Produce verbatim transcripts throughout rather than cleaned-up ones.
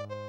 You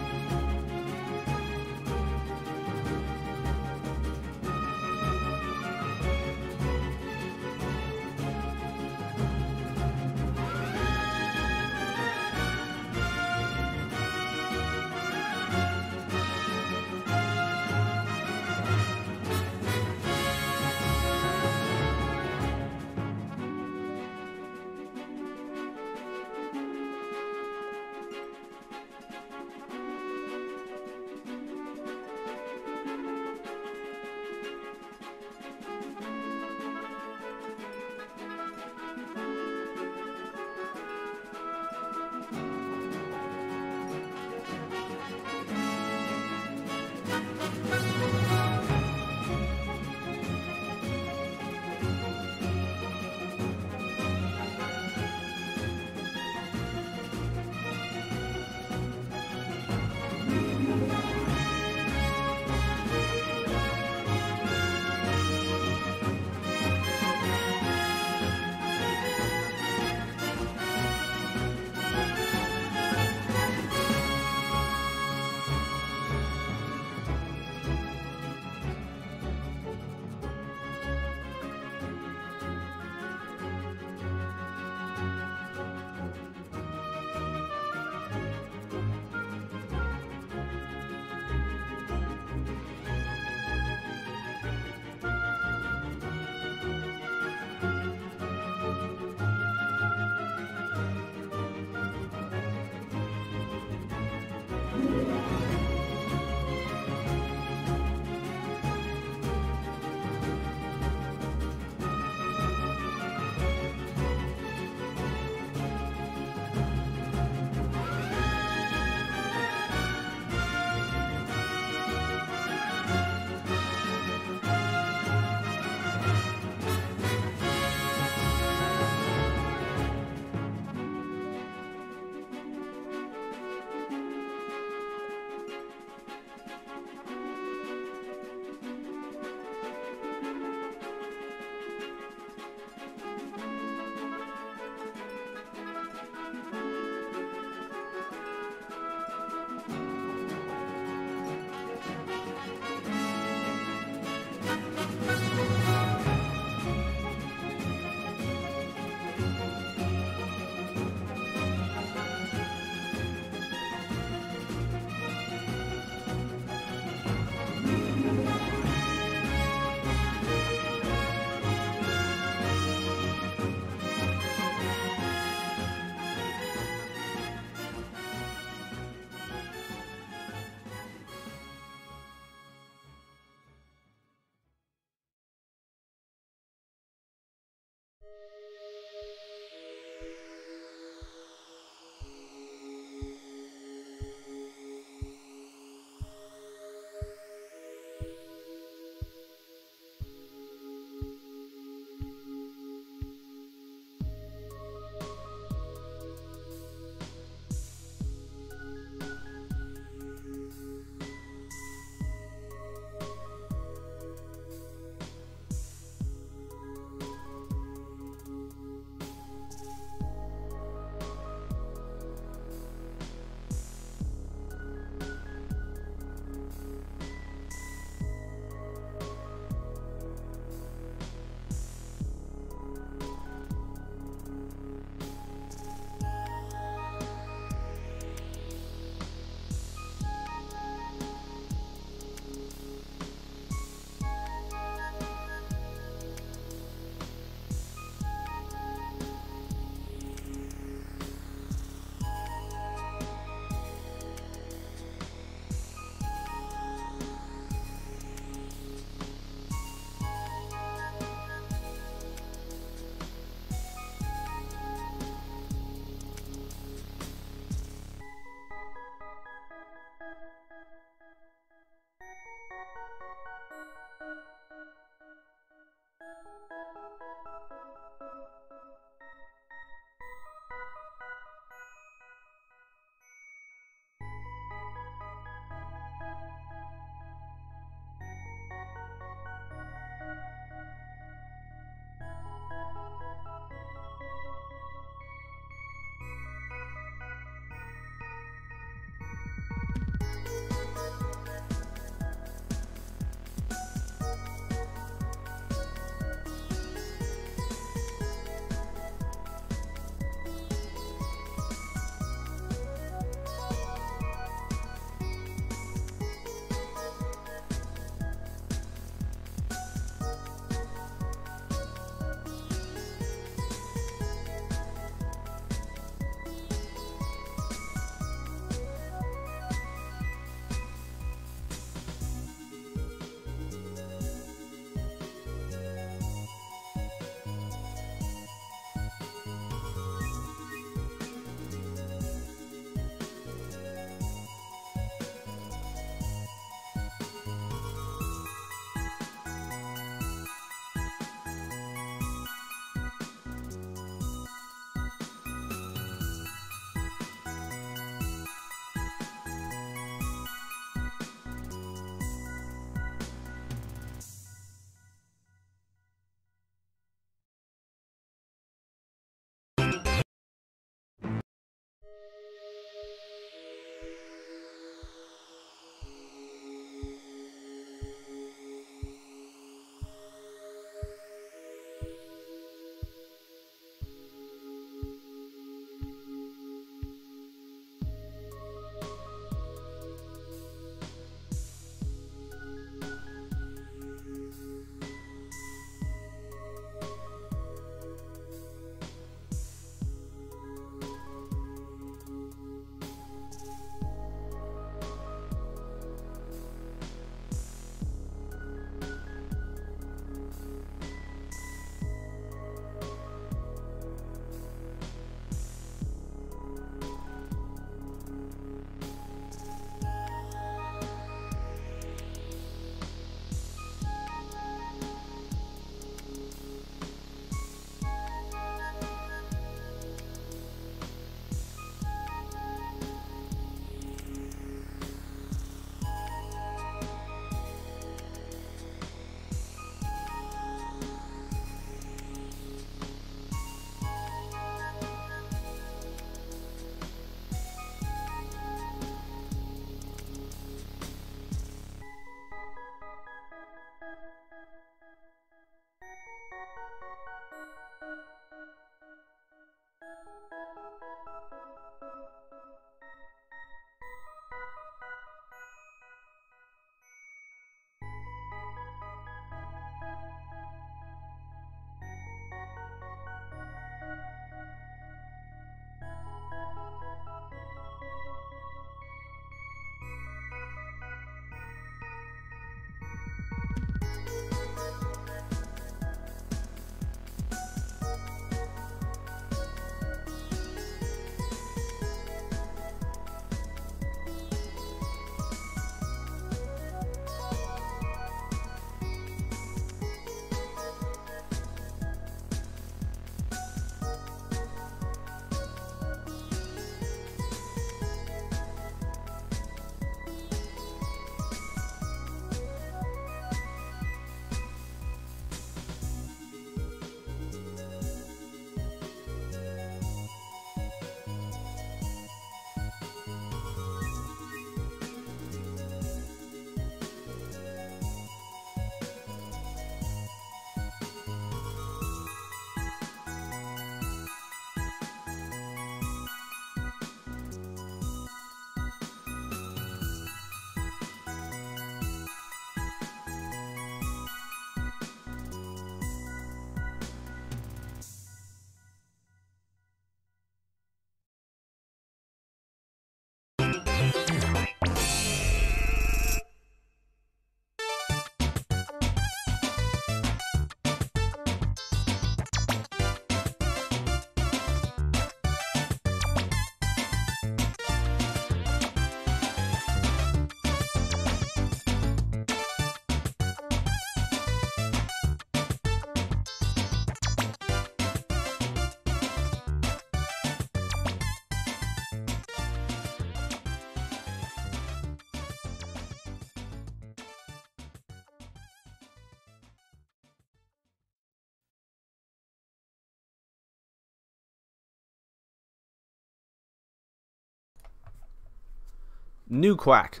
New Quack.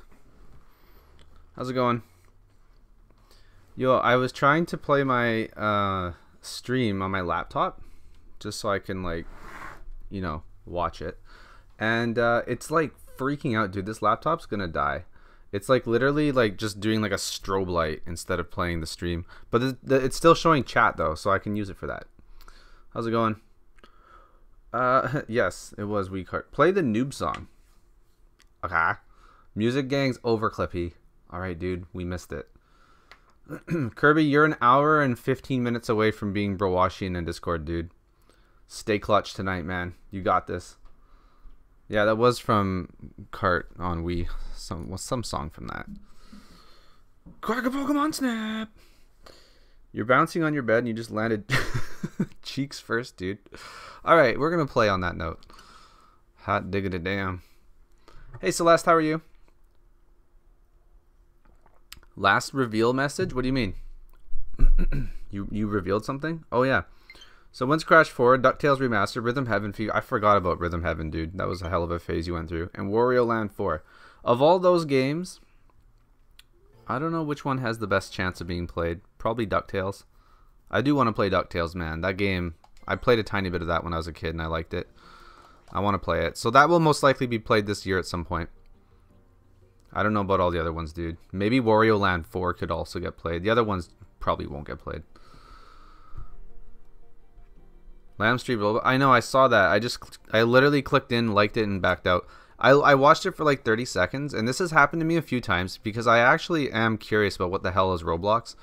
How's it going? Yo, I was trying to play my uh, stream on my laptop just so I can, like, you know, watch it. And uh, it's, like, freaking out, dude. This laptop's gonna die. It's, like, literally, like, just doing, like, a strobe light instead of playing the stream. But th th it's still showing chat, though, so I can use it for that. How's it going? Uh, yes, it was Weak Heart. Play the noob song. Okay. Music Gang's over, Clippy. Alright, dude, we missed it. Kirby, you're an hour and fifteen minutes away from being Browashian in Discord, dude. Stay clutch tonight, man. You got this. Yeah, that was from Cart on Wii. Some was some song from that. Quack a Pokemon Snap! You're bouncing on your bed and you just landed cheeks first, dude. Alright, we're going to play on that note. Hot diggity damn. Hey, Celeste, how are you? Last reveal message? What do you mean? you you revealed something? Oh, yeah. So, when's Crash four, DuckTales Remastered, Rhythm Heaven Fever? I forgot about Rhythm Heaven, dude. That was a hell of a phase you went through. And Wario Land four. Of all those games, I don't know which one has the best chance of being played. Probably DuckTales. I do want to play DuckTales, man. That game, I played a tiny bit of that when I was a kid, and I liked it. I want to play it. So that will most likely be played this year at some point. I don't know about all the other ones, dude. Maybe Wario Land four could also get played. The other ones probably won't get played. Lamb Street Roblox. I know, I saw that. I just, I literally clicked in, liked it, and backed out. I, I watched it for like thirty seconds, and this has happened to me a few times because I actually am curious about what the hell is Roblox.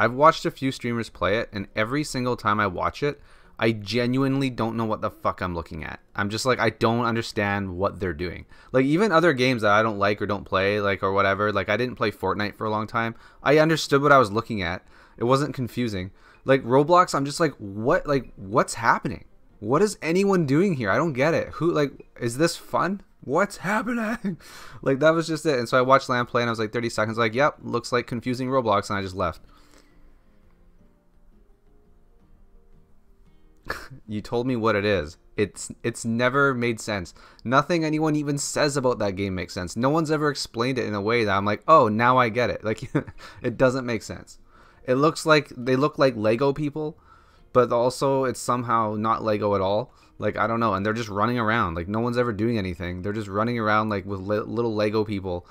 I've watched a few streamers play it, and every single time I watch it, I genuinely don't know what the fuck I'm looking at. I'm just like, I don't understand what they're doing. Like, even other games that I don't like or don't play, like, or whatever. Like, I didn't play Fortnite for a long time. I understood what I was looking at. It wasn't confusing. Like, Roblox, I'm just like, what, like, what's happening? What is anyone doing here? I don't get it. Who, like, is this fun? What's happening? Like, that was just it. And so I watched Lamb play, and I was like, thirty seconds, like, yep, looks like confusing Roblox, and I just left. You told me what it is. It's it's never made sense. Nothing anyone even says about that game makes sense. No one's ever explained it in a way that I'm like, oh, now I get it. Like, it doesn't make sense. It looks like they look like Lego people, but also it's somehow not Lego at all. Like, I don't know. And they're just running around. Like, no one's ever doing anything. They're just running around like with li little Lego people.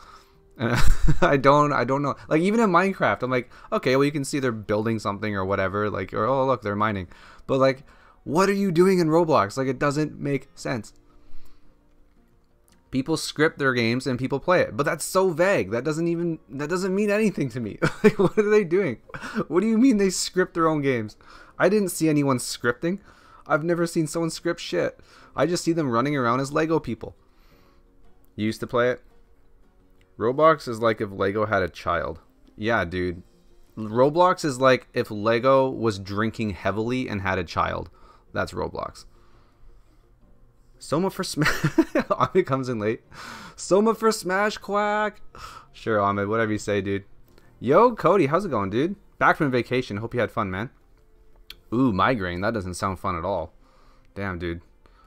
And I don't I don't know. Like, even in Minecraft, I'm like, okay, well, you can see they're building something or whatever. Like, or oh, look, they're mining. But like, what are you doing in Roblox? Like, it doesn't make sense. People script their games and people play it, but that's so vague. That doesn't even, that doesn't mean anything to me. Like, what are they doing? What do you mean they script their own games? I didn't see anyone scripting. I've never seen someone script shit. I just see them running around as Lego people. You used to play it? Roblox is like if Lego had a child. Yeah, dude. Roblox is like if Lego was drinking heavily and had a child. That's Roblox. Soma for Smash. Ahmed comes in late. Soma for Smash, quack. Sure, Ahmed. Whatever you say, dude. Yo, Cody. How's it going, dude? Back from vacation. Hope you had fun, man. Ooh, migraine. That doesn't sound fun at all. Damn, dude.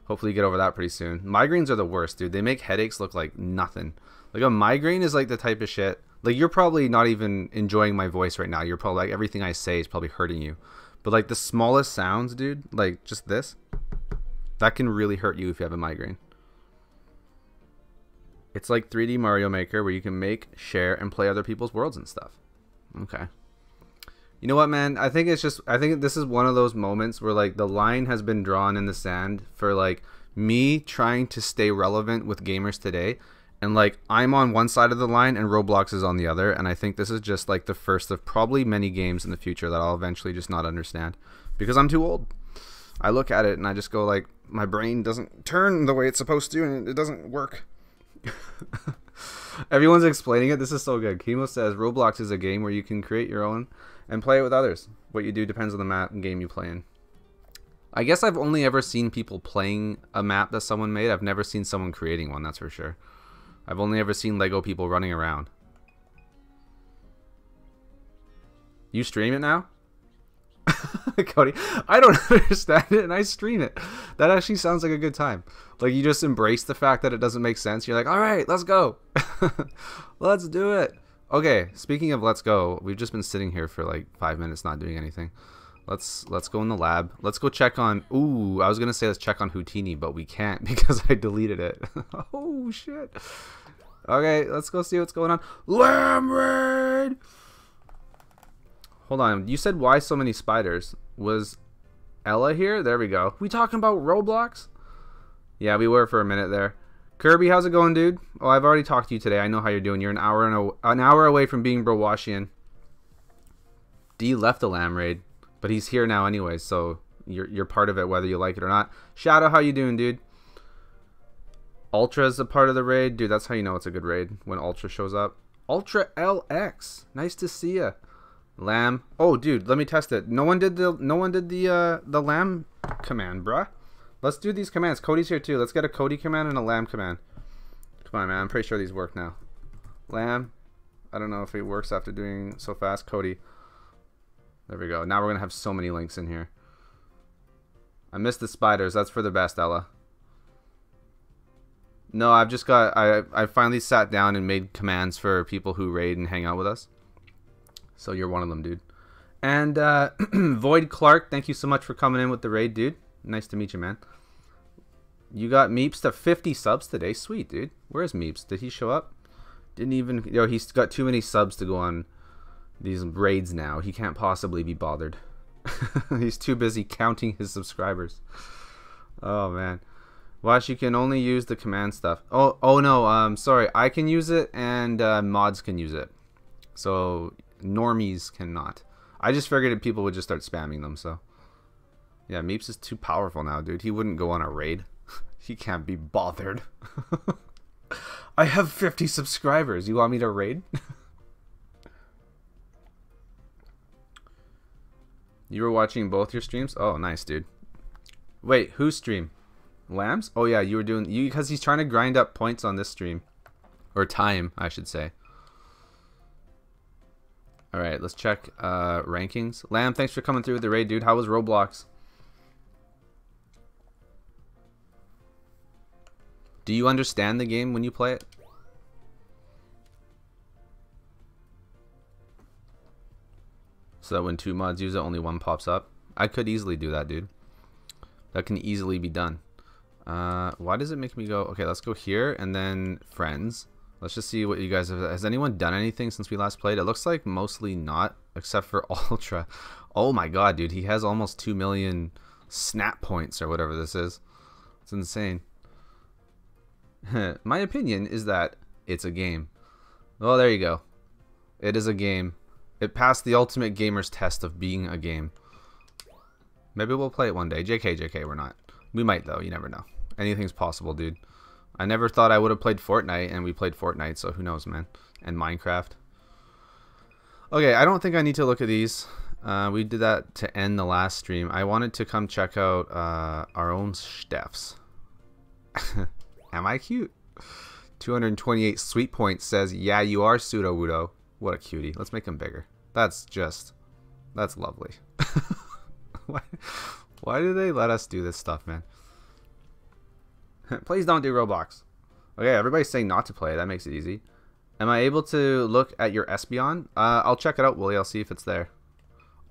Hopefully you get over that pretty soon. Migraines are the worst, dude. They make headaches look like nothing. Like, a migraine is like the type of shit. Like, you're probably not even enjoying my voice right now. You're probably like, everything I say is probably hurting you. But, like, the smallest sounds, dude, like, just this, that can really hurt you if you have a migraine. It's like three D Mario Maker where you can make, share, and play other people's worlds and stuff. Okay. You know what, man? I think it's just, I think this is one of those moments where, like, the line has been drawn in the sand for, like, me trying to stay relevant with gamers today. And, like, I'm on one side of the line and Roblox is on the other. And I think this is just, like, the first of probably many games in the future that I'll eventually just not understand. Because I'm too old. I look at it and I just go, like, my brain doesn't turn the way it's supposed to and it doesn't work. Everyone's explaining it. This is so good. Kimo says, Roblox is a game where you can create your own and play it with others. What you do depends on the map and game you play in. I guess I've only ever seen people playing a map that someone made. I've never seen someone creating one, that's for sure. I've only ever seen Lego people running around. You stream it now? Cody, I don't understand it, and I stream it. That actually sounds like a good time. Like, you just embrace the fact that it doesn't make sense. You're like, all right, let's go. Let's do it. Okay, speaking of let's go, we've just been sitting here for like five minutes not doing anything. Let's let's go in the lab. Let's go check on... Ooh, I was going to say let's check on Houtini, but we can't because I deleted it. Oh, shit. Okay, let's go see what's going on. Lamb raid! Hold on. You said why so many spiders? Was Ella here? There we go. We talking about Roblox? Yeah, we were for a minute there. Kirby, how's it going, dude? Oh, I've already talked to you today. I know how you're doing. You're an hour and a, an hour away from being Browashian. D left the lamb raid, but he's here now anyway, so you're you're part of it whether you like it or not. Shadow, how you doing, dude? Ultra's a part of the raid. Dude, that's how you know it's a good raid, when Ultra shows up. Ultra L X, nice to see ya. Lamb. Oh, dude, let me test it. No one did the no one did the uh, the lamb command, bruh. Let's do these commands. Cody's here too. Let's get a Cody command and a lamb command. Come on, man. I'm pretty sure these work now. Lamb. I don't know if it works after doing so fast. Cody. There we go. Now we're gonna have so many links in here. I missed the spiders. That's for the best, Ella. No, I've just got... I, I finally sat down and made commands for people who raid and hang out with us. So you're one of them, dude. And uh, Void Clark, thank you so much for coming in with the raid, dude. Nice to meet you, man. You got Meeps to fifty subs today. Sweet, dude. Where's Meeps? Did he show up? Didn't even... Yo, he's got too many subs to go on these raids now. He can't possibly be bothered. He's too busy counting his subscribers. Oh, man. Watch, you can only use the command stuff. Oh, oh no, um, sorry. I can use it and uh, mods can use it. So normies cannot. I just figured people would just start spamming them, so. Yeah, Meeps is too powerful now, dude. He wouldn't go on a raid. He can't be bothered. I have fifty subscribers. You want me to raid? You were watching both your streams? Oh, nice, dude. Wait, whose stream? Lambs? Oh yeah, you were doing you because he's trying to grind up points on this stream, or time, I should say. All right, let's check uh, rankings. Lamb, thanks for coming through with the raid, dude. How was Roblox? Do you understand the game when you play it? So that when two mods use it, only one pops up. I could easily do that, dude. That can easily be done. Uh, why does it make me go? Okay, let's go here and then friends. Let's just see what you guys have. Has anyone done anything since we last played? It looks like mostly not, except for Ultra. Oh my god, dude, he has almost two million snap points or whatever this is. It's insane. My opinion is that it's a game. Well, there you go. It is a game. It passed the ultimate gamer's test of being a game. Maybe we'll play it one day. J K, J K, we're not. We might, though. You never know. Anything's possible, dude. I never thought I would have played Fortnite, and we played Fortnite, so who knows, man. And Minecraft. Okay, I don't think I need to look at these. Uh, we did that to end the last stream. I wanted to come check out uh, our own Steffs. Am I cute? two hundred twenty-eight sweet points says, yeah, you are pseudo Wudo. What a cutie. Let's make him bigger. That's just... That's lovely. Why, why do they let us do this stuff, man? Please don't do Roblox. Okay, everybody's saying not to play. That makes it easy. Am I able to look at your Espeon? Uh, I'll check it out, Willie. I'll see if it's there.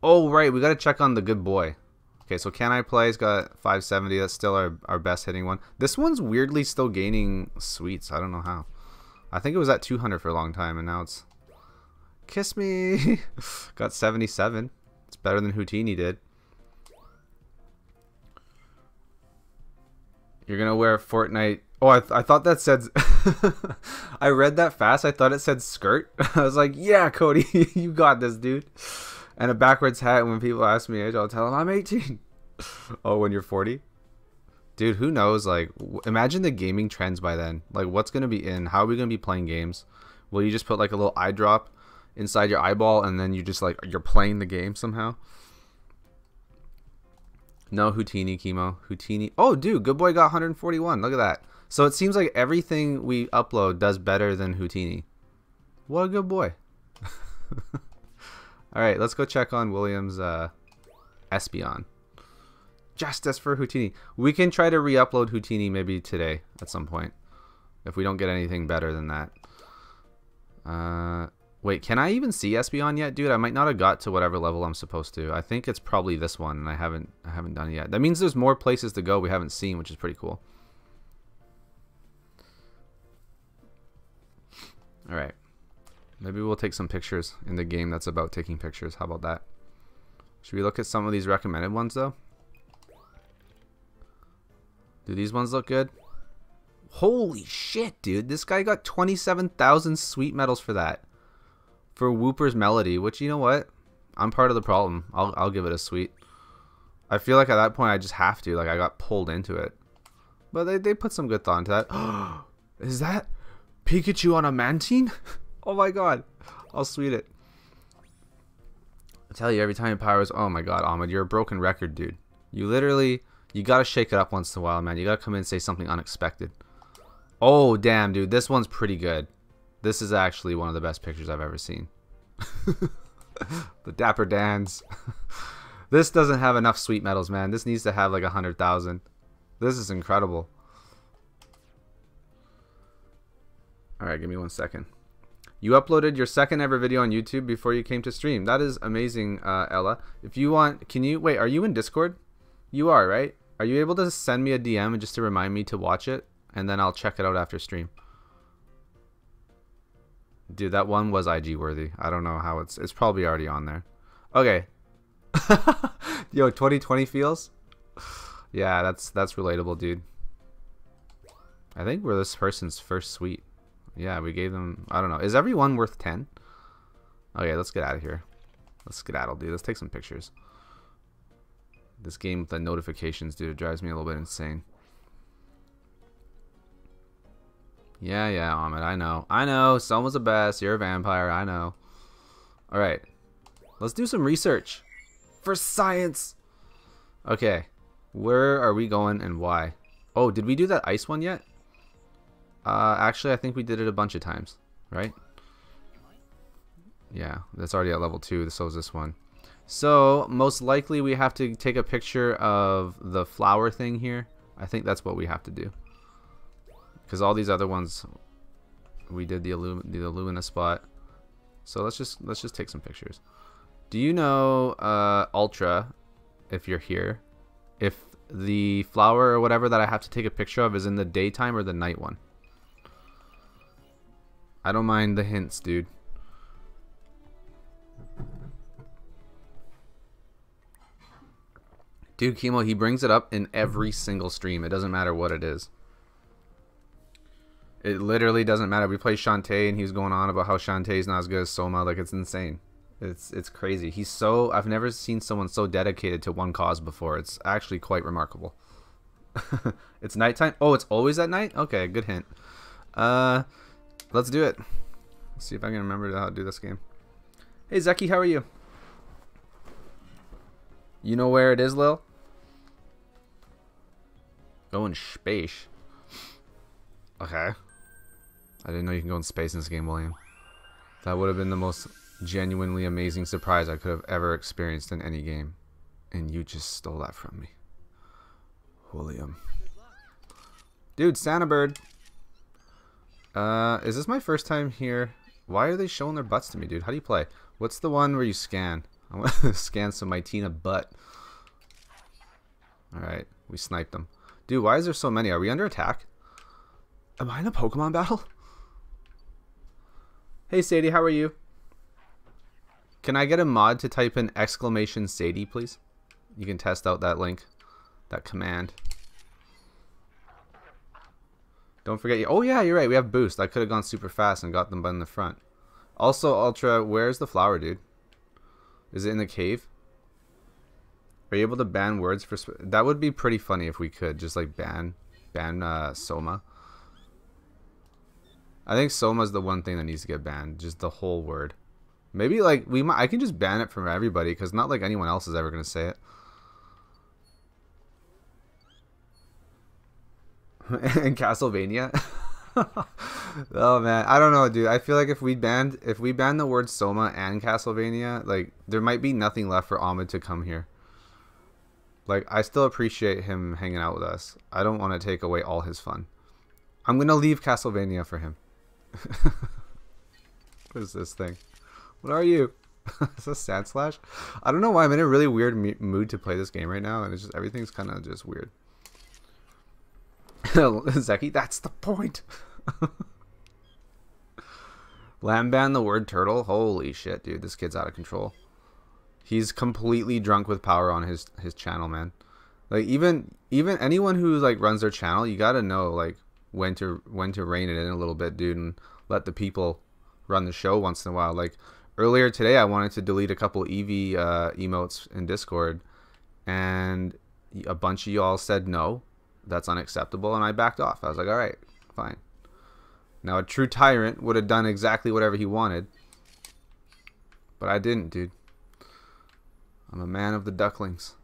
Oh, right. We got to check on the good boy. Okay, so Can I Play? He's got five seventy. That's still our, our best hitting one. This one's weirdly still gaining sweets. I don't know how. I think it was at two hundred for a long time, and now it's... Kiss me. Got seventy-seven. It's better than Houtini did. You're going to wear Fortnite. Oh, I, th I thought that said... I read that fast. I thought it said skirt. I was like, yeah, Cody, you got this, dude. And a backwards hat. When people ask me age, I'll tell them I'm eighteen. Oh, when you're forty? Dude, who knows? Like, imagine the gaming trends by then. Like, what's going to be in? How are we going to be playing games? Will you just put, like, a little eye drop inside your eyeball and then you just, like, you're playing the game somehow? No, Houtini, chemo. Houtini. Oh, dude, good boy got one hundred forty-one. Look at that. So it seems like everything we upload does better than Houtini. What a good boy. All right, let's go check on William's uh, Espeon. Just as for Houtini. We can try to re-upload Houtini maybe today at some point. If we don't get anything better than that. Uh, wait, can I even see Espeon yet? Dude, I might not have got to whatever level I'm supposed to. I think it's probably this one, and I haven't, I haven't done it yet. That means there's more places to go we haven't seen, which is pretty cool. Alright. Maybe we'll take some pictures in the game that's about taking pictures. How about that? Should we look at some of these recommended ones, though? Do these ones look good? Holy shit, dude. This guy got twenty-seven thousand sweet medals for that. For Wooper's Melody, which, you know what? I'm part of the problem. I'll, I'll give it a sweet. I feel like at that point I just have to. Like, I got pulled into it. But they, they put some good thought into that. Is that Pikachu on a Mantine? Oh my god. I'll sweet it. I tell you, every time it powers... Oh my god, Ahmed, you're a broken record, dude. You literally... You gotta shake it up once in a while, man. You gotta come in and say something unexpected. Oh, damn, dude. This one's pretty good. This is actually one of the best pictures I've ever seen. The Dapper Dans. This doesn't have enough sweet medals, man. This needs to have like one hundred thousand. This is incredible. Alright, give me one second. You uploaded your second ever video on YouTube before you came to stream. That is amazing, uh, Ella. If you want... Can you... Wait, are you in Discord? You are, right? Are you able to send me a D M and just to remind me to watch it? And then I'll check it out after stream. Dude, that one was I G worthy. I don't know how it's... It's probably already on there. Okay. Yo, twenty twenty feels? Yeah, that's that's relatable, dude. I think we're this person's first suite. Yeah, we gave them... I don't know. Is everyone worth ten? Okay, let's get out of here. Let's skedaddle, dude. Let's take some pictures. This game with the notifications, dude, it drives me a little bit insane. Yeah, yeah, Ahmed, I know. I know, Selma's the best. You're a vampire, I know. Alright. Let's do some research. For science! Okay. Where are we going and why? Oh, did we do that ice one yet? Uh, actually, I think we did it a bunch of times. Right? Yeah, that's already at level two, so is this one. So, most likely we have to take a picture of the flower thing here. I think that's what we have to do. Because all these other ones, we did the, Illum the Illumina spot. So let's just let's just take some pictures. Do you know, uh, Ultra, if you're here, if the flower or whatever that I have to take a picture of is in the daytime or the night one? I don't mind the hints, dude. Dude, Chemo, he brings it up in every single stream. It doesn't matter what it is. It literally doesn't matter. We play Shantae, and he was going on about how Shantae's not as good as Soma. Like, it's insane. It's it's crazy. He's so... I've never seen someone so dedicated to one cause before. It's actually quite remarkable. It's nighttime? Oh, it's always at night? Okay, good hint. Uh, let's do it. Let's see if I can remember how to do this game. Hey, Zeki, how are you? You know where it is, Lil? Go in space. Okay. I didn't know you can go in space in this game, William. That would have been the most genuinely amazing surprise I could have ever experienced in any game. And you just stole that from me. William. Dude, Santa Bird. Uh, is this my first time here? Why are they showing their butts to me, dude? How do you play? What's the one where you scan? I want to scan some my Tina butt. Alright, we sniped them. Dude, why is there so many? Are we under attack? Am I in a Pokemon battle? Hey Sadie, how are you? Can I get a mod to type in exclamation Sadie, please? You can test out that link, that command. Don't forget you. Oh yeah, you're right. We have boost. I could have gone super fast and got them in the front. Also, Ultra, where's the flower, dude? Is it in the cave? Are you able to ban words for... Sp that would be pretty funny if we could. Just like ban... Ban uh, Soma. I think Soma's the one thing that needs to get banned. Just the whole word. Maybe like... we might. I can just ban it from everybody. Because not like anyone else is ever going to say it. And Castlevania. Oh man, I don't know, dude. I feel like if we banned if we banned the word Soma and Castlevania, like there might be nothing left for Ahmed to come here. Like, I still appreciate him hanging out with us. I don't want to take away all his fun. I'm going to leave Castlevania for him. What is this thing? What are you? Is this Sandslash? I don't know why I'm in a really weird me mood to play this game right now, and it's just everything's kind of just weird. Zeki, that's the point. Lamban the word turtle. Holy shit, dude, this kid's out of control. He's completely drunk with power on his his channel, man. Like, even even anyone who like runs their channel, you gotta know like when to when to rein it in a little bit, dude, and let the people run the show once in a while. Like, earlier today, I wanted to delete a couple Eevee uh, emotes in Discord, and a bunch of y'all said no, that's unacceptable, and I backed off. I was like, all right, fine. Now, a true tyrant would have done exactly whatever he wanted, but I didn't, dude. I'm a man of the ducklings.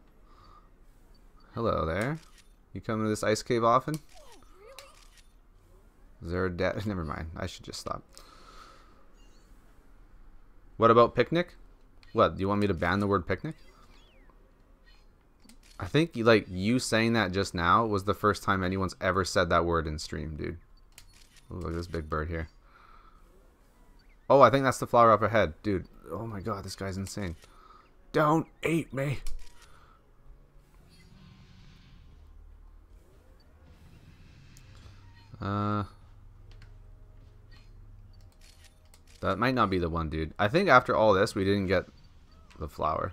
Hello there. You come to this ice cave often? Is there a dead? Never mind. I should just stop. What about picnic? What, do you want me to ban the word picnic? I think, like, you saying that just now was the first time anyone's ever said that word in stream, dude. Ooh, look at this big bird here. Oh, I think that's the flower up ahead. Dude, oh my god, this guy's insane. Don't eat me. Uh... That might not be the one, dude. I think after all this, we didn't get the flower.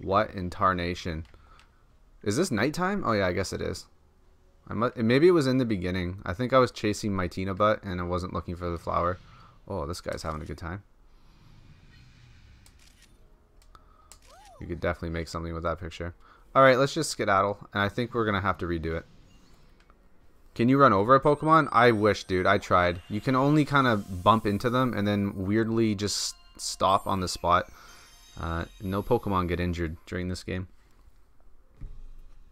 What in tarnation? Is this nighttime? Oh, yeah, I guess it is. I must, maybe it was in the beginning. I think I was chasing my Tina butt, and I wasn't looking for the flower. Oh, this guy's having a good time. You could definitely make something with that picture. All right, let's just skedaddle, and I think we're going to have to redo it. Can you run over a Pokemon? I wish, dude. I tried. You can only kind of bump into them and then weirdly just stop on the spot. Uh, no Pokemon get injured during this game.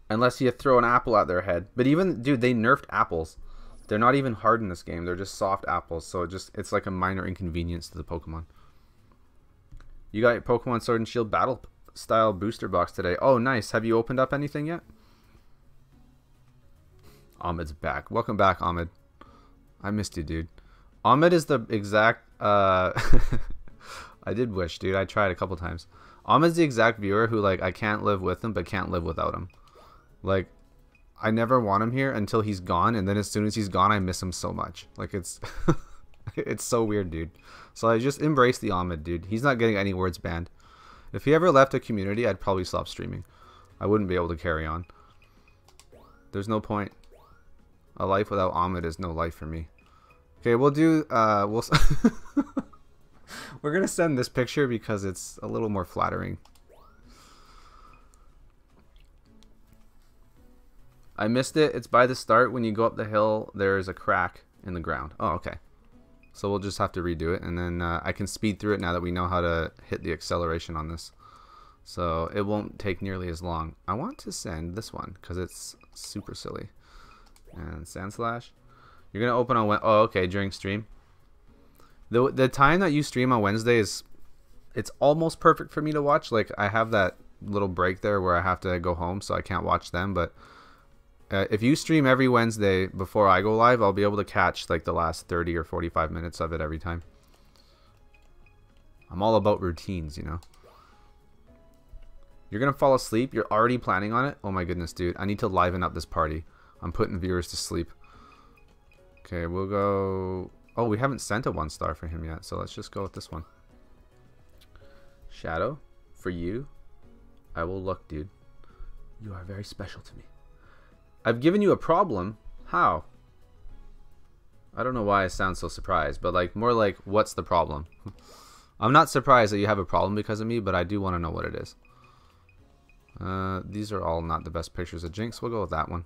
Unless you throw an apple at their head. But even, dude, they nerfed apples. They're not even hard in this game. They're just soft apples. So it just it's like a minor inconvenience to the Pokemon. You got your Pokemon Sword and Shield Battle Style Booster Box today. Oh, nice. Have you opened up anything yet? Ahmed's back. Welcome back, Ahmed. I missed you, dude. Ahmed is the exact... Uh, I did wish, dude. I tried a couple times. Ahmed's the exact viewer who, like, I can't live with him, but can't live without him. Like, I never want him here until he's gone, and then as soon as he's gone, I miss him so much. Like, it's... it's so weird, dude. So I just embrace the Ahmed, dude. He's not getting any words banned. If he ever left a community, I'd probably stop streaming. I wouldn't be able to carry on. There's no point. A life without Ahmed is no life for me. Okay, we'll do, uh, we'll... We're gonna send this picture because it's a little more flattering. I missed it. It's by the start. When you go up the hill, there is a crack in the ground. Oh, okay. So we'll just have to redo it, and then uh, I can speed through it now that we know how to hit the acceleration on this. So it won't take nearly as long. I want to send this one because it's super silly. And Sandslash, you're gonna open on Wednesday. Oh, okay, during stream. The the time that you stream on Wednesday is, it's almost perfect for me to watch. Like, I have that little break there where I have to go home, so I can't watch them. But uh, if you stream every Wednesday before I go live, I'll be able to catch like the last thirty or forty-five minutes of it every time. I'm all about routines, you know. You're gonna fall asleep. You're already planning on it. Oh my goodness, dude! I need to liven up this party. I'm putting viewers to sleep. Okay, we'll go... Oh, we haven't sent a one star for him yet, so let's just go with this one. Shadow, for you, I will look, dude. You are very special to me. I've given you a problem. How? I don't know why I sound so surprised, but like more like, what's the problem? I'm not surprised that you have a problem because of me, but I do want to know what it is. Uh, these are all not the best pictures of Jinx. We'll go with that one.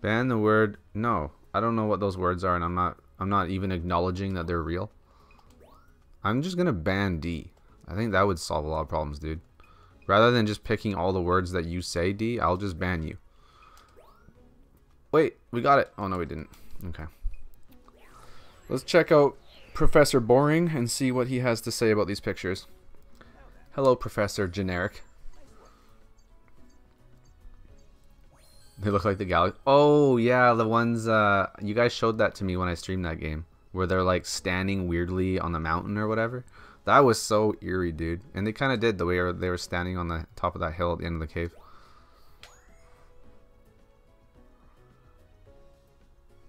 Ban the word. No, I don't know what those words are, and I'm not I'm not even acknowledging that they're real. I'm just gonna ban D. I think that would solve a lot of problems, dude. Rather than just picking all the words that you say, D, I'll just ban you. Wait, we got it. Oh no, we didn't. Okay. Let's check out Professor Boring and see what he has to say about these pictures. Hello, Professor Generic. They look like the Galaxy. Oh, yeah, the ones... Uh, you guys showed that to me when I streamed that game. Where they're, like, standing weirdly on the mountain or whatever. That was so eerie, dude. And they kind of did the way they were standing on the top of that hill at the end of the cave.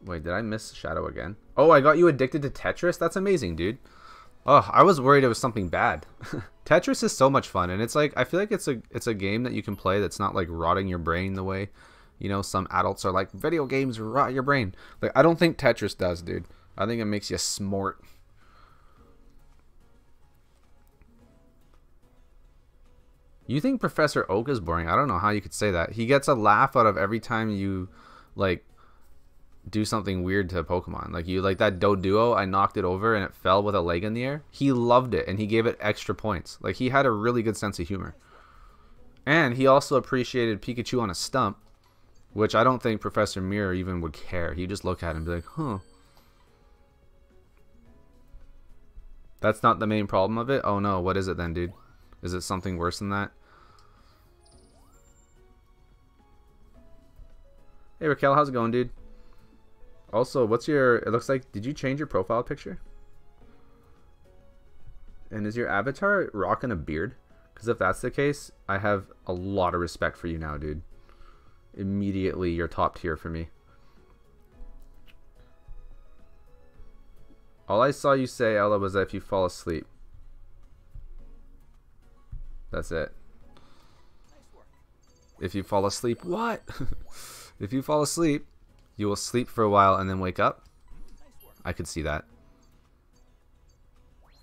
Wait, did I miss Shadow again? Oh, I got you addicted to Tetris? That's amazing, dude. Oh, I was worried it was something bad. Tetris is so much fun, and it's like, I feel like it's a it's a game that you can play that's not like rotting your brain the way, you know, some adults are like, video games rot your brain. Like, I don't think Tetris does, dude. I think it makes you smart. You think Professor Oak is boring? I don't know how you could say that. He gets a laugh out of every time you, like, do something weird to Pokemon. Like, you like that Doduo, I knocked it over and it fell with a leg in the air. He loved it and he gave it extra points. Like, he had a really good sense of humor. And he also appreciated Pikachu on a stump, which I don't think Professor Mirror even would care. He'd just look at him and be like, huh. That's not the main problem of it? Oh no, what is it then, dude? Is it something worse than that? Hey Raquel, how's it going, dude? Also, what's your... It looks like... Did you change your profile picture? And is your avatar rocking a beard? Because if that's the case, I have a lot of respect for you now, dude. Immediately, you're top tier for me. All I saw you say, Ella, was that if you fall asleep. That's it. If you fall asleep... What? If you fall asleep... You will sleep for a while and then wake up. I could see that.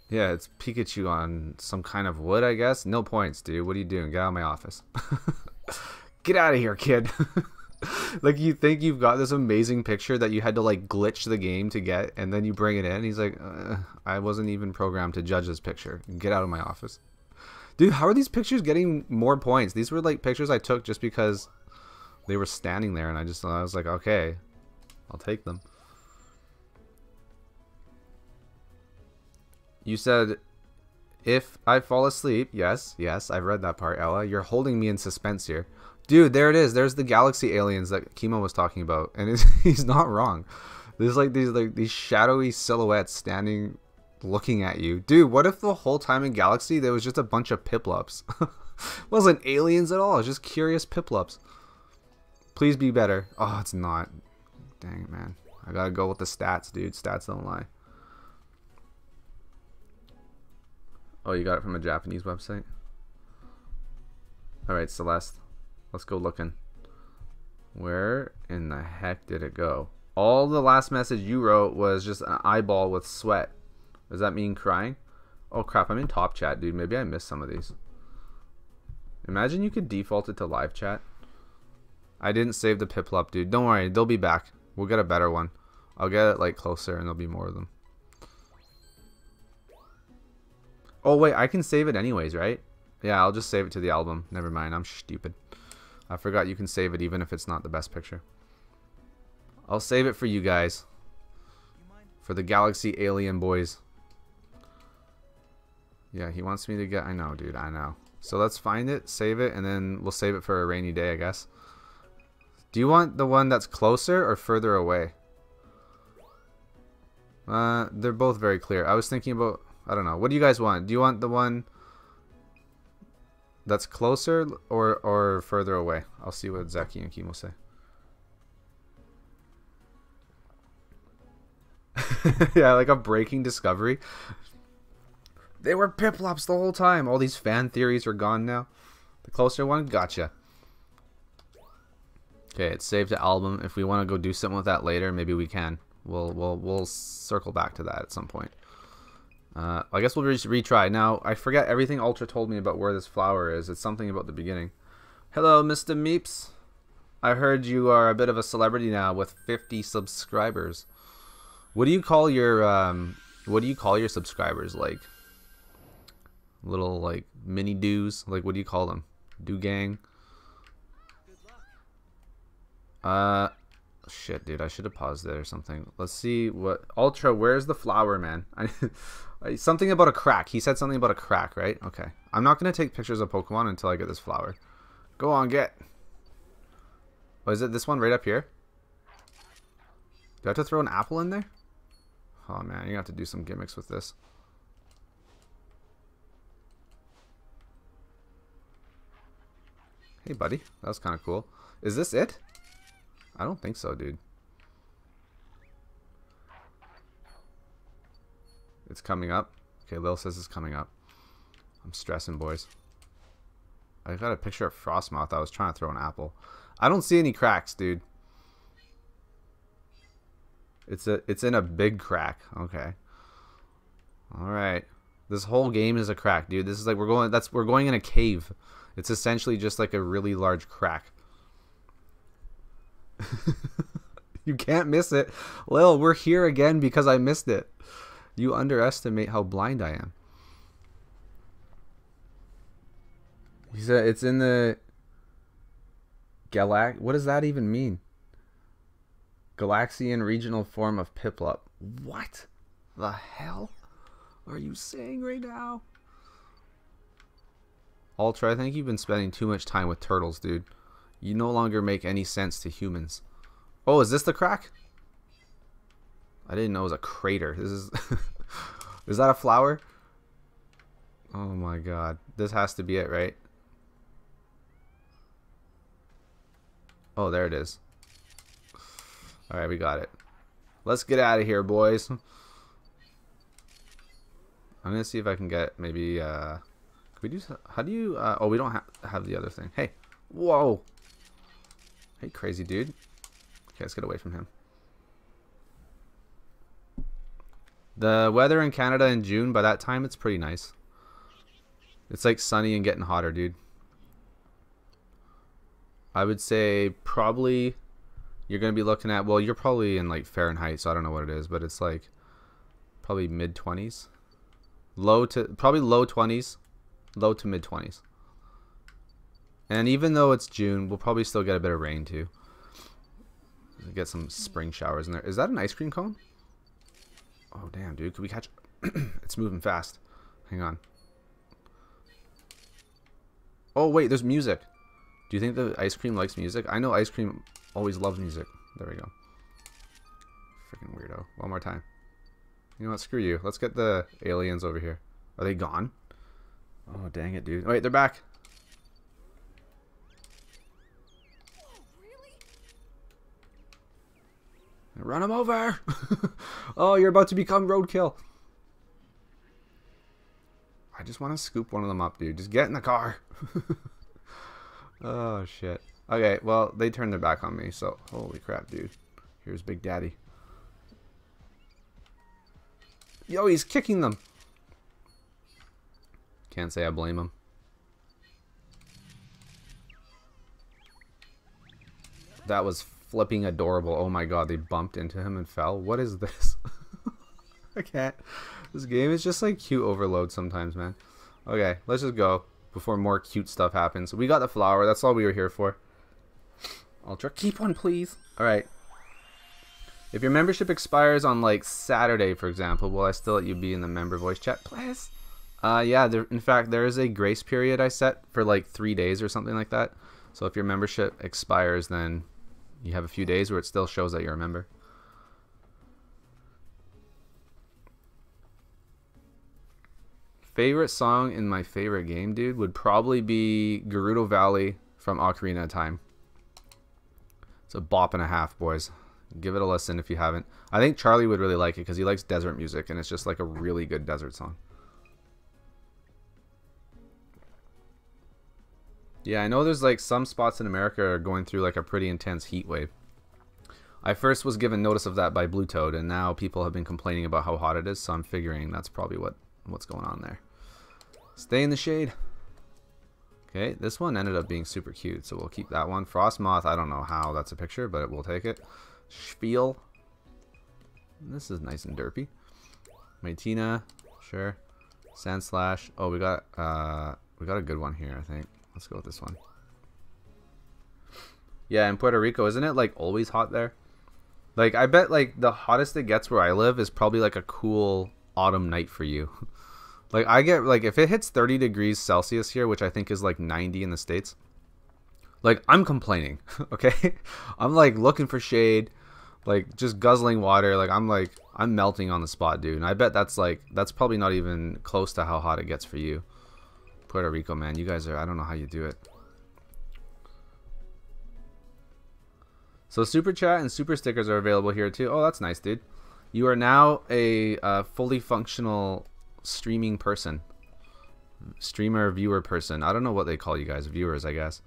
Yeah, it's Pikachu on some kind of wood, I guess. No points, dude. What are you doing? Get out of my office. Get out of here, kid. Like, you think you've got this amazing picture that you had to, like, glitch the game to get, and then you bring it in, and he's like, uh, I wasn't even programmed to judge this picture. Get out of my office. Dude, how are these pictures getting more points? These were, like, pictures I took just because... They were standing there, and I just I was like, okay, I'll take them. You said, if I fall asleep, yes, yes, I've read that part, Ella. You're holding me in suspense here. Dude, there it is. There's the galaxy aliens that Kimo was talking about, and it's, he's not wrong. There's like these, like these shadowy silhouettes standing, looking at you. Dude, what if the whole time in Galaxy, there was just a bunch of Piplups? Wasn't aliens at all. It was just curious Piplups. Please be better. Oh, it's not. Dang it, man. I gotta go with the stats, dude. Stats don't lie. Oh, you got it from a Japanese website? Alright, Celeste. Let's go looking. Where in the heck did it go? All the last message you wrote was just an eyeball with sweat. Does that mean crying? Oh, crap. I'm in top chat, dude. Maybe I missed some of these. Imagine you could default it to live chat. I didn't save the Piplup, dude. Don't worry, they'll be back. We'll get a better one. I'll get it like closer and there'll be more of them. Oh wait, I can save it anyways, right? Yeah, I'll just save it to the album. Never mind, I'm stupid. I forgot you can save it even if it's not the best picture. I'll save it for you guys. For the Galaxy Alien Boys. Yeah, he wants me to get... I know, dude, I know. So let's find it, save it, and then we'll save it for a rainy day, I guess. Do you want the one that's closer or further away? Uh, they're both very clear. I was thinking about... I don't know. What do you guys want? Do you want the one that's closer or, or further away? I'll see what Zaki and Kimo say. Yeah, like a breaking discovery. They were Piplops the whole time. All these fan theories are gone now. The closer one? Gotcha. Okay, it's saved to album. If we want to go do something with that later, maybe we can. We'll we'll we'll circle back to that at some point. Uh, I guess we'll just retry. Now I forget everything Ultra told me about where this flower is. It's something about the beginning. Hello, Mister Meeps. I heard you are a bit of a celebrity now with fifty subscribers. What do you call your um? What do you call your subscribers? Like little like mini doos. Like what do you call them? Do gang. Uh, Shit, dude, I should have paused there or something. Let's see what... Ultra, where's the flower, man? I, something about a crack. He said something about a crack, right? Okay. I'm not going to take pictures of Pokemon until I get this flower. Go on, get. Oh, is it this one right up here? Do I have to throw an apple in there? Oh, man, you have to do some gimmicks with this. Hey, buddy. That was kind of cool. Is this it? I don't think so, dude. It's coming up. Okay, Lil says it's coming up. I'm stressing, boys. I got a picture of Frostmouth. I was trying to throw an apple. I don't see any cracks, dude. It's a, it's in a big crack. Okay. All right. This whole game is a crack, dude. This is like we're going. That's we're going in a cave. It's essentially just like a really large crack. You can't miss it. Lil, we're here again because I missed it. You underestimate how blind I am. He said it's in the Galax. What does that even mean? Galaxian regional form of Piplup. What the hell are you saying right now? Ultra, I think you've been spending too much time with turtles, dude. You no longer make any sense to humans. Oh, is this the crack? I didn't know it was a crater. This is... Is that a flower? Oh my god. This has to be it, right? Oh, there it is. Alright, we got it. Let's get out of here, boys. I'm gonna see if I can get maybe... Uh, can we do... How do you... Uh, oh, we don't ha have the other thing. Hey. Whoa. Hey, crazy dude. Okay, let's get away from him. The weather in Canada in June, by that time, it's pretty nice. It's like sunny and getting hotter, dude. I would say probably... You're going to be looking at, well, you're probably in like Fahrenheit, so I don't know what it is, but it's like probably mid twenties. Low to, probably low twenties. Low to mid twenties. And even though it's June, we'll probably still get a bit of rain too. Get some spring showers in there. Is that an ice cream cone? Oh, damn, dude. Could we catch It's moving fast. Hang on. Oh, wait, there's music. Do you think the ice cream likes music? I know ice cream... always loves music. There we go. Freaking weirdo. One more time. You know what? Screw you. Let's get the aliens over here. Are they gone? Oh, dang it, dude. Wait, they're back. Oh, really? Run them over. Oh, you're about to become roadkill. I just want to scoop one of them up, dude. Just get in the car. Oh, shit. Okay, well, they turned their back on me, so... Holy crap, dude. Here's Big Daddy. Yo, he's kicking them! Can't say I blame him. That was flipping adorable. Oh my god, they bumped into him and fell. What is this? I can't. This game is just like cute overload sometimes, man. Okay, let's just go before more cute stuff happens. We got the flower. That's all we were here for. Ultra, keep one, please. Alright. If your membership expires on, like, Saturday, for example, will I still let you be in the member voice chat? Please? Uh, yeah, there, in fact, there is a grace period I set for, like, three days or something like that. So if your membership expires, then you have a few days where it still shows that you're a member. Favorite song in my favorite game, dude, would probably be Gerudo Valley from Ocarina of Time. It's a bop and a half, boys. Give it a listen if you haven't. I think Charlie would really like it because he likes desert music, and it's just like a really good desert song. Yeah, I know there's like some spots in America are going through like a pretty intense heat wave. I first was given notice of that by Blue Toad, and now people have been complaining about how hot it is, so I'm figuring that's probably what, what's going on there. Stay in the shade. Okay, this one ended up being super cute, so we'll keep that one. Frostmoth, I don't know how that's a picture, but we'll take it. Spiel. This is nice and derpy. Maitina, sure. Sandslash. Oh, we got uh, we got a good one here, I think. Let's go with this one. Yeah, in Puerto Rico, isn't it like always hot there? Like, I bet, like, the hottest it gets where I live is probably, like, a cool autumn night for you. Like, I get, like, if it hits thirty degrees Celsius here, which I think is, like, ninety in the States, like, I'm complaining, okay? I'm, like, looking for shade, like, just guzzling water. Like, I'm, like, I'm melting on the spot, dude. And I bet that's, like, that's probably not even close to how hot it gets for you. Puerto Rico, man, you guys are, I don't know how you do it. So super chat and super stickers are available here too. Oh, that's nice, dude. You are now a uh, fully functional streaming person. Streamer, viewer person. I don't know what they call you guys. Viewers, I guess.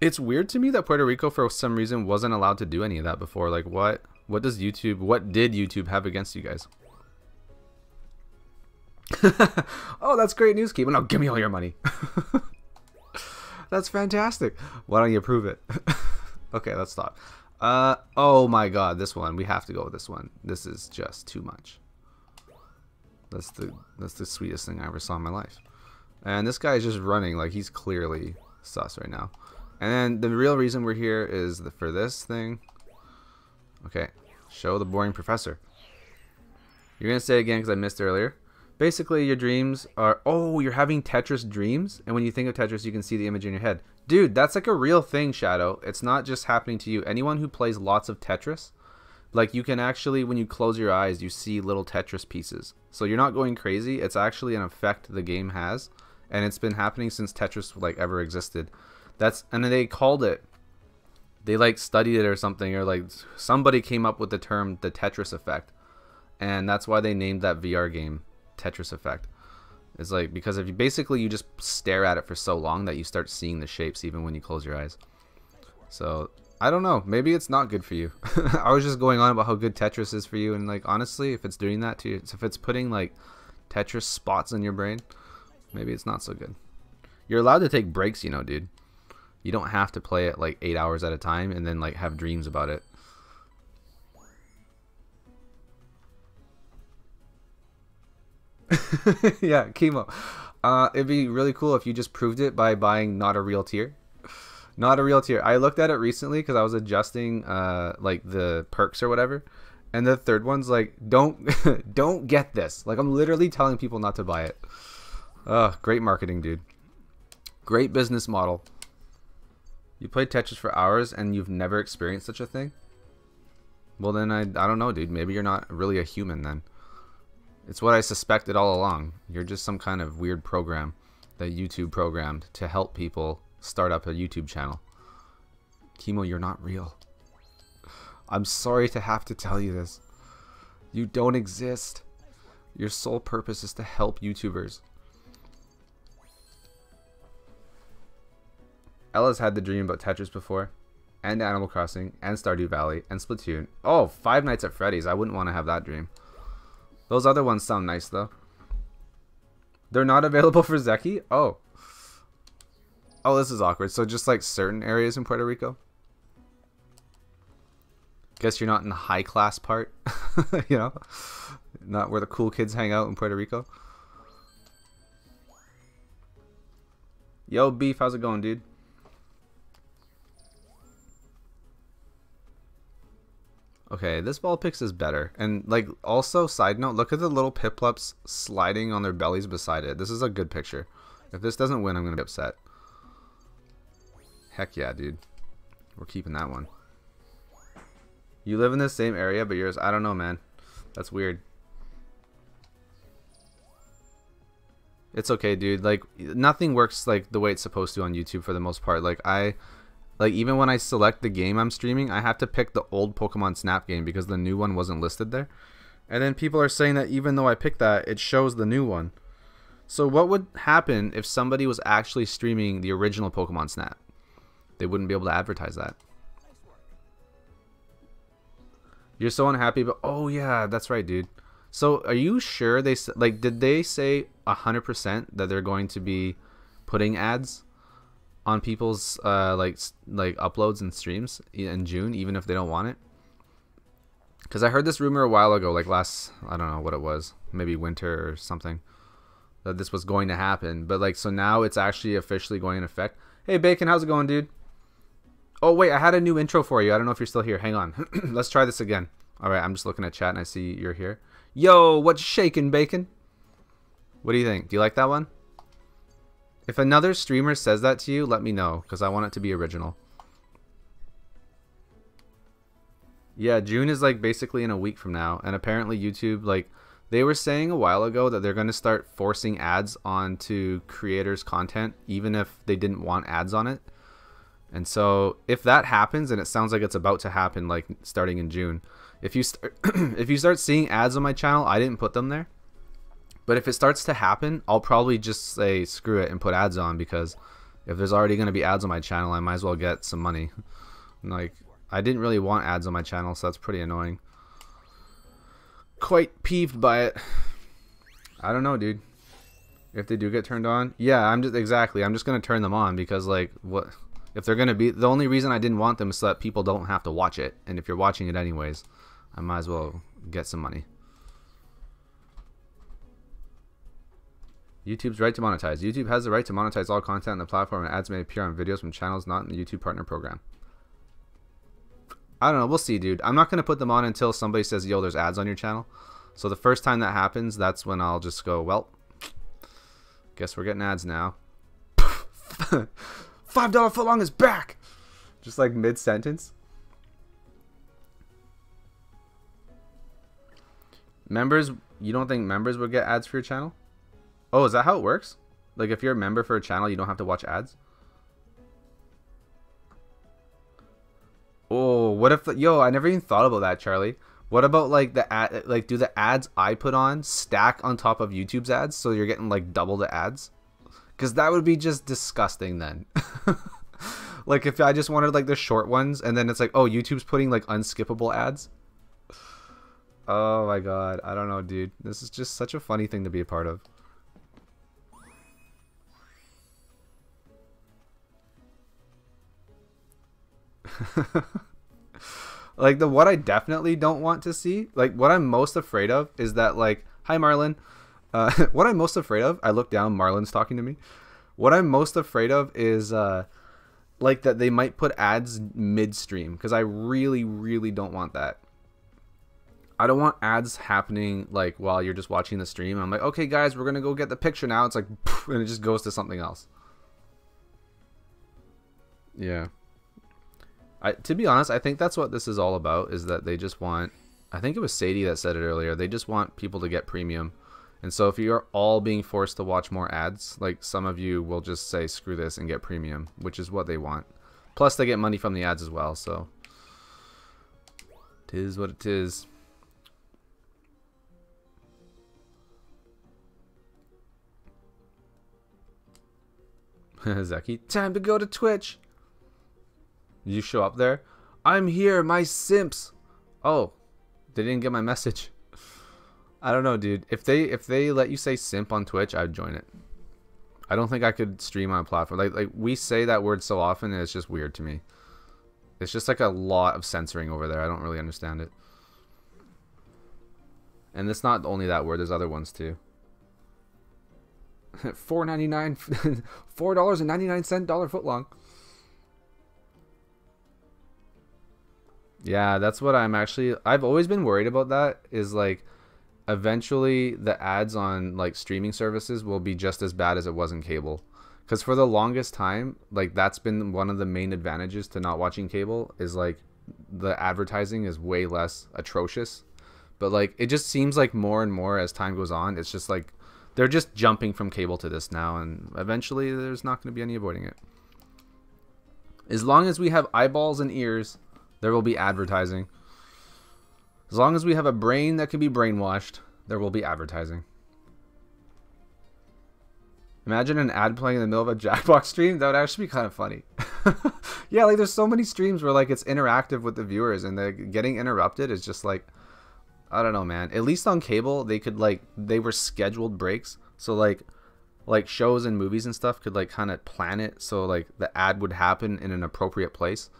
It's weird to me that Puerto Rico, for some reason, wasn't allowed to do any of that before. Like, what? What does YouTube... What did YouTube have against you guys? Oh, that's great news, Keith. Well, now give me all your money. That's fantastic. Why don't you prove it? Okay, let's stop. Uh, oh my god, this one. We have to go with this one. This is just too much. That's the that's the sweetest thing I ever saw in my life. And this guy is just running. Like, he's clearly sus right now. And then the real reason we're here is the, for this thing. Okay, show the boring professor. You're going to say it again because I missed earlier. Basically, your dreams are... Oh, you're having Tetris dreams? And when you think of Tetris, you can see the image in your head. Dude, that's like a real thing, Shadow. It's not just happening to you. Anyone who plays lots of Tetris, like, you can actually, when you close your eyes, you see little Tetris pieces. So you're not going crazy. It's actually an effect the game has. And it's been happening since Tetris, like, ever existed. That's... And they called it... They, like, studied it or something. Or, like, somebody came up with the term, the Tetris Effect. And that's why they named that V R game Tetris Effect. It's like, because if you basically you just stare at it for so long that you start seeing the shapes even when you close your eyes. So I don't know, maybe it's not good for you. I was just going on about how good Tetris is for you, and like, honestly, if it's doing that to you, if it's putting like Tetris spots in your brain, maybe it's not so good. You're allowed to take breaks, you know, dude. You don't have to play it like eight hours at a time and then like have dreams about it. Yeah, chemo. Uh, it'd be really cool if you just proved it by buying not a real tier. Not a real tier. I looked at it recently because I was adjusting uh, like the perks or whatever, and the third one's like, don't, don't get this. Like, I'm literally telling people not to buy it. Uh, great marketing, dude. Great business model. You played Tetris for hours and you've never experienced such a thing? Well, then I, I don't know, dude. Maybe you're not really a human then. It's what I suspected all along. You're just some kind of weird program that YouTube programmed to help people start up a YouTube channel. Chemo, you're not real. I'm sorry to have to tell you this. You don't exist. Your sole purpose is to help YouTubers. Ella's had the dream about Tetris before, and Animal Crossing, and Stardew Valley, and Splatoon. Oh, Five Nights at Freddy's. I wouldn't want to have that dream. Those other ones sound nice, though. They're not available for Zeki? Oh. Oh, this is awkward. So just, like, certain areas in Puerto Rico? Guess you're not in the high-class part. You know? Not where the cool kids hang out in Puerto Rico. Yo, Beef, how's it going, dude? Okay, this Vulpix is better. And, like, also, side note, look at the little Piplups sliding on their bellies beside it. This is a good picture. If this doesn't win, I'm going to be upset. Heck yeah, dude. We're keeping that one. You live in the same area, but yours... I don't know, man. That's weird. It's okay, dude. Like, nothing works, like, the way it's supposed to on YouTube for the most part. Like, I... Like, even when I select the game I'm streaming, I have to pick the old Pokemon Snap game because the new one wasn't listed there. And then people are saying that even though I picked that, it shows the new one. So what would happen if somebody was actually streaming the original Pokemon Snap? They wouldn't be able to advertise that. You're so unhappy, but... Oh, yeah, that's right, dude. So, are you sure they... Like, did they say one hundred percent that they're going to be putting ads on people's uh, like like uploads and streams in June, even if they don't want it? Because I heard this rumor a while ago, like last, I don't know what it was, maybe winter or something, that this was going to happen. But like, so now it's actually officially going in effect. Hey Bacon, how's it going, dude? Oh, wait, I had a new intro for you. I don't know if you're still here. Hang on. Let's try this again. All right, I'm just looking at chat, and I see you're here. Yo, what's shaking, bacon? What do you think? Do you like that one? If another streamer says that to you, let me know, because I want it to be original. Yeah, June is, like, basically in a week from now, and apparently YouTube, like, they were saying a while ago that they're going to start forcing ads onto creators' content, even if they didn't want ads on it. And so, if that happens, and it sounds like it's about to happen, like, starting in June, if you start, if you start seeing ads on my channel, I didn't put them there. But if it starts to happen, I'll probably just say screw it and put ads on, because if there's already going to be ads on my channel, I might as well get some money. Like, I didn't really want ads on my channel, so that's pretty annoying. Quite peeved by it. I don't know, dude. If they do get turned on, yeah, I'm just exactly. I'm just going to turn them on, because like what if they're going to be the only reason I didn't want them is so that people don't have to watch it. And if you're watching it anyways, I might as well get some money. YouTube's right to monetize. YouTube has the right to monetize all content on the platform, and ads may appear on videos from channels not in the YouTube partner program. I don't know. We'll see, dude. I'm not going to put them on until somebody says, yo, there's ads on your channel. So the first time that happens, that's when I'll just go, well, guess we're getting ads now. five dollar footlong is back! Just like mid-sentence. Members, you don't think members would get ads for your channel? Oh, is that how it works? Like, if you're a member for a channel, you don't have to watch ads? Oh, what if... The, yo, I never even thought about that, Charlie. What about, like, the ad... Like, do the ads I put on stack on top of YouTube's ads so you're getting, like, double the ads? Because that would be just disgusting then. Like, if I just wanted, like, the short ones, and then it's like, oh, YouTube's putting, like, unskippable ads? Oh, my God. I don't know, dude. This is just such a funny thing to be a part of. Like the what I definitely don't want to see, like what I'm most afraid of is that, like, hi Marlon, uh, what I'm most afraid of, I look down, Marlon's talking to me, what I'm most afraid of is uh, like that they might put ads midstream, because I really really don't want that. I don't want ads happening like while you're just watching the stream. I'm like, okay guys, we're gonna go get the picture now. It's like, and it just goes to something else. Yeah, I, to be honest, I think that's what this is all about, is that they just want, I think it was Sadie that said it earlier, they just want people to get premium. And so if you're all being forced to watch more ads, like some of you will just say screw this and get premium, which is what they want. Plus they get money from the ads as well, so tis what it is. Zaki, time to go to Twitch. You show up there. I'm here, my simps. Oh, they didn't get my message. I don't know, dude. If they if they let you say simp on Twitch, I'd join it. I don't think I could stream on a platform like like we say that word so often, and it's just weird to me. It's just like a lot of censoring over there. I don't really understand it. And it's not only that word. There's other ones too. Four ninety nine, four dollars and ninety nine cent dollar footlong. Yeah, that's what I'm actually, I've always been worried about, that is like eventually the ads on like streaming services will be just as bad as it was in cable. Because for the longest time, like that's been one of the main advantages to not watching cable, is like the advertising is way less atrocious. But like it just seems like more and more as time goes on, it's just like they're just jumping from cable to this now, and eventually there's not going to be any avoiding it. As long as we have eyeballs and ears, there will be advertising. As long as we have a brain that can be brainwashed, there will be advertising. Imagine an ad playing in the middle of a Jackbox stream. That would actually be kind of funny. Yeah, like there's so many streams where like it's interactive with the viewers, and they're getting interrupted is just like, I don't know, man. At least on cable, they could like, they were scheduled breaks. So like, like shows and movies and stuff could like kind of plan it. So like the ad would happen in an appropriate place.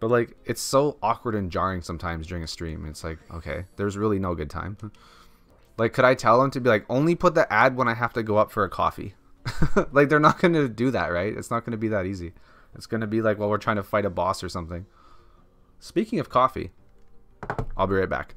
But like it's so awkward and jarring sometimes during a stream. It's like, okay, there's really no good time. Like, could I tell them to be like, only put the ad when I have to go up for a coffee? Like, they're not going to do that, right? It's not going to be that easy. It's going to be like while we're trying to fight a boss or something. Speaking of coffee, I'll be right back.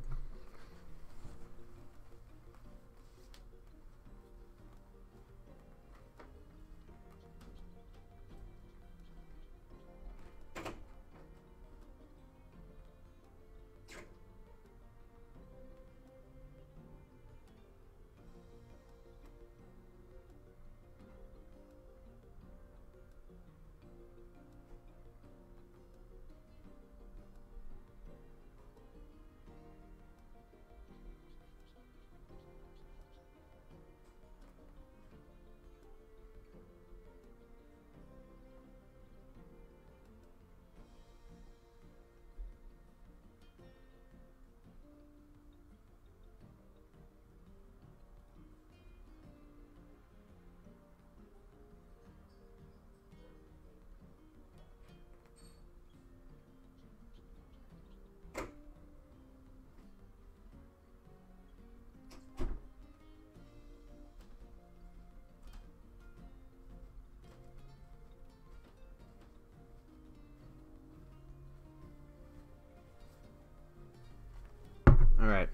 Alright,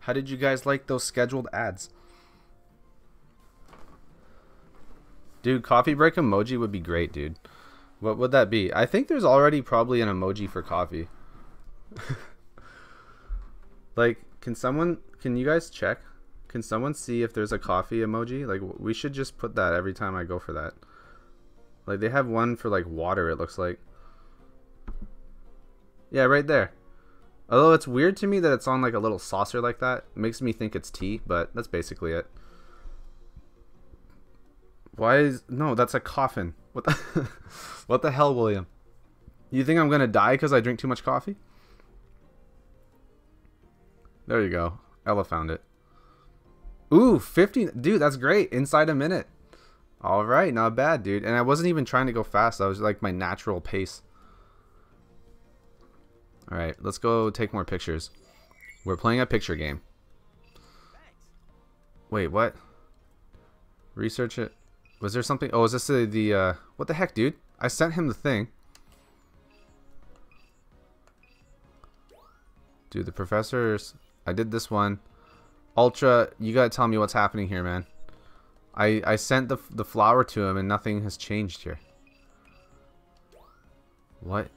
how did you guys like those scheduled ads? Dude, coffee break emoji would be great, dude. What would that be? I think there's already probably an emoji for coffee. Like, can someone, can you guys check? Can someone see if there's a coffee emoji? Like, we should just put that every time I go for that. Like, they have one for, like, water, it looks like. Yeah, right there. Although it's weird to me that it's on like a little saucer like that. It makes me think it's tea, but that's basically it. Why is... No, that's a coffin. What the, what the hell, William? You think I'm going to die because I drink too much coffee? There you go. Ella found it. Ooh, fifty... Dude, that's great. Inside a minute. All right, not bad, dude. And I wasn't even trying to go fast. That was like my natural pace. Alright, let's go take more pictures. We're playing a picture game. Wait, what? Research it. Was there something? Oh, is this the, the uh, what the heck, dude? I sent him the thing. Dude, the professors. I did this one. Ultra, you gotta tell me what's happening here, man. I, I sent the, the flower to him and nothing has changed here. What?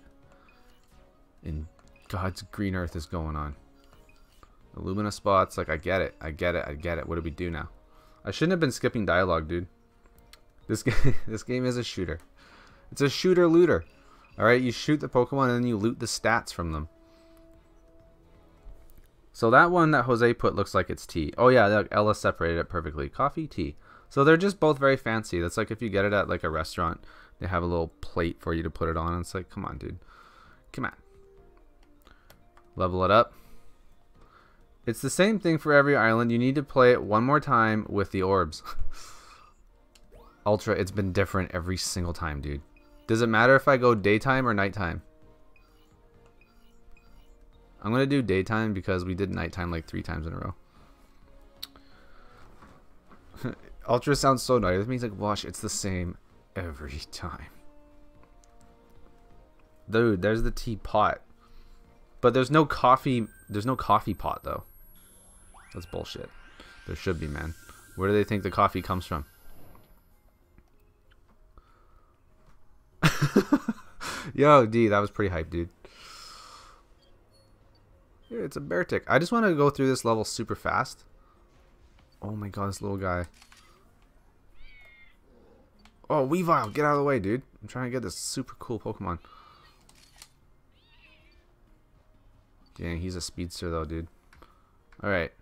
In God's green earth is going on? Illumina spots, like I get it, I get it, I get it. What do we do now? I shouldn't have been skipping dialogue, dude. This game, this game is a shooter. It's a shooter looter. All right, you shoot the Pokemon and then you loot the stats from them. So that one that Jose put looks like it's tea. Oh yeah, Ella separated it perfectly. Coffee, tea. So they're just both very fancy. That's like if you get it at like a restaurant, they have a little plate for you to put it on. It's like, come on, dude, come on. Level it up. It's the same thing for every island. You need to play it one more time with the orbs. Ultra, it's been different every single time, dude. Does it matter if I go daytime or nighttime? I'm gonna do daytime because we did nighttime like three times in a row. Ultra sounds so nice. It means like, wash, it's the same every time. Dude, there's the teapot. But there's no coffee, there's no coffee pot though. That's bullshit. There should be, man. Where do they think the coffee comes from? Yo, D, that was pretty hype, dude. Here, it's a bear tick. I just want to go through this level super fast. Oh my god, this little guy. Oh, Weavile, get out of the way, dude. I'm trying to get this super cool Pokemon. Dang, he's a speedster though, dude. Alright.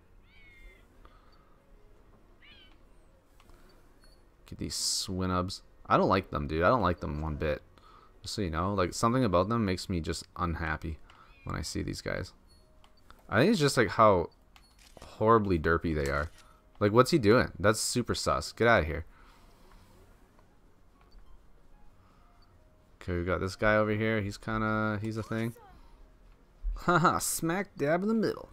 Get these Swinubs. I don't like them, dude. I don't like them one bit. Just so you know, like, something about them makes me just unhappy when I see these guys. I think it's just, like, how horribly derpy they are. Like, what's he doing? That's super sus. Get out of here. Okay, we got this guy over here. He's kind of... He's a thing. Haha, smack dab in the middle.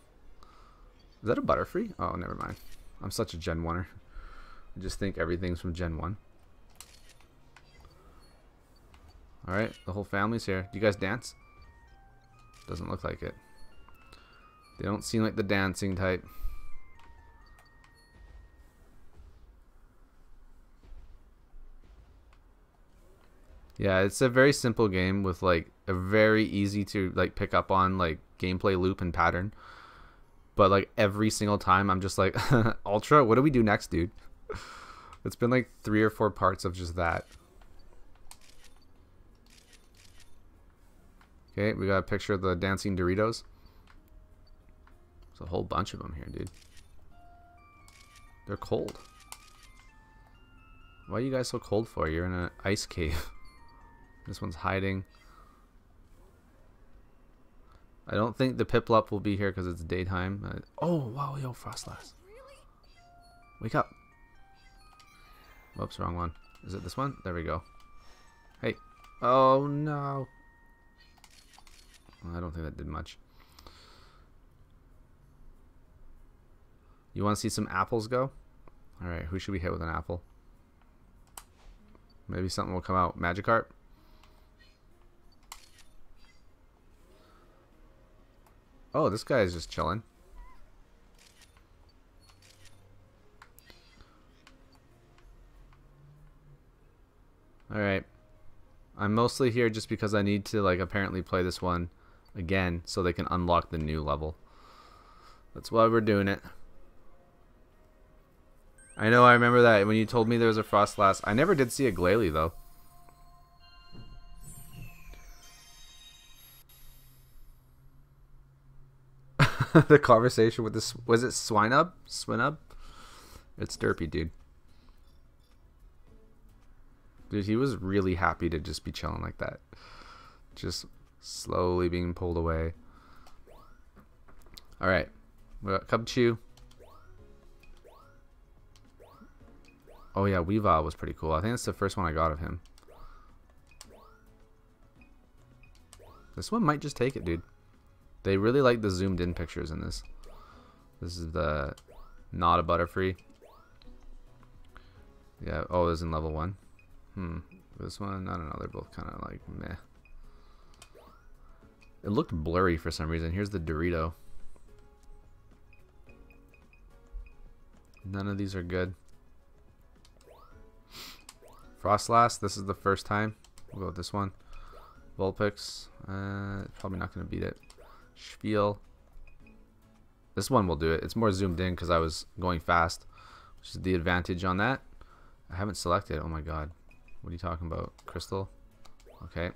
Is that a Butterfree? Oh, never mind. I'm such a Gen one-er. I just think everything's from Gen one. Alright, the whole family's here. Do you guys dance? Doesn't look like it. They don't seem like the dancing type. Yeah, it's a very simple game with like a very easy to like pick up on like gameplay loop and pattern. But like every single time I'm just like, Ultra, what do we do next, dude? It's been like three or four parts of just that. Okay, we got a picture of the dancing Doritos. There's a whole bunch of them here, dude. They're cold. Why are you guys so cold for? You're in an ice cave. This one's hiding. I don't think the Piplup will be here because it's daytime. Uh, oh, wow, yo, Frostlass. Wake up. Whoops, wrong one. Is it this one? There we go. Hey. Oh, no. Well, I don't think that did much. You want to see some apples go? Alright, who should we hit with an apple? Maybe something will come out. Magikarp? Oh, this guy is just chilling. Alright. I'm mostly here just because I need to, like, apparently play this one again so they can unlock the new level. That's why we're doing it. I know, I remember that when you told me there was a Frostlass. I never did see a Glalie, though. The conversation with this, was it Swinub? Swinub? It's Derpy, dude. Dude, he was really happy to just be chilling like that. Just slowly being pulled away. Alright. We got Cubchew. Oh yeah, Weavile was pretty cool. I think that's the first one I got of him. This one might just take it, dude. They really like the zoomed in pictures in this. This is the not a Butterfree. Yeah, oh, it was in level one. Hmm. This one, I don't know, they're both kind of like meh. It looked blurry for some reason. Here's the Dorito. None of these are good. Frostlass, this is the first time. We'll go with this one. Vulpix, uh, probably not going to beat it. Spiel. This one will do it. It's more zoomed in because I was going fast, which is the advantage on that. I haven't selected. Oh my god. What are you talking about? Crystal? Okay.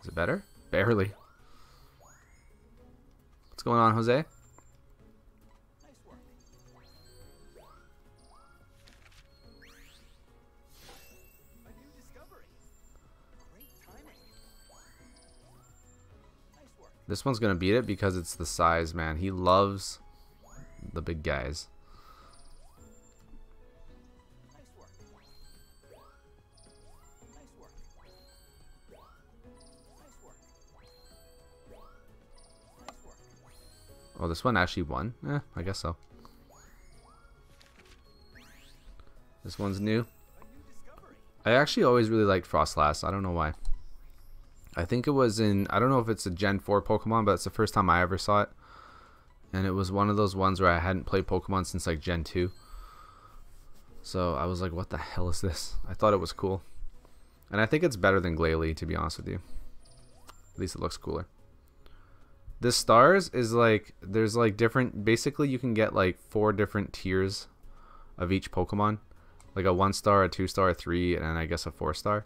Is it better? Barely. What's going on, Jose? This one's going to beat it because it's the size, man. He loves the big guys. Nice work. Nice work. Nice work. Nice work. Oh, this one actually won? Eh, I guess so. This one's new. I actually always really liked Frostlass. I don't know why. I think it was in, I don't know if it's a Gen four Pokemon, but it's the first time I ever saw it. And it was one of those ones where I hadn't played Pokemon since like Gen two. So I was like, what the hell is this? I thought it was cool. And I think it's better than Glalie, to be honest with you. At least it looks cooler. This stars is like, there's like different, basically you can get like four different tiers of each Pokemon. Like a one star, a two star, a three, and I guess a four star.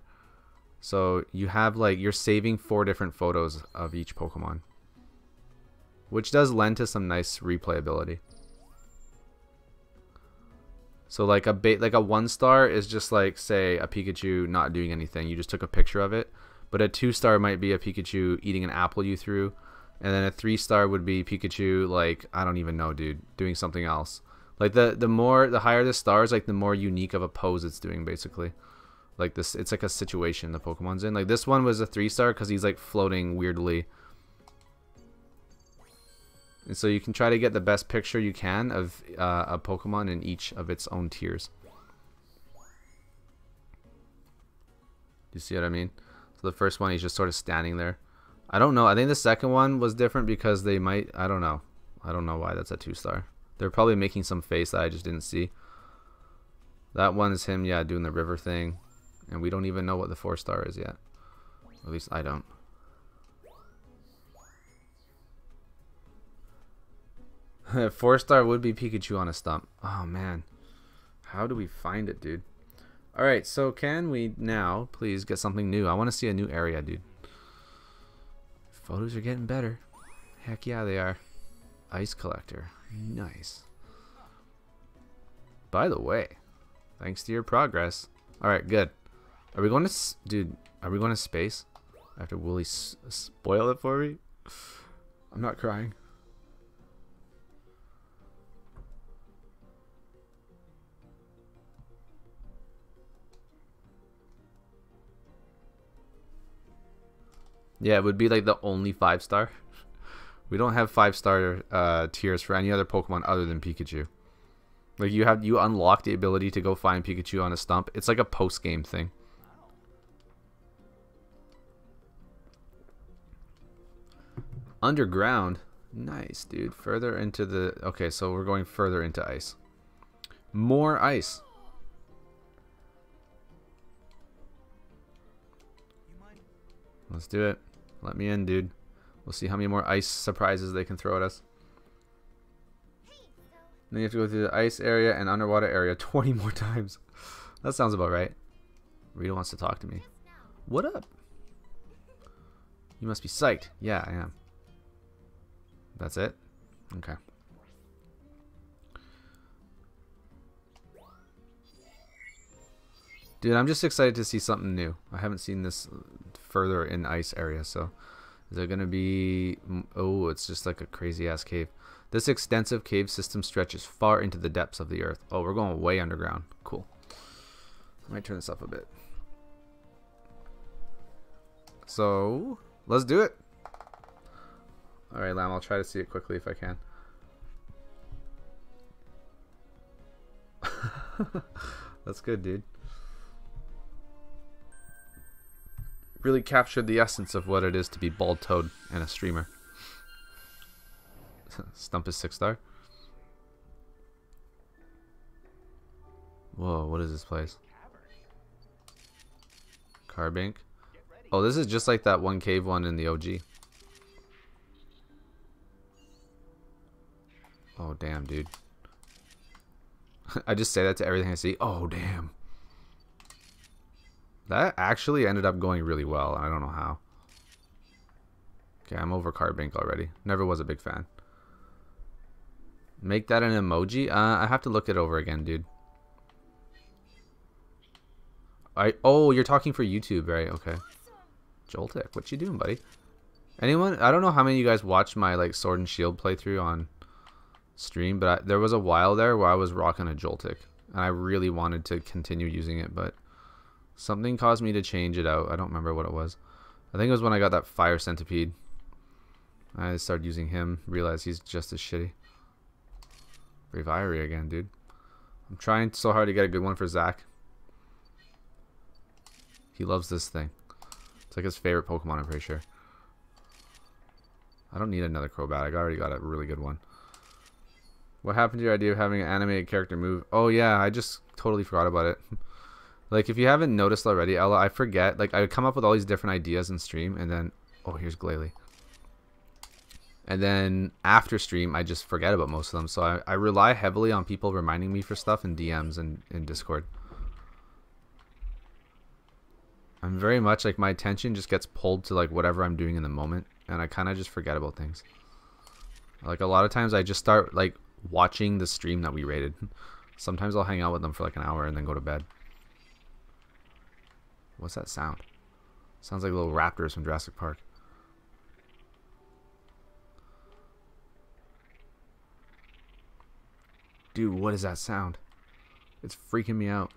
So you have like, you're saving four different photos of each Pokemon, which does lend to some nice replayability. So like a ba like a one star is just like, say, a Pikachu not doing anything. You just took a picture of it. But a two star might be a Pikachu eating an apple you threw. And then a three star would be Pikachu, like, I don't even know, dude, doing something else. Like the, the more, the higher the stars, like the more unique of a pose it's doing, basically. Like this, it's like a situation the Pokemon's in. Like this one was a three star because he's like floating weirdly. And so you can try to get the best picture you can of uh, a Pokemon in each of its own tiers. You see what I mean? So the first one, he's just sort of standing there. I don't know. I think the second one was different because they might... I don't know. I don't know why that's a two-star. They're probably making some face that I just didn't see. That one is him, yeah, doing the river thing. And we don't even know what the four-star is yet. At least I don't. four-star would be Pikachu on a stump. Oh, man. How do we find it, dude? Alright, so can we now please get something new? I want to see a new area, dude. Photos are getting better. Heck yeah, they are. Ice collector. Nice. By the way, thanks to your progress. Alright, good. Are we going to... S dude, are we going to space? After Wooly s spoil it for me? I'm not crying. Yeah, it would be like the only five star. We don't have five star uh, tiers for any other Pokemon other than Pikachu. Like you have, you unlock the ability to go find Pikachu on a stump. It's like a post game thing. Underground, nice, dude. Further into the okay, so we're going further into ice. More ice. Let's do it. Let me in, dude. We'll see how many more ice surprises they can throw at us. Then you have to go through the ice area and underwater area twenty more times. That sounds about right. Rita wants to talk to me. What up? You must be psyched. Yeah, I am. That's it? Okay. Dude, I'm just excited to see something new. I haven't seen this further in ice area, so is there gonna be oh it's just like a crazy ass cave. This extensive cave system stretches far into the depths of the earth. Oh, we're going way underground. Cool. I might turn this up a bit. So let's do it. Alright, Lam, I'll try to see it quickly if I can. That's good, dude. Really captured the essence of what it is to be bald toad and a streamer. Stump is six star. Whoa, what is this place? Carbank. Oh, this is just like that one cave one in the O G. Oh, damn, dude. I just say that to everything I see. Oh, damn. That actually ended up going really well. I don't know how. Okay, I'm over Carbink already. Never was a big fan. Make that an emoji? Uh, I have to look it over again, dude. I oh, you're talking for YouTube, right? Okay. Joltik, what you doing, buddy? Anyone? I don't know how many of you guys watched my like Sword and Shield playthrough on stream, but I, there was a while there where I was rocking a Joltik, and I really wanted to continue using it, but something caused me to change it out. I don't remember what it was. I think it was when I got that fire centipede. I started using him. Realized he's just as shitty. Braviary again, dude. I'm trying so hard to get a good one for Zach. He loves this thing. It's like his favorite Pokemon, I'm pretty sure. I don't need another Crobat. I already got a really good one. What happened to your idea of having an animated character move? Oh yeah, I just totally forgot about it. Like, if you haven't noticed already, Ella, I forget. Like, I come up with all these different ideas in stream, and then... Oh, here's Glalie. And then, after stream, I just forget about most of them. So, I, I rely heavily on people reminding me for stuff in D Ms and in Discord. I'm very much, like, my attention just gets pulled to, like, whatever I'm doing in the moment. And I kind of just forget about things. Like, a lot of times, I just start, like, watching the stream that we rated. Sometimes I'll hang out with them for, like, an hour and then go to bed. What's that sound? Sounds like little raptors from Jurassic Park. Dude, what is that sound? It's freaking me out.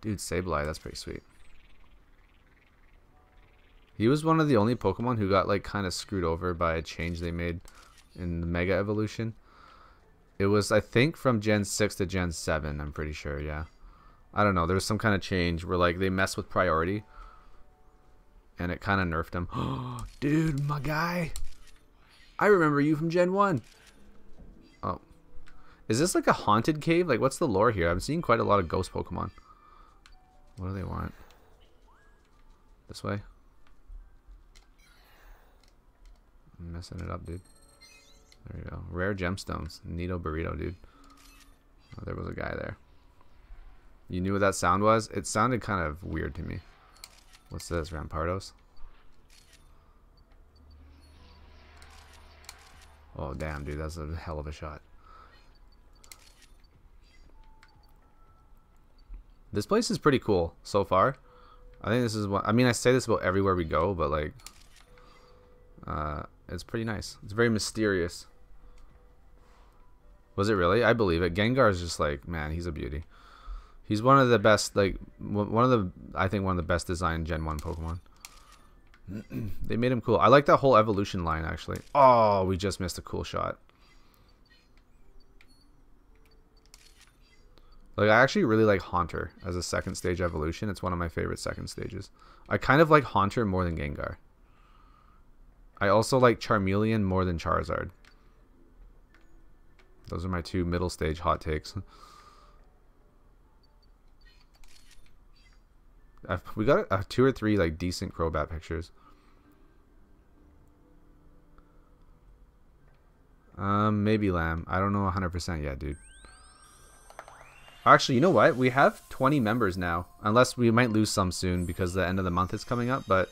Dude, Sableye, that's pretty sweet. He was one of the only Pokemon who got like kind of screwed over by a change they made in the Mega Evolution. It was, I think, from Gen six to Gen seven, I'm pretty sure, yeah. I don't know, there was some kind of change where like they messed with priority. And it kind of nerfed him. Oh, dude, my guy. I remember you from Gen one. Oh. Is this like a haunted cave? Like, what's the lore here? I'm seeing quite a lot of ghost Pokemon. What do they want? This way? I'm messing it up, dude. There you go. Rare gemstones. Neato burrito, dude. Oh, there was a guy there. You knew what that sound was? It sounded kind of weird to me. What's this? Rampardos? Oh, damn, dude. That's a hell of a shot. This place is pretty cool so far. I think this is one... I mean, I say this about everywhere we go, but, like... Uh... It's pretty nice. It's very mysterious. Was it really? I believe it. Gengar is just like, man, he's a beauty. He's one of the best, like, one of the, I think one of the best designed Gen one Pokemon. They made him cool. I like that whole evolution line, actually. Oh, we just missed a cool shot. Like, I actually really like Haunter as a second stage evolution. It's one of my favorite second stages. I kind of like Haunter more than Gengar. I also like Charmeleon more than Charizard. Those are my two middle stage hot takes. I've, we got a, a two or three like decent Crobat pictures. Um, maybe Lamb. I don't know one hundred percent yet, dude. Actually, you know what? We have twenty members now. Unless we might lose some soon because the end of the month is coming up, but...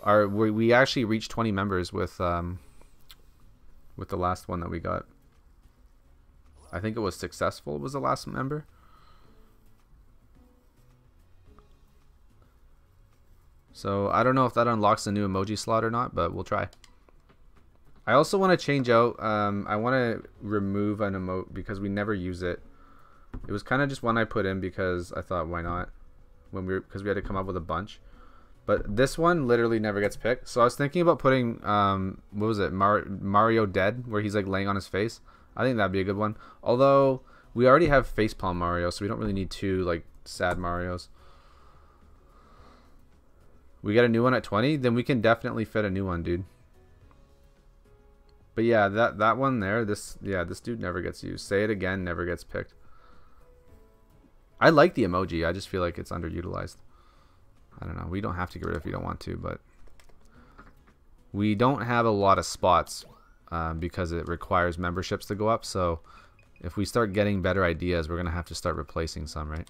Our, we actually reached twenty members with um, with the last one that we got. I think it was successful was the last member. So I don't know if that unlocks a new emoji slot or not, but we'll try. I also want to change out. Um, I want to remove an emote because we never use it. It was kind of just one I put in because I thought, why not? When we because we had to come up with a bunch. But this one literally never gets picked. So I was thinking about putting, um, what was it, Mar Mario Dead, where he's like laying on his face. I think that'd be a good one. Although we already have Facepalm Mario, so we don't really need two like sad Marios. We got a new one at twenty, then we can definitely fit a new one, dude. But yeah, that that one there, this yeah, this dude never gets used. Say it again, never gets picked. I like the emoji. I just feel like it's underutilized. I don't know. We don't have to get rid of it if you don't want to, but we don't have a lot of spots um, because it requires memberships to go up. So if we start getting better ideas, we're going to have to start replacing some, right?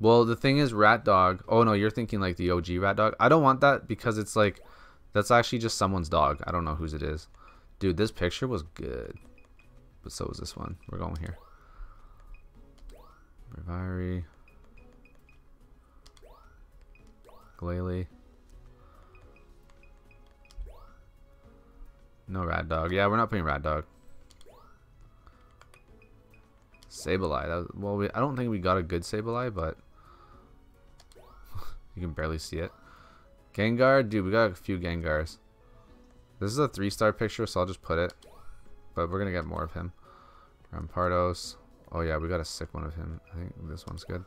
Well, the thing is Rat Dog. Oh, no, you're thinking like the O G Rat Dog. I don't want that because it's like that's actually just someone's dog. I don't know whose it is. Dude, this picture was good, but so was this one. We're going here. Reviry. Glalie. No Rat Dog. Yeah, we're not putting Rat Dog. Sableye. That was, well, we, I don't think we got a good Sableye, but you can barely see it. Gengar. Dude, we got a few Gengars. This is a three-star picture, so I'll just put it. But we're going to get more of him. Rampardos. Oh, yeah, we got a sick one of him. I think this one's good.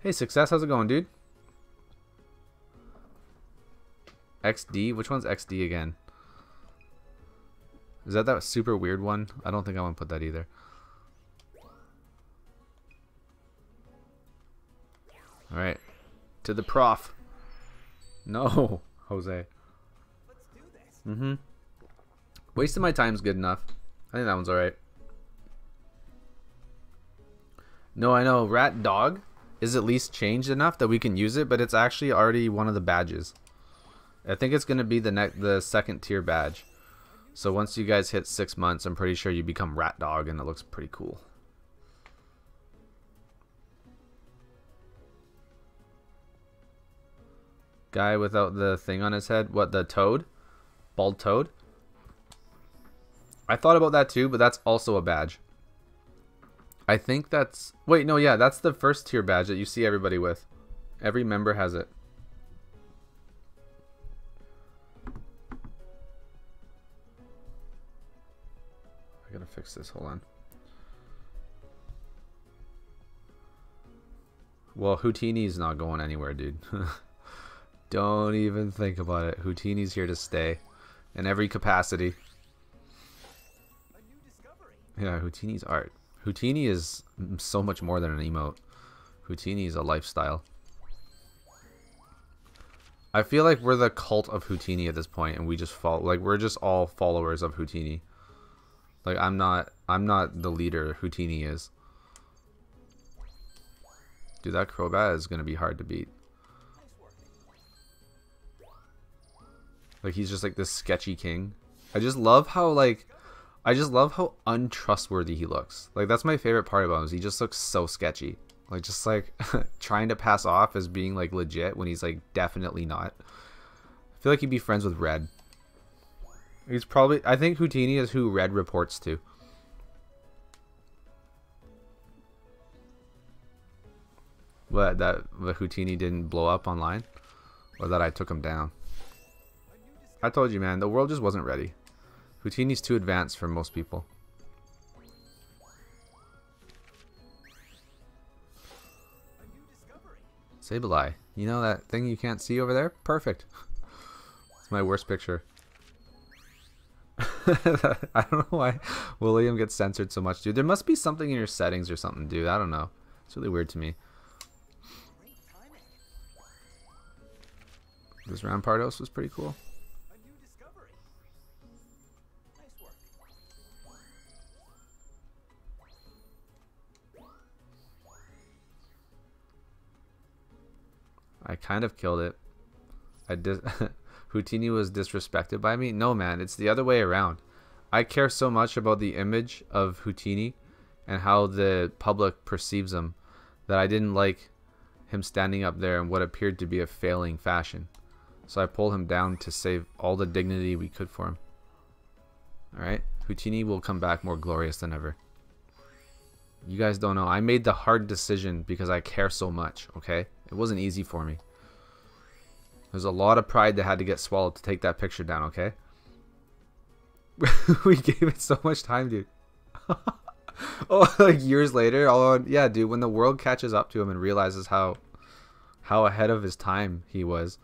Hey, Success. How's it going, dude? X D? Which one's X D again? Is that that super weird one? I don't think I want to put that either. Alright. To the prof. No, Jose. Mm-hmm. Wasting my time's good enough. I think that one's alright. No, I know. Rat Dog is at least changed enough that we can use it, but it's actually already one of the badges. I think it's going to be the next, the second tier badge. So once you guys hit six months, I'm pretty sure you become Rat Dog, and it looks pretty cool. Guy without the thing on his head. What, the toad? Bald toad? I thought about that too, but that's also a badge. I think that's... Wait, no, yeah, that's the first tier badge that you see everybody with. Every member has it. fix this. Hold on. Well, Houtini's not going anywhere, dude. Don't even think about it. Houtini's here to stay in every capacity. A new discovery. Yeah, Houtini's art. Houtini is so much more than an emote. Houtini is a lifestyle. I feel like we're the cult of Houtini at this point, and we just follow. Like, we're just all followers of Houtini. Like, I'm not. I'm not the leader. Houtini is. Dude, that Crobat is gonna be hard to beat. Like, he's just like this sketchy king. I just love how like. I just love how untrustworthy he looks. Like, that's my favorite part about him. Is he just looks so sketchy. Like, just like trying to pass off as being like legit when he's like definitely not. I feel like he'd be friends with Red. He's probably, I think Houtini is who Red reports to. But that but Houtini didn't blow up online, or that I took him down. I told you, man, the world just wasn't ready. Houtini's too advanced for most people. Sableye. You know that thing you can't see over there? Perfect. It's my worst picture. I don't know why William gets censored so much, dude. There must be something in your settings or something, dude. I don't know. It's really weird to me. This Rampardos was pretty cool. I kind of killed it. I dis Houtini was disrespected by me? No, man, it's the other way around. I care so much about the image of Houtini and how the public perceives him that I didn't like him standing up there in what appeared to be a failing fashion. So I pulled him down to save all the dignity we could for him. Alright, Houtini will come back more glorious than ever. You guys don't know. I made the hard decision because I care so much, okay? It wasn't easy for me. There's a lot of pride that had to get swallowed to take that picture down, okay? We gave it so much time, dude. Oh, like years later. Oh, yeah, dude, when the world catches up to him and realizes how how ahead of his time he was.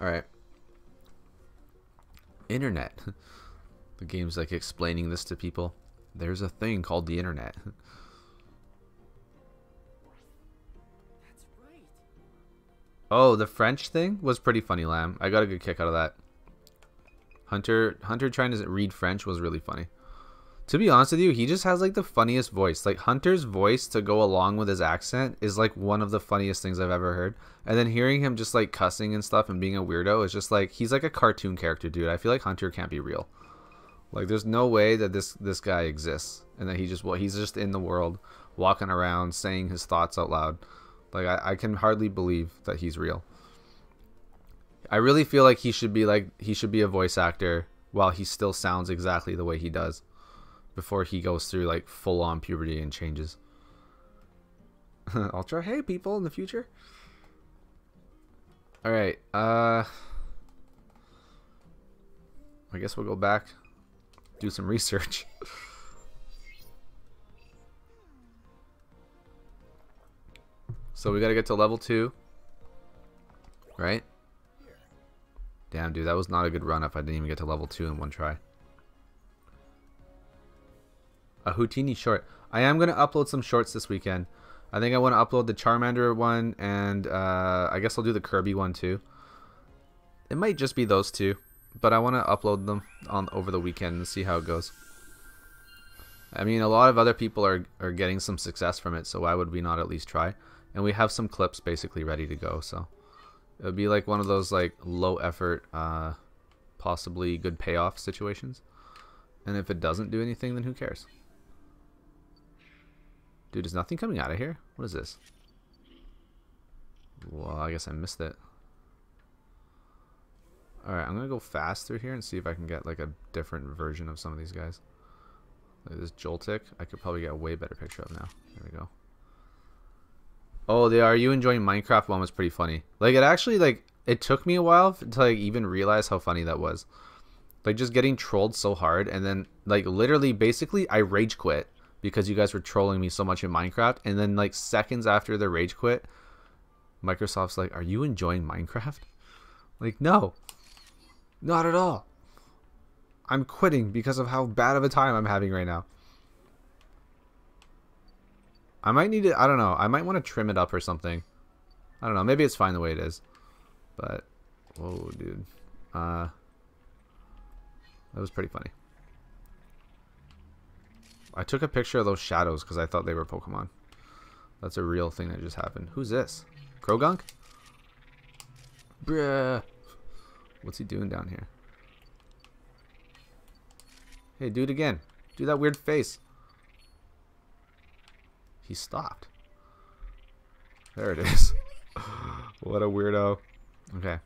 All right. Internet. The game's like explaining this to people. There's a thing called the internet. That's right. Oh, the French thing was pretty funny, Lamb. I got a good kick out of that. Hunter Hunter trying to read French was really funny. To be honest with you, he just has like the funniest voice. Like, Hunter's voice to go along with his accent is like one of the funniest things I've ever heard. And then hearing him just like cussing and stuff and being a weirdo is just like, he's like a cartoon character, dude. I feel like Hunter can't be real. Like, there's no way that this this guy exists, and that he just well, he's just in the world, walking around, saying his thoughts out loud. Like, I, I can hardly believe that he's real. I really feel like he should be like he should be a voice actor while he still sounds exactly the way he does, before he goes through like full on puberty and changes. Ultra, hey people in the future. All right, uh, I guess we'll go back. Do some research. So we gotta get to level two, right? Damn, dude, that was not a good run if I didn't even get to level two in one try. A Houtini short. I am gonna upload some shorts this weekend. I think I want to upload the Charmander one, and uh, I guess I'll do the Kirby one too. It might just be those two. But I want to upload them on over the weekend and see how it goes. I mean, a lot of other people are, are getting some success from it, so why would we not at least try? And we have some clips basically ready to go, so it would be like one of those like low effort, uh, possibly good payoff situations. And if it doesn't do anything, then who cares? Dude, is nothing coming out of here? What is this? Well, I guess I missed it. Alright, I'm going to go fast through here and see if I can get like a different version of some of these guys. Like this Joltik, I could probably get a way better picture of now. There we go. Oh, the Are You Enjoying Minecraft one was pretty funny. Like, it actually, like, it took me a while to like even realize how funny that was. Like just getting trolled so hard, and then like literally basically I rage quit because you guys were trolling me so much in Minecraft, and then like seconds after the rage quit, Microsoft's like, "Are you enjoying Minecraft?" Like, no. Not at all. I'm quitting because of how bad of a time I'm having right now. I might need to, I don't know, I might want to trim it up or something. I don't know, maybe it's fine the way it is. But, whoa, dude. Uh, that was pretty funny. I took a picture of those shadows because I thought they were Pokemon. That's a real thing that just happened. Who's this? Krogunk? Bruh. What's he doing down here? Hey, do it again. Do that weird face. He stopped. There it is. What a weirdo. Okay.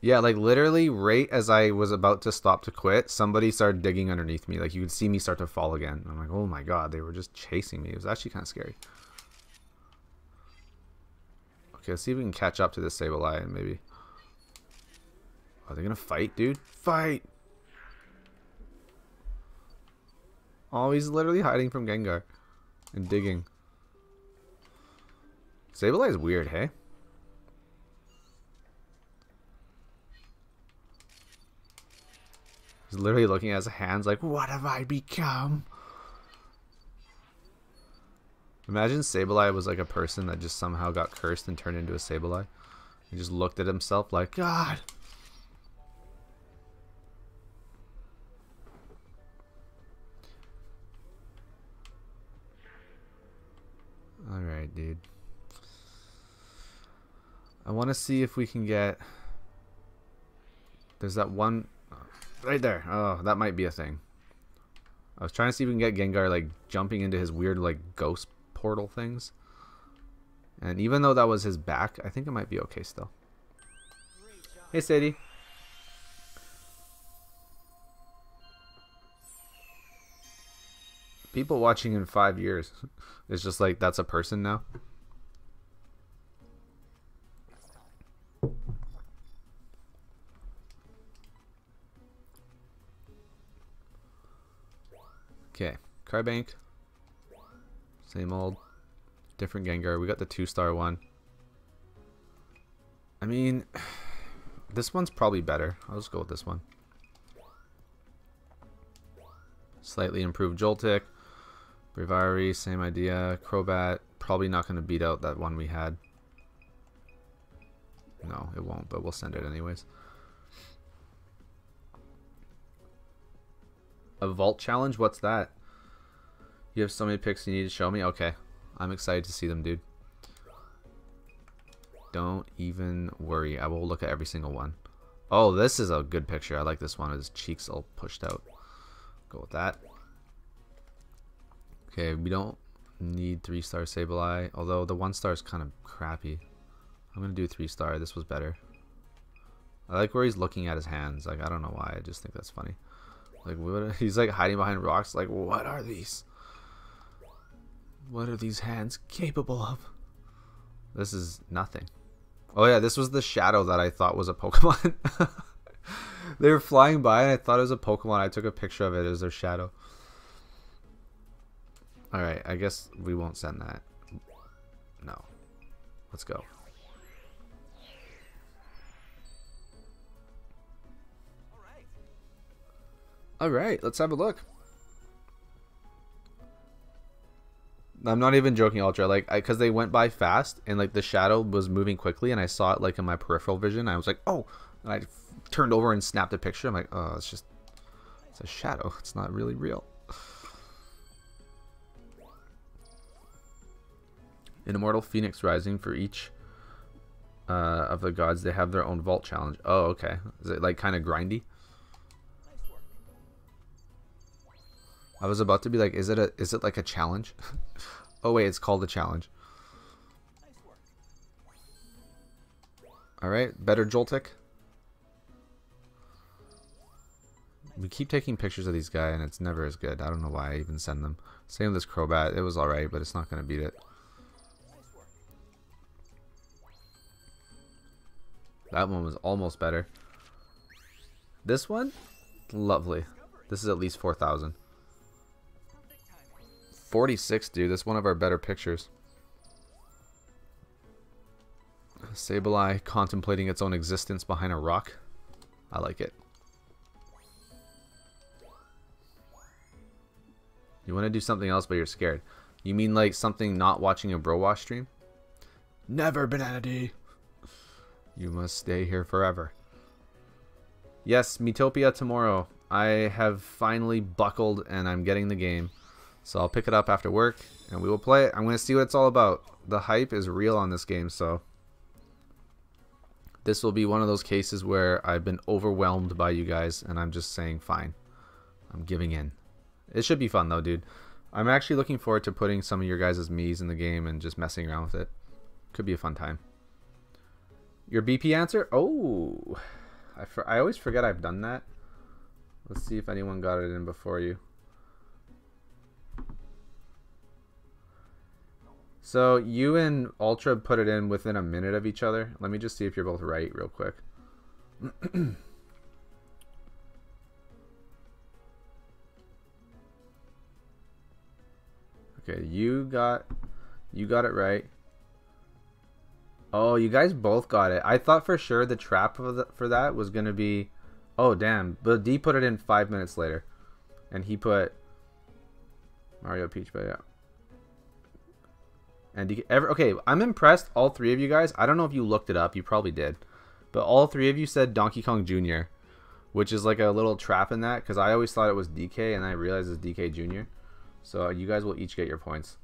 Yeah, like literally right as I was about to stop to quit, somebody started digging underneath me. Like you could see me start to fall again. I'm like, oh my god, they were just chasing me. It was actually kind of scary. Okay, let's see if we can catch up to this Sableye and maybe... Are they gonna fight, dude? Fight! Oh, he's literally hiding from Gengar and digging. Sableye is weird, hey? He's literally looking at his hands like, what have I become? Imagine Sableye was like a person that just somehow got cursed and turned into a Sableye. He just looked at himself like, God! Alright, dude. I want to see if we can get... There's that one... Right there. Oh, that might be a thing. I was trying to see if we can get Gengar, like, jumping into his weird, like, ghost portal things. And even though that was his back, I think it might be okay still. Hey, Sadie. People watching in five years. It's just like, that's a person now. Okay, Crybank. Same old. Different Gengar. We got the two-star one. I mean, this one's probably better. I'll just go with this one. Slightly improved Joltik. Bravari, same idea. Crobat, probably not going to beat out that one we had. No, it won't, but we'll send it anyways. A vault challenge? What's that? You have so many picks you need to show me? Okay. I'm excited to see them, dude. Don't even worry. I will look at every single one. Oh, this is a good picture. I like this one. His cheeks all pushed out. Go with that. Okay, we don't need three-star Sableye, although the one-star is kind of crappy. I'm going to do three-star. This was better. I like where he's looking at his hands. Like, I don't know why. I just think that's funny. Like, what? He's like hiding behind rocks. Like, what are these? What are these hands capable of? This is nothing. Oh yeah, this was the shadow that I thought was a Pokemon. They were flying by and I thought it was a Pokemon. I took a picture of it as their shadow. Alright, I guess we won't send that. No. Let's go. Alright, let's have a look. I'm not even joking, Ultra. Like, because they went by fast and like the shadow was moving quickly and I saw it like in my peripheral vision. I was like, oh! And I turned over and snapped a picture. I'm like, oh, it's just, it's a shadow. It's not really real. An immortal phoenix rising for each uh, of the gods. They have their own vault challenge. Oh, okay. Is it like kind of grindy? I was about to be like, is it a, is it like a challenge? Oh wait, it's called a challenge. All right, better Joltik. We keep taking pictures of these guys and it's never as good. I don't know why I even send them. Same with this Crobat. It was all right, but it's not going to beat it. That one was almost better. This one? Lovely. This is at least four thousand. forty-six, dude. That's one of our better pictures. Sableye contemplating its own existence behind a rock. I like it. You want to do something else, but you're scared. You mean like something not watching a bro wash stream? Never, Banana D. You must stay here forever. Yes, Miitopia tomorrow. I have finally buckled and I'm getting the game. So I'll pick it up after work and we will play it. I'm going to see what it's all about. The hype is real on this game, so this will be one of those cases where I've been overwhelmed by you guys and I'm just saying fine. I'm giving in. It should be fun though, dude. I'm actually looking forward to putting some of your guys' Miis in the game and just messing around with it. Could be a fun time. Your B P answer? Oh, I, for I always forget I've done that. Let's see if anyone got it in before you. So you and Ultra put it in within a minute of each other. Let me just see if you're both right real quick. Okay, you got you got it right. Oh, you guys both got it. I thought for sure the trap for, the, for that was going to be... Oh, damn. But D put it in five minutes later. And he put... Mario Peach, but yeah. And D, ever, okay, I'm impressed all three of you guys. I don't know if you looked it up. You probably did. But all three of you said Donkey Kong Junior Which is like a little trap in that. Because I always thought it was D K and I realized it's D K Junior So you guys will each get your points.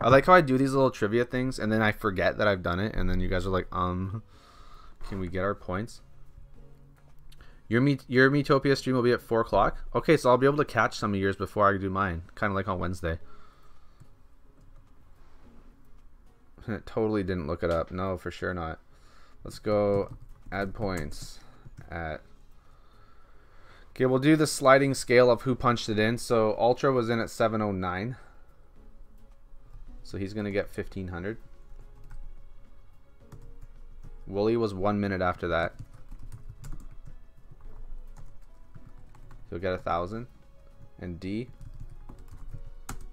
I like how I do these little trivia things and then I forget that I've done it and then you guys are like, um, can we get our points? Your Mi- your Miitopia stream will be at four o'clock. Okay, so I'll be able to catch some of yours before I do mine. Kind of like on Wednesday. Totally didn't look it up. No, for sure not. Let's go add points at... Okay, we'll do the sliding scale of who punched it in. So Ultra was in at seven oh nine. So he's going to get fifteen hundred. Wooly was one minute after that. He'll get a thousand. And D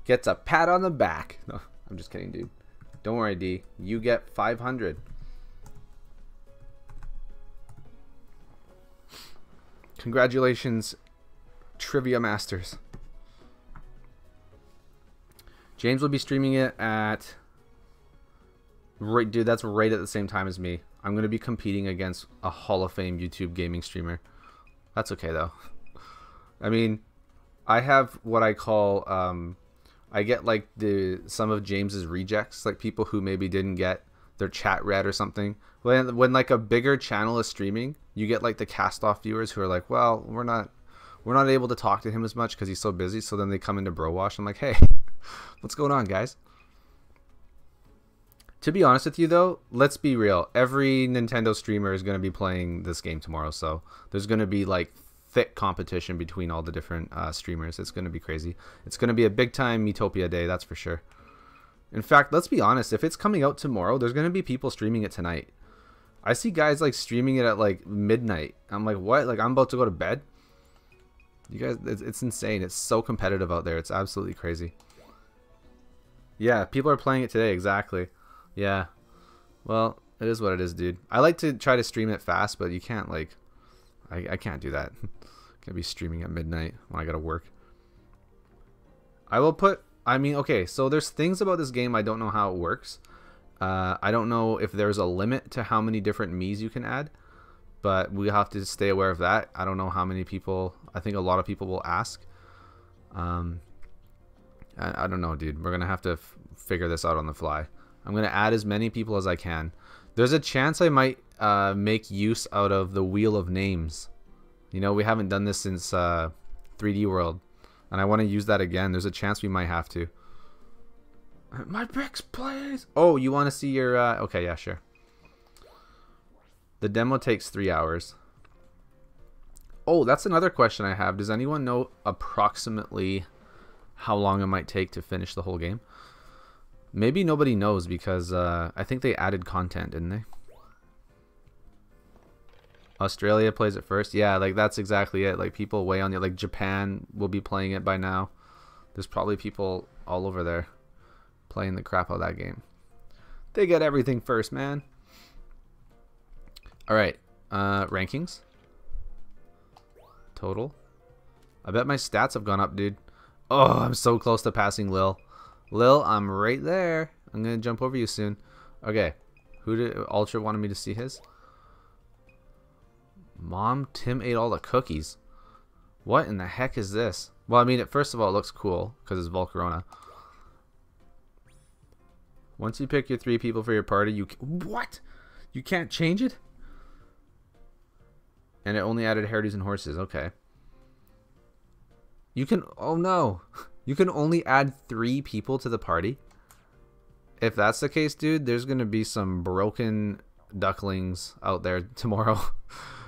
gets a pat on the back. No, I'm just kidding, dude. Don't worry, D. You get five hundred. Congratulations, Trivia Masters. James will be streaming it at... Right, dude, that's right at the same time as me. I'm going to be competing against a Hall of Fame YouTube gaming streamer. That's okay, though. I mean, I have what I call... Um, I get, like, the some of James's rejects. Like, people who maybe didn't get their chat read or something. When, when like, a bigger channel is streaming, you get, like, the cast-off viewers who are like, well, we're not... We're not able to talk to him as much because he's so busy. So then they come into Bro Wash. I'm like, hey, what's going on, guys? To be honest with you, though, let's be real. Every Nintendo streamer is going to be playing this game tomorrow. So there's going to be like thick competition between all the different uh, streamers. It's going to be crazy. It's going to be a big time Miitopia day. That's for sure. In fact, let's be honest. If it's coming out tomorrow, there's going to be people streaming it tonight. I see guys like streaming it at like midnight. I'm like, what? Like I'm about to go to bed. You guys, it's, it's insane. It's so competitive out there. It's absolutely crazy. Yeah, people are playing it today. Exactly. Yeah. Well, it is what it is, dude. I like to try to stream it fast, but you can't, like... I, I can't do that. I'm gonna be streaming at midnight when I gotta work. I will put... I mean, okay, so there's things about this game I don't know how it works. Uh, I don't know if there's a limit to how many different Miis you can add. But we have to stay aware of that. I don't know how many people... I think a lot of people will ask. Um, I, I don't know, dude. We're going to have to f figure this out on the fly. I'm going to add as many people as I can. There's a chance I might uh, make use out of the Wheel of Names. You know, we haven't done this since uh, three D World. And I want to use that again. There's a chance we might have to. My bricks, please! Oh, you want to see your... Uh... Okay, yeah, sure. The demo takes three hours. Oh, that's another question I have. Does anyone know approximately how long it might take to finish the whole game? Maybe nobody knows because uh, I think they added content, didn't they? Australia plays it first. Yeah, like that's exactly it. Like people way on the like Japan will be playing it by now. There's probably people all over there playing the crap out of that game. They get everything first, man. All right, uh, rankings. Total. I bet my stats have gone up, dude. Oh, I'm so close to passing Lil. Lil, I'm right there. I'm gonna jump over you soon. Okay, who did Ultra wanted me to see his? Mom, Tim ate all the cookies. What in the heck is this? Well, I mean, it, first of all, it looks cool because it's Volcarona. Once you pick your three people for your party, you can, what? You can't change it? And it only added hairdos and horses. Okay. You can. Oh no. You can only add three people to the party? If that's the case, dude, there's going to be some broken ducklings out there tomorrow.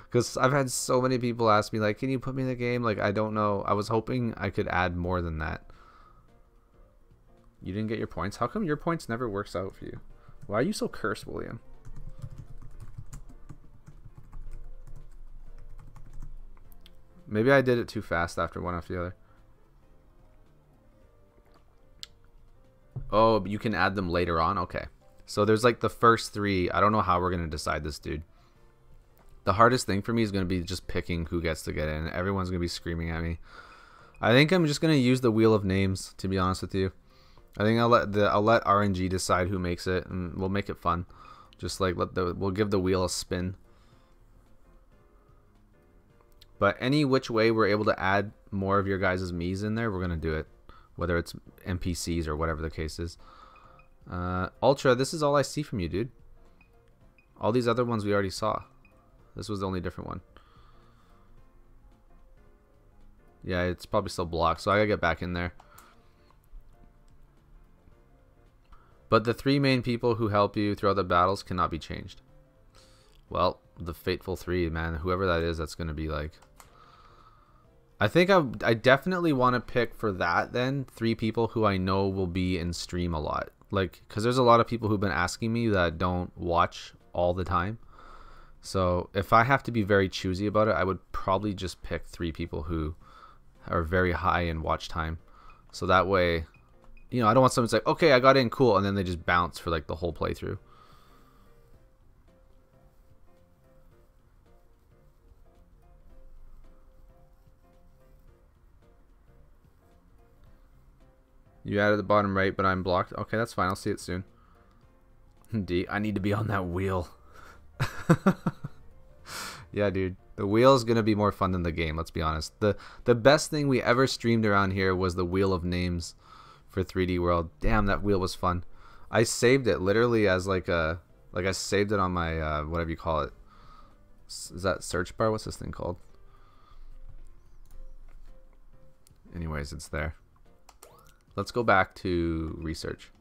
Because I've had so many people ask me, like, can you put me in the game? Like, I don't know. I was hoping I could add more than that. You didn't get your points? How come your points never works out for you? Why are you so cursed, William? Maybe I did it too fast after one after the other. Oh, but you can add them later on? Okay. So there's like the first three. I don't know how we're going to decide this, dude. The hardest thing for me is going to be just picking who gets to get in. Everyone's going to be screaming at me. I think I'm just going to use the wheel of names, to be honest with you. I think I'll let the I'll let R N G decide who makes it, and we'll make it fun. Just like let the we'll give the wheel a spin. But any which way we're able to add more of your guys' me's in there, we're going to do it. Whether it's N P Cs or whatever the case is. Uh, Ultra, this is all I see from you, dude. All these other ones we already saw. This was the only different one. Yeah, it's probably still blocked, so I gotta get back in there. But the three main people who help you throughout the battles cannot be changed. Well, the fateful three, man. Whoever that is, that's gonna be like... I think I, I definitely want to pick for that then three people who I know will be in stream a lot, like because there's a lot of people who've been asking me that don't watch all the time. So if I have to be very choosy about it, I would probably just pick three people who are very high in watch time. So that way, you know, I don't want someone to say, okay, I got in, cool, and then they just bounce for like the whole playthrough. You added the bottom right, but I'm blocked. Okay, that's fine. I'll see it soon. D, I need to be on that wheel. Yeah, dude. The wheel is going to be more fun than the game, let's be honest. The the best thing we ever streamed around here was the wheel of names for three D World. Damn, that wheel was fun. I saved it literally as like a... Like I saved it on my... Uh, whatever you call it. Is that search bar? What's this thing called? Anyways, it's there. Let's go back to research.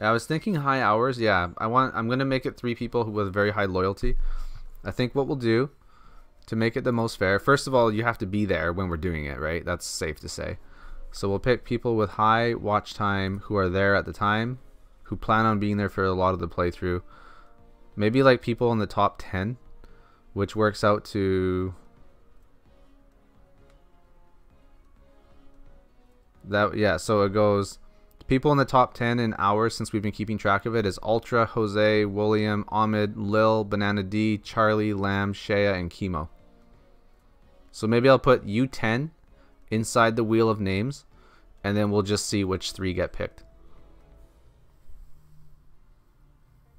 I was thinking high hours. Yeah, I want. I'm gonna make it three people who with very high loyalty. I think what we'll do to make it the most fair. First of all, you have to be there when we're doing it, right? That's safe to say. So we'll pick people with high watch time who are there at the time, who plan on being there for a lot of the playthrough. Maybe like people in the top ten, which works out to. That, yeah, so it goes people in the top ten in hours since we've been keeping track of it is Ultra, Jose, William, Ahmed, Lil, Banana D, Charlie, Lamb, Shea, and Chemo. So maybe I'll put you ten inside the wheel of names, and then we'll just see which three get picked.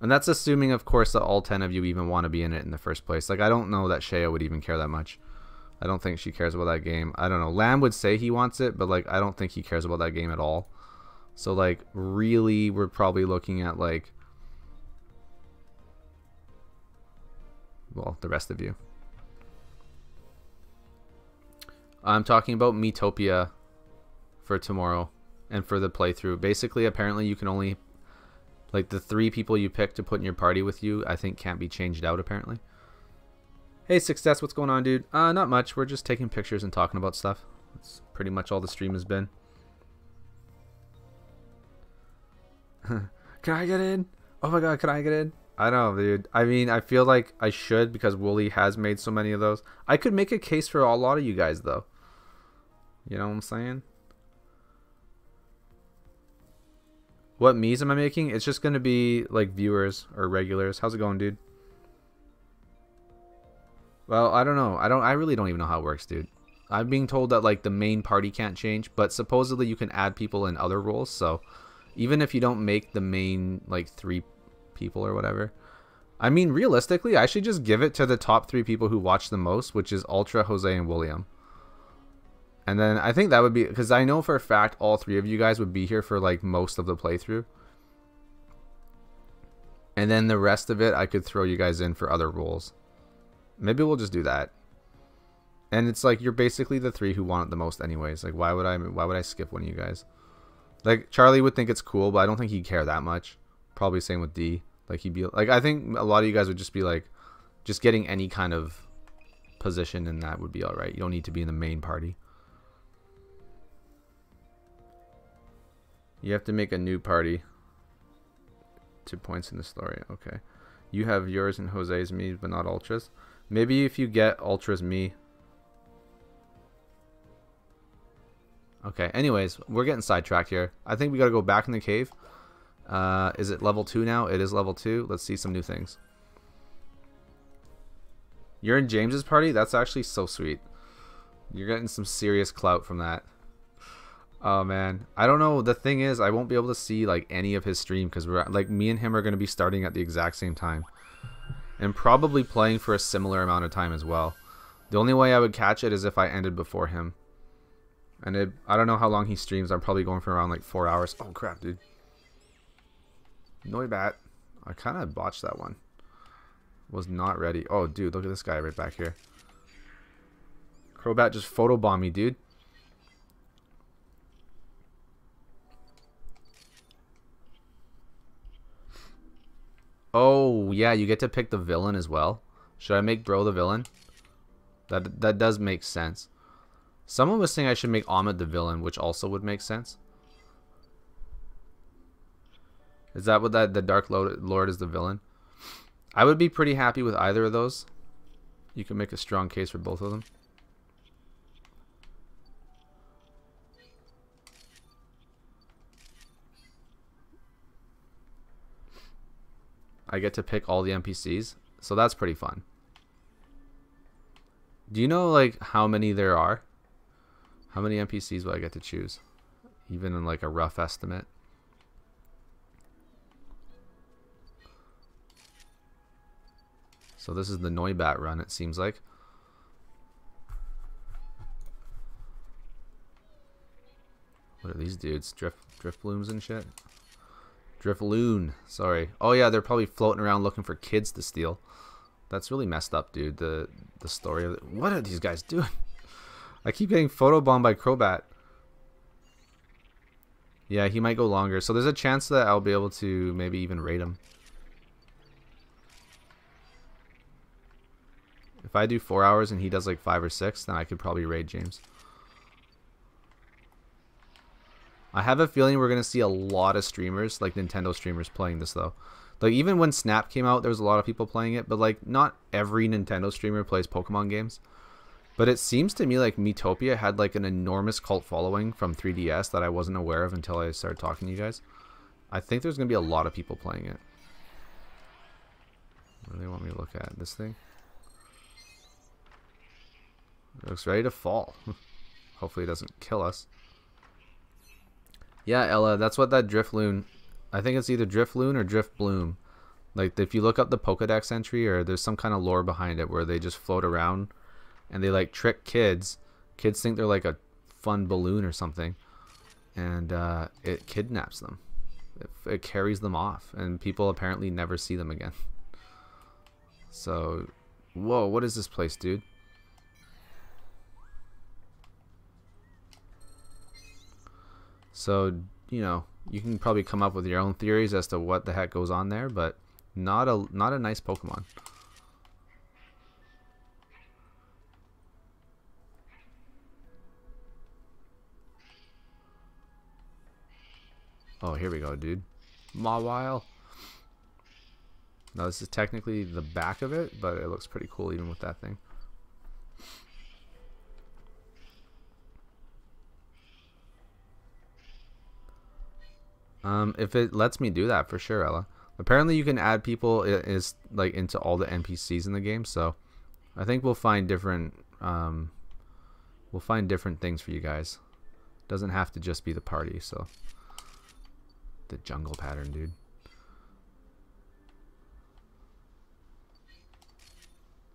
And that's assuming, of course, that all ten of you even want to be in it in the first place. Like, I don't know that Shea would even care that much. I don't think she cares about that game. I don't know. Lamb would say he wants it, but like I don't think he cares about that game at all. So like really we're probably looking at like well, the rest of you. I'm talking about Miitopia for tomorrow and for the playthrough. Basically, apparently you can only like the three people you pick to put in your party with you, I think can't be changed out apparently. Hey Success, what's going on, dude? Uh, not much. We're just taking pictures and talking about stuff. That's pretty much all the stream has been. Can I get in? Oh my god, can I get in? I don't know, dude. I mean, I feel like I should because Wooly has made so many of those. I could make a case for a lot of you guys, though. You know what I'm saying? What memes am I making? It's just going to be, like, viewers or regulars. How's it going, dude? Well, I don't know. I don't. I really don't even know how it works, dude. I'm being told that, like, the main party can't change, but supposedly you can add people in other roles, so even if you don't make the main, like, three people or whatever. I mean, realistically, I should just give it to the top three people who watch the most, which is Ultra, Jose, and William. And then I think that would be, because I know for a fact all three of you guys would be here for, like, most of the playthrough. And then the rest of it, I could throw you guys in for other roles. Maybe we'll just do that. And it's like, you're basically the three who want it the most anyways. Like, why would I why would I skip one of you guys? Like, Charlie would think it's cool, but I don't think he'd care that much. Probably same with D. Like, he'd be like, I think a lot of you guys would just be like, just getting any kind of position and that would be alright. You don't need to be in the main party. You have to make a new party. Two points in the story. Okay. You have yours and Jose's me, but not Ultra's. Maybe if you get Ultra's me. Okay, anyways, we're getting sidetracked here. I think we gotta go back in the cave. Uh, is it level two now? It is level two. Let's see some new things. You're in James's party? That's actually so sweet. You're getting some serious clout from that. Oh man, I don't know. The thing is, I won't be able to see like any of his stream because we're like me and him are gonna be starting at the exact same time, and probably playing for a similar amount of time as well. The only way I would catch it is if I ended before him, and it, I don't know how long he streams. I'm probably going for around like four hours. Oh crap, dude! Noibat, I kind of botched that one. Was not ready. Oh dude, look at this guy right back here. Crobat just photobombed me, dude. Oh, yeah, you get to pick the villain as well. Should I make Bro the villain? That that does make sense. Someone was saying I should make Ahmed the villain, which also would make sense. Is that what that the Dark Lord is the villain? I would be pretty happy with either of those. You can make a strong case for both of them. I get to pick all the N P Cs, so that's pretty fun. Do you know like how many there are? How many N P Cs will I get to choose? Even in like a rough estimate. So this is the Noibat run, it seems like. What are these dudes? Drift drift blooms and shit? Drifloon, sorry. Oh yeah, they're probably floating around looking for kids to steal. That's really messed up, dude. The the story of it. What are these guys doing? I keep getting photobombed by Crobat. Yeah, he might go longer. So there's a chance that I'll be able to maybe even raid him. If I do four hours and he does like five or six, then I could probably raid James. I have a feeling we're going to see a lot of streamers, like Nintendo streamers, playing this though. Like even when Snap came out, there was a lot of people playing it, but like not every Nintendo streamer plays Pokemon games. But it seems to me like Miitopia had like an enormous cult following from three D S that I wasn't aware of until I started talking to you guys. I think there's going to be a lot of people playing it. What do they want me to look at? This thing? It looks ready to fall. Hopefully it doesn't kill us. Yeah, Ella, that's what that Drifloon, I think it's either Drifloon or Driftbloom. Like, if you look up the Pokedex entry, or there's some kind of lore behind it where they just float around and they, like, trick kids. Kids think they're, like, a fun balloon or something. And uh, it kidnaps them. It, it carries them off. And people apparently never see them again. So, whoa, what is this place, dude? So, you know, you can probably come up with your own theories as to what the heck goes on there, but not a not a nice Pokemon. Oh, here we go, dude. Mawile. Now this is technically the back of it, but it looks pretty cool even with that thing. Um, if it lets me do that, for sure, Ella. Apparently you can add people is like into all the N P Cs in the game, so I think we'll find different um, we'll find different things for you guys. Doesn't have to just be the party. So the jungle pattern, dude.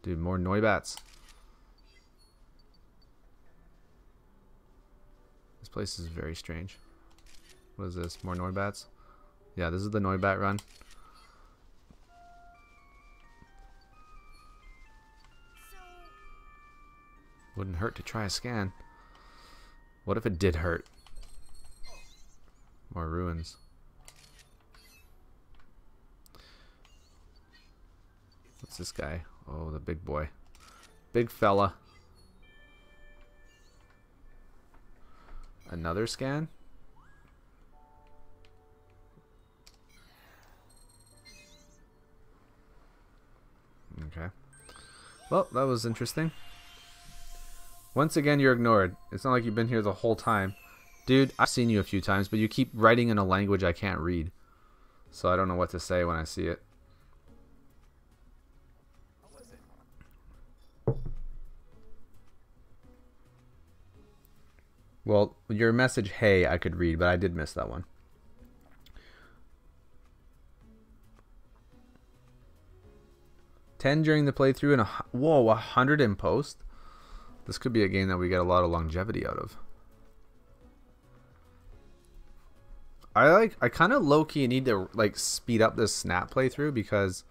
Dude, more Noibats. This place is very strange. What is this? More Noibats? Yeah, this is the Noibat run. Wouldn't hurt to try a scan. What if it did hurt? More ruins. What's this guy? Oh, the big boy. Big fella. Another scan? Okay. Well, that was interesting. Once again, you're ignored. It's not like you've been here the whole time. Dude, I've seen you a few times, but you keep writing in a language I can't read. So I don't know what to say when I see it. Well, your message, hey, I could read, but I did miss that one. ten during the playthrough and a, whoa, one hundred in post. This could be a game that we get a lot of longevity out of. I like. I kind of low key need to like speed up this Snap playthrough because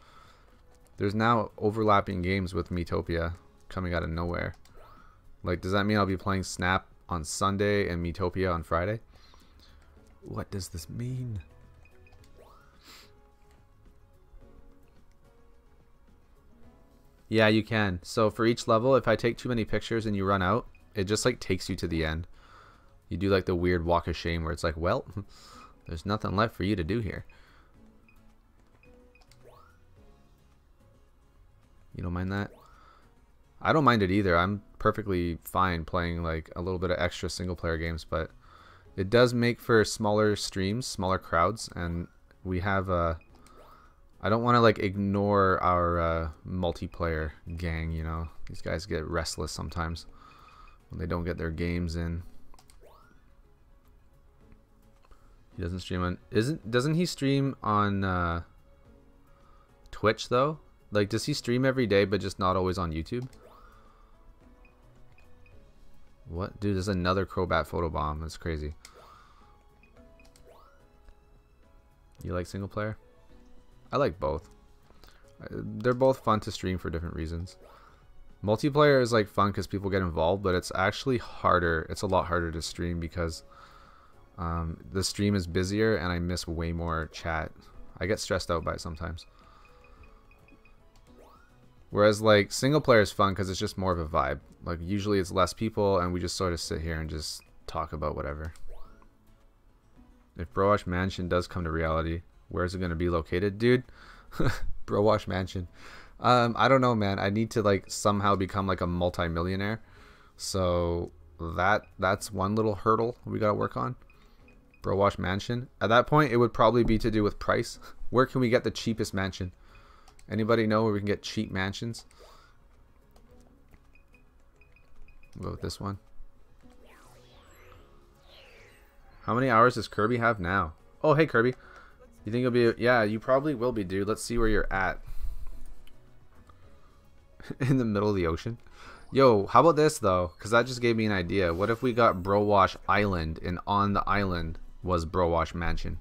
there's now overlapping games with Miitopia coming out of nowhere. Like, does that mean I'll be playing Snap on Sunday and Miitopia on Friday? What does this mean? Yeah, you can. So for each level, if I take too many pictures and you run out, it just like takes you to the end. You do like the weird walk of shame where it's like, well, there's nothing left for you to do here. You don't mind that? I don't mind it either. I'm perfectly fine playing like a little bit of extra single player games, but it does make for smaller streams, smaller crowds, and we have a uh, I don't want to like ignore our uh, multiplayer gang, you know. These guys get restless sometimes when they don't get their games in. He doesn't stream on isn't doesn't he stream on uh, Twitch though? Like, does he stream every day but just not always on YouTube? What? Dude, there's another Crobat photobomb. That's crazy. You like single player? I like both. They're both fun to stream for different reasons. Multiplayer is like fun because people get involved, but it's actually harder. It's a lot harder to stream because um, the stream is busier and I miss way more chat. I get stressed out by it sometimes. Whereas like single player is fun because it's just more of a vibe. Like usually it's less people and we just sort of sit here and just talk about whatever. If Broach Mansion does come to reality, where's it going to be located, dude? Browash Mansion. Um, I don't know, man. I need to like somehow become like a multi-millionaire. So that that's one little hurdle we got to work on. Browash Mansion. At that point, it would probably be to do with price. Where can we get the cheapest mansion? Anybody know where we can get cheap mansions? We'll go with this one. How many hours does Kirby have now? Oh, hey, Kirby. You think you'll be... Yeah, you probably will be, dude. Let's see where you're at. In the middle of the ocean? Yo, how about this, though? Because that just gave me an idea. What if we got Browash Island, and on the island was Browash Mansion?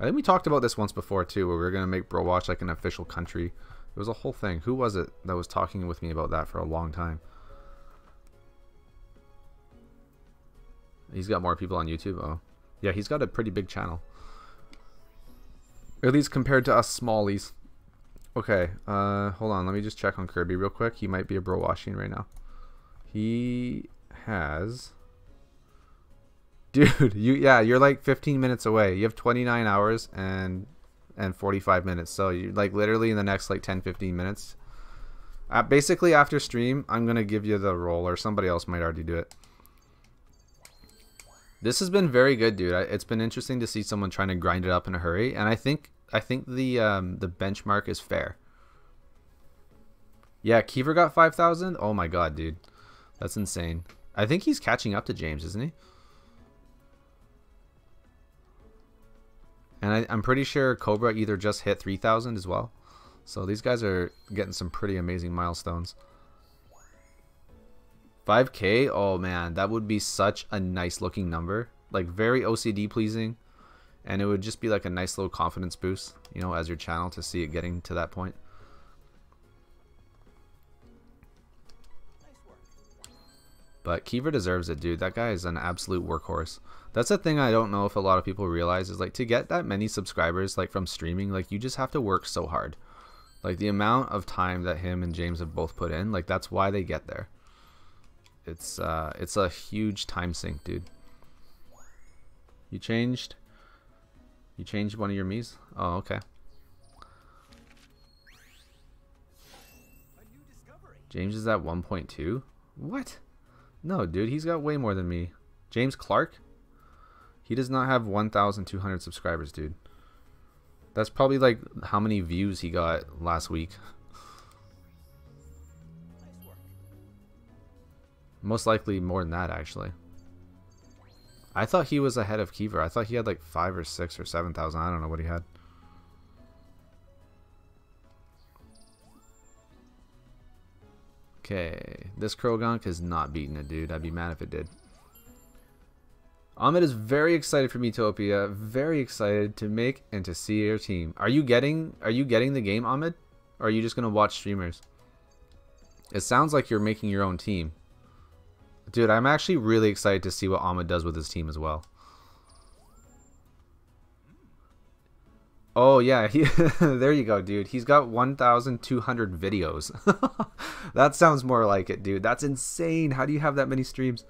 I think we talked about this once before, too, where we were going to make Browash like an official country. It was a whole thing. Who was it that was talking with me about that for a long time? He's got more people on YouTube? Oh. Yeah, he's got a pretty big channel. At least compared to us smallies. Okay, uh, hold on. Let me just check on Kirby real quick. He might be a Browashian right now. He has Dude, you yeah, you're like fifteen minutes away. You have twenty-nine hours and and forty-five minutes. So you like literally in the next like ten fifteen minutes. Uh, basically after stream, I'm going to give you the roll, or somebody else might already do it. This has been very good, dude. I, it's been interesting to see someone trying to grind it up in a hurry, and I think I think the um, the benchmark is fair. Yeah, Kiefer got five thousand. Oh my god, dude. That's insane. I think he's catching up to James, isn't he? And I, I'm pretty sure Cobra either just hit three thousand as well. So these guys are getting some pretty amazing milestones. five K? Oh man, that would be such a nice looking number. Like very O C D pleasing. And it would just be like a nice little confidence boost, you know, as your channel, to see it getting to that point. But Kiefer deserves it, dude. That guy is an absolute workhorse. That's the thing I don't know if a lot of people realize, is like to get that many subscribers like from streaming, like you just have to work so hard. Like the amount of time that him and James have both put in, like that's why they get there. It's uh, it's a huge time sink, dude. You changed? You changed one of your Miis? Oh, okay. James is at one point two? What? No, dude, he's got way more than me. James Clark? He does not have one thousand two hundred subscribers, dude. That's probably like how many views he got last week. Most likely more than that, actually. I thought he was ahead of Kiefer. I thought he had like five or six or seven thousand. I don't know what he had. Okay, this Krogunk is not beating it, dude. I'd be mad if it did. Ahmed is very excited for Miitopia. Very excited to make and to see your team. Are you getting? Are you getting the game, Ahmed? Or are you just gonna watch streamers? It sounds like you're making your own team. Dude, I'm actually really excited to see what Ahmed does with his team as well. Oh, yeah. He, there you go, dude. He's got one thousand two hundred videos. That sounds more like it, dude. That's insane. How do you have that many streams?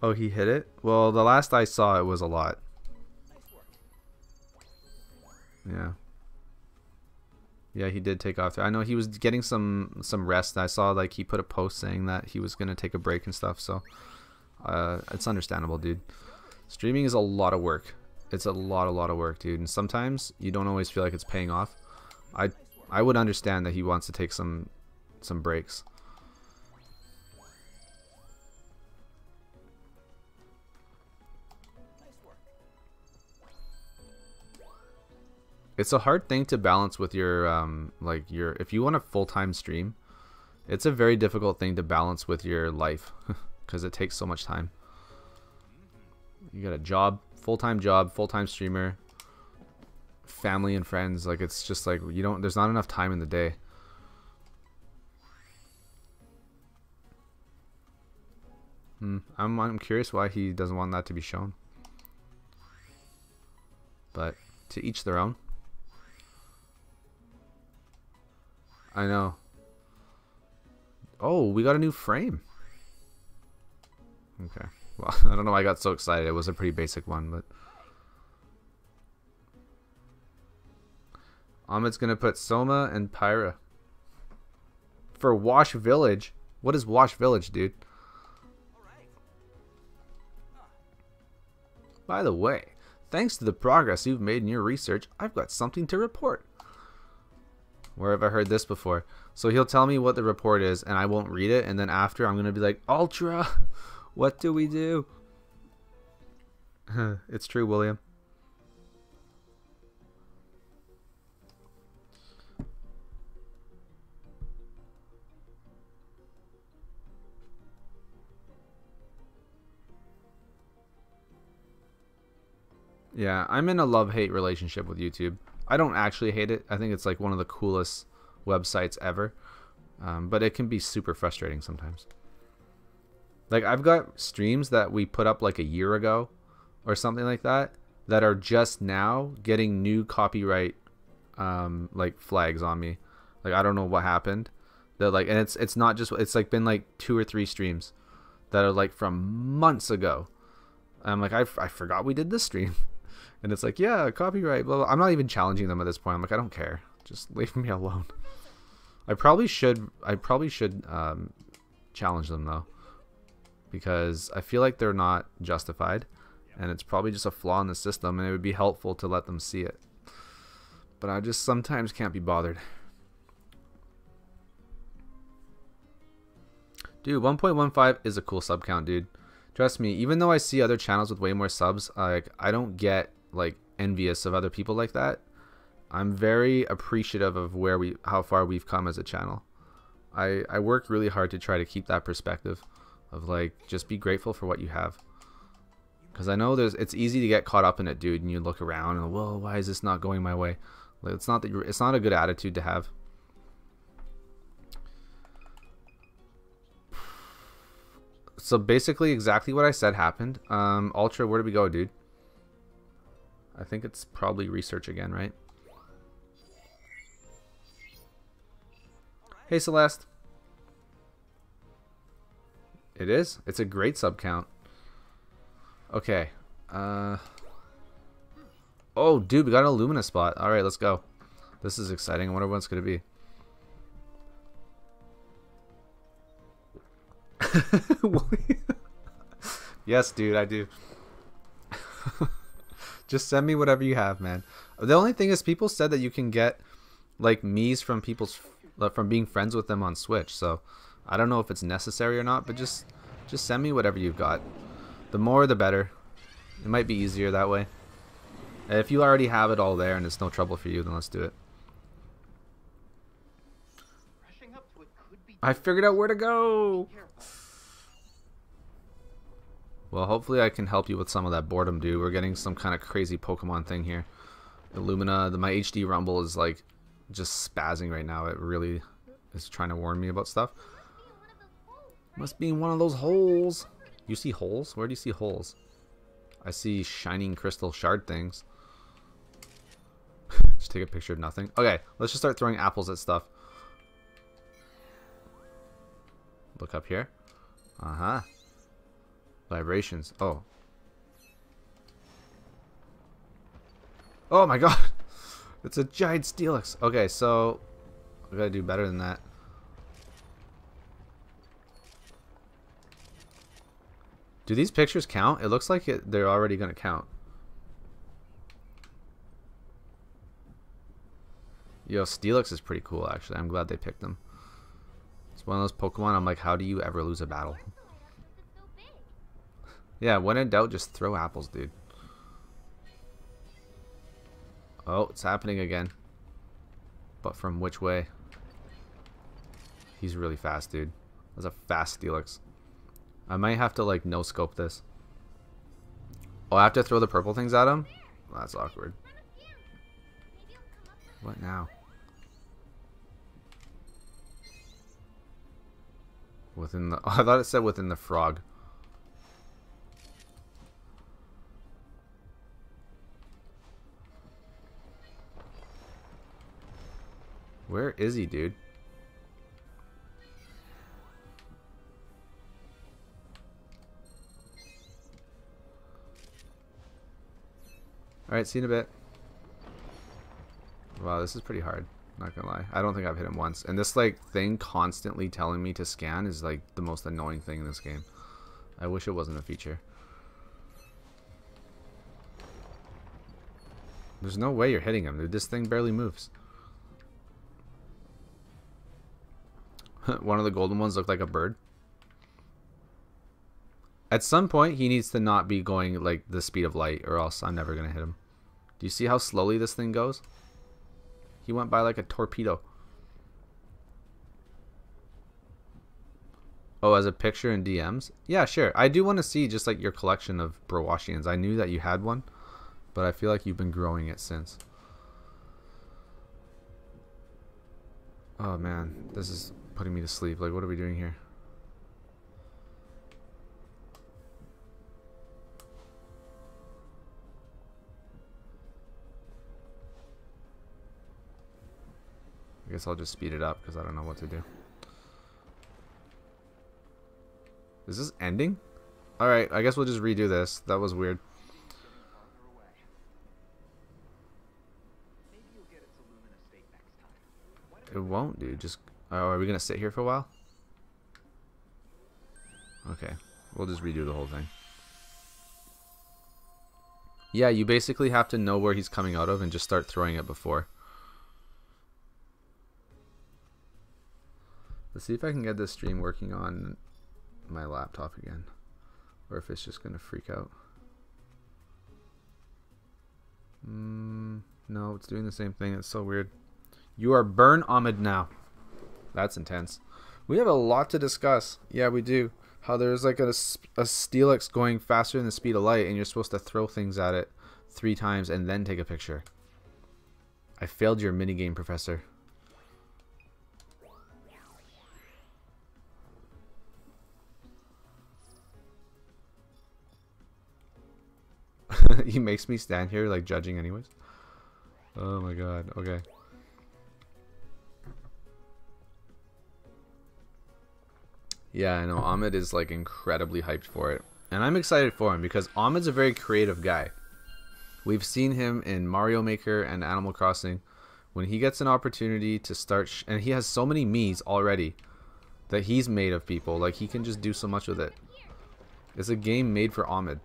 Oh, he hit it? Well, the last I saw, it was a lot. Yeah. Yeah, he did take off. I know he was getting some some rest. I saw like he put a post saying that he was gonna take a break and stuff. So uh, it's understandable, dude. Streaming is a lot of work. It's a lot, a lot of work, dude. And sometimes you don't always feel like it's paying off. I I would understand that he wants to take some some breaks. It's a hard thing to balance with your, um, like your, if you want a full-time stream, it's a very difficult thing to balance with your life, because it takes so much time. You got a job, full-time job, full-time streamer, family and friends, like it's just like, you don't, there's not enough time in the day. Hmm, I'm, I'm curious why he doesn't want that to be shown. But, to each their own. I know. Oh, we got a new frame. Okay. Well, I don't know why I got so excited. It was a pretty basic one, but Ahmed's gonna put Soma and Pyra for Wash Village. What is Wash Village, dude? By the way, thanks to the progress you've made in your research, I've got something to report. Where have I heard this before? So he'll tell me what the report is and I won't read it, and then after I'm gonna be like, Ultra, what do we do? It's true, William. Yeah, I'm in a love-hate relationship with YouTube. I don't actually hate it. I think it's like one of the coolest websites ever, um, but it can be super frustrating sometimes. Like I've got streams that we put up like a year ago or something like that that are just now getting new copyright um, like flags on me. Like I don't know what happened. They're like, and it's it's not just, it's like been like two or three streams that are like from months ago I'm like, I, I forgot we did this stream. And it's like, yeah, copyright, blah, blah. I'm not even challenging them at this point. I'm like, I don't care. Just leave me alone. I probably should, I probably should um, challenge them, though. Because I feel like they're not justified. And it's probably just a flaw in the system. And it would be helpful to let them see it. But I just sometimes can't be bothered. Dude, one point one five is a cool sub count, dude. Trust me, even though I see other channels with way more subs, like I don't get like envious of other people like that. I'm very appreciative of where we, how far we've come as a channel. I I work really hard to try to keep that perspective of like just be grateful for what you have. Because I know there's, it's easy to get caught up in it, dude, and you look around and well, why is this not going my way? Like, it's not that you're, it's not a good attitude to have. So basically exactly what I said happened. Um, Ultra, where do we go, dude? I think it's probably research again, right? Hey, Celeste. It is? It's a great sub count. Okay. Uh, oh, dude, we got an Illumina spot. All right, let's go. This is exciting. I wonder what it's going to be. Yes, dude, I do. Just send me whatever you have, man. The only thing is, people said that you can get like Miis from people's from being friends with them on Switch. So I don't know if it's necessary or not, but just just send me whatever you've got. The more, the better. It might be easier that way. If you already have it all there and it's no trouble for you, then let's do it. I figured out where to go. Well, hopefully I can help you with some of that boredom, dude. We're getting some kind of crazy Pokemon thing here. Illumina, the, my H D Rumble is like just spazzing right now. It really is trying to warn me about stuff. Must be in one of those holes. You see holes? Where do you see holes? I see shining crystal shard things. Just take a picture of nothing. Okay, let's just start throwing apples at stuff. Look up here. Uh-huh. Vibrations. Oh. Oh my god. It's a giant Steelix. Okay, so we gotta do better than that. Do these pictures count? It looks like it, they're already gonna count. Yo, Steelix is pretty cool, actually. I'm glad they picked them. It's one of those Pokemon, I'm like, how do you ever lose a battle? Yeah, when in doubt, just throw apples, dude. Oh, it's happening again. But from which way? He's really fast, dude. That's a fast Steelix. I might have to, like, no-scope this. Oh, I have to throw the purple things at him? That's awkward. What now? Within the, oh, I thought it said within the frog. Where is he, dude? Alright, see you in a bit. Wow, this is pretty hard. Not gonna lie, I don't think I've hit him once. And this like thing constantly telling me to scan is like the most annoying thing in this game. I wish it wasn't a feature. There's no way you're hitting him, dude. This thing barely moves. One of the golden ones looked like a bird. At some point, he needs to not be going like the speed of light, or else I'm never gonna hit him. Do you see how slowly this thing goes? He went by like a torpedo. Oh, as a picture in D Ms? Yeah, sure. I do want to see just like your collection of Browashians. I knew that you had one, but I feel like you've been growing it since. Oh man, this is putting me to sleep. Like, what are we doing here? I guess I'll just speed it up because I don't know what to do. Is this ending? Alright, I guess we'll just redo this. That was weird. It won't, dude. Just oh, are we gonna sit here for a while? Okay, we'll just redo the whole thing. Yeah, you basically have to know where he's coming out of and just start throwing it before. Let's see if I can get this stream working on my laptop again, or if it's just gonna freak out. Mm, no, it's doing the same thing. It's so weird. You are Burn Ahmed now. That's intense. We have a lot to discuss. Yeah, we do. How there's like a, a Steelix going faster than the speed of light, and you're supposed to throw things at it three times and then take a picture. I failed your minigame, Professor. He makes me stand here like judging anyways. Oh my god. Okay. Yeah, I know. Ahmed is like incredibly hyped for it. And I'm excited for him because Ahmed's a very creative guy. We've seen him in Mario Maker and Animal Crossing. When he gets an opportunity to start... Sh and he has so many me's already that he's made of people. Like, he can just do so much with it. It's a game made for Ahmed.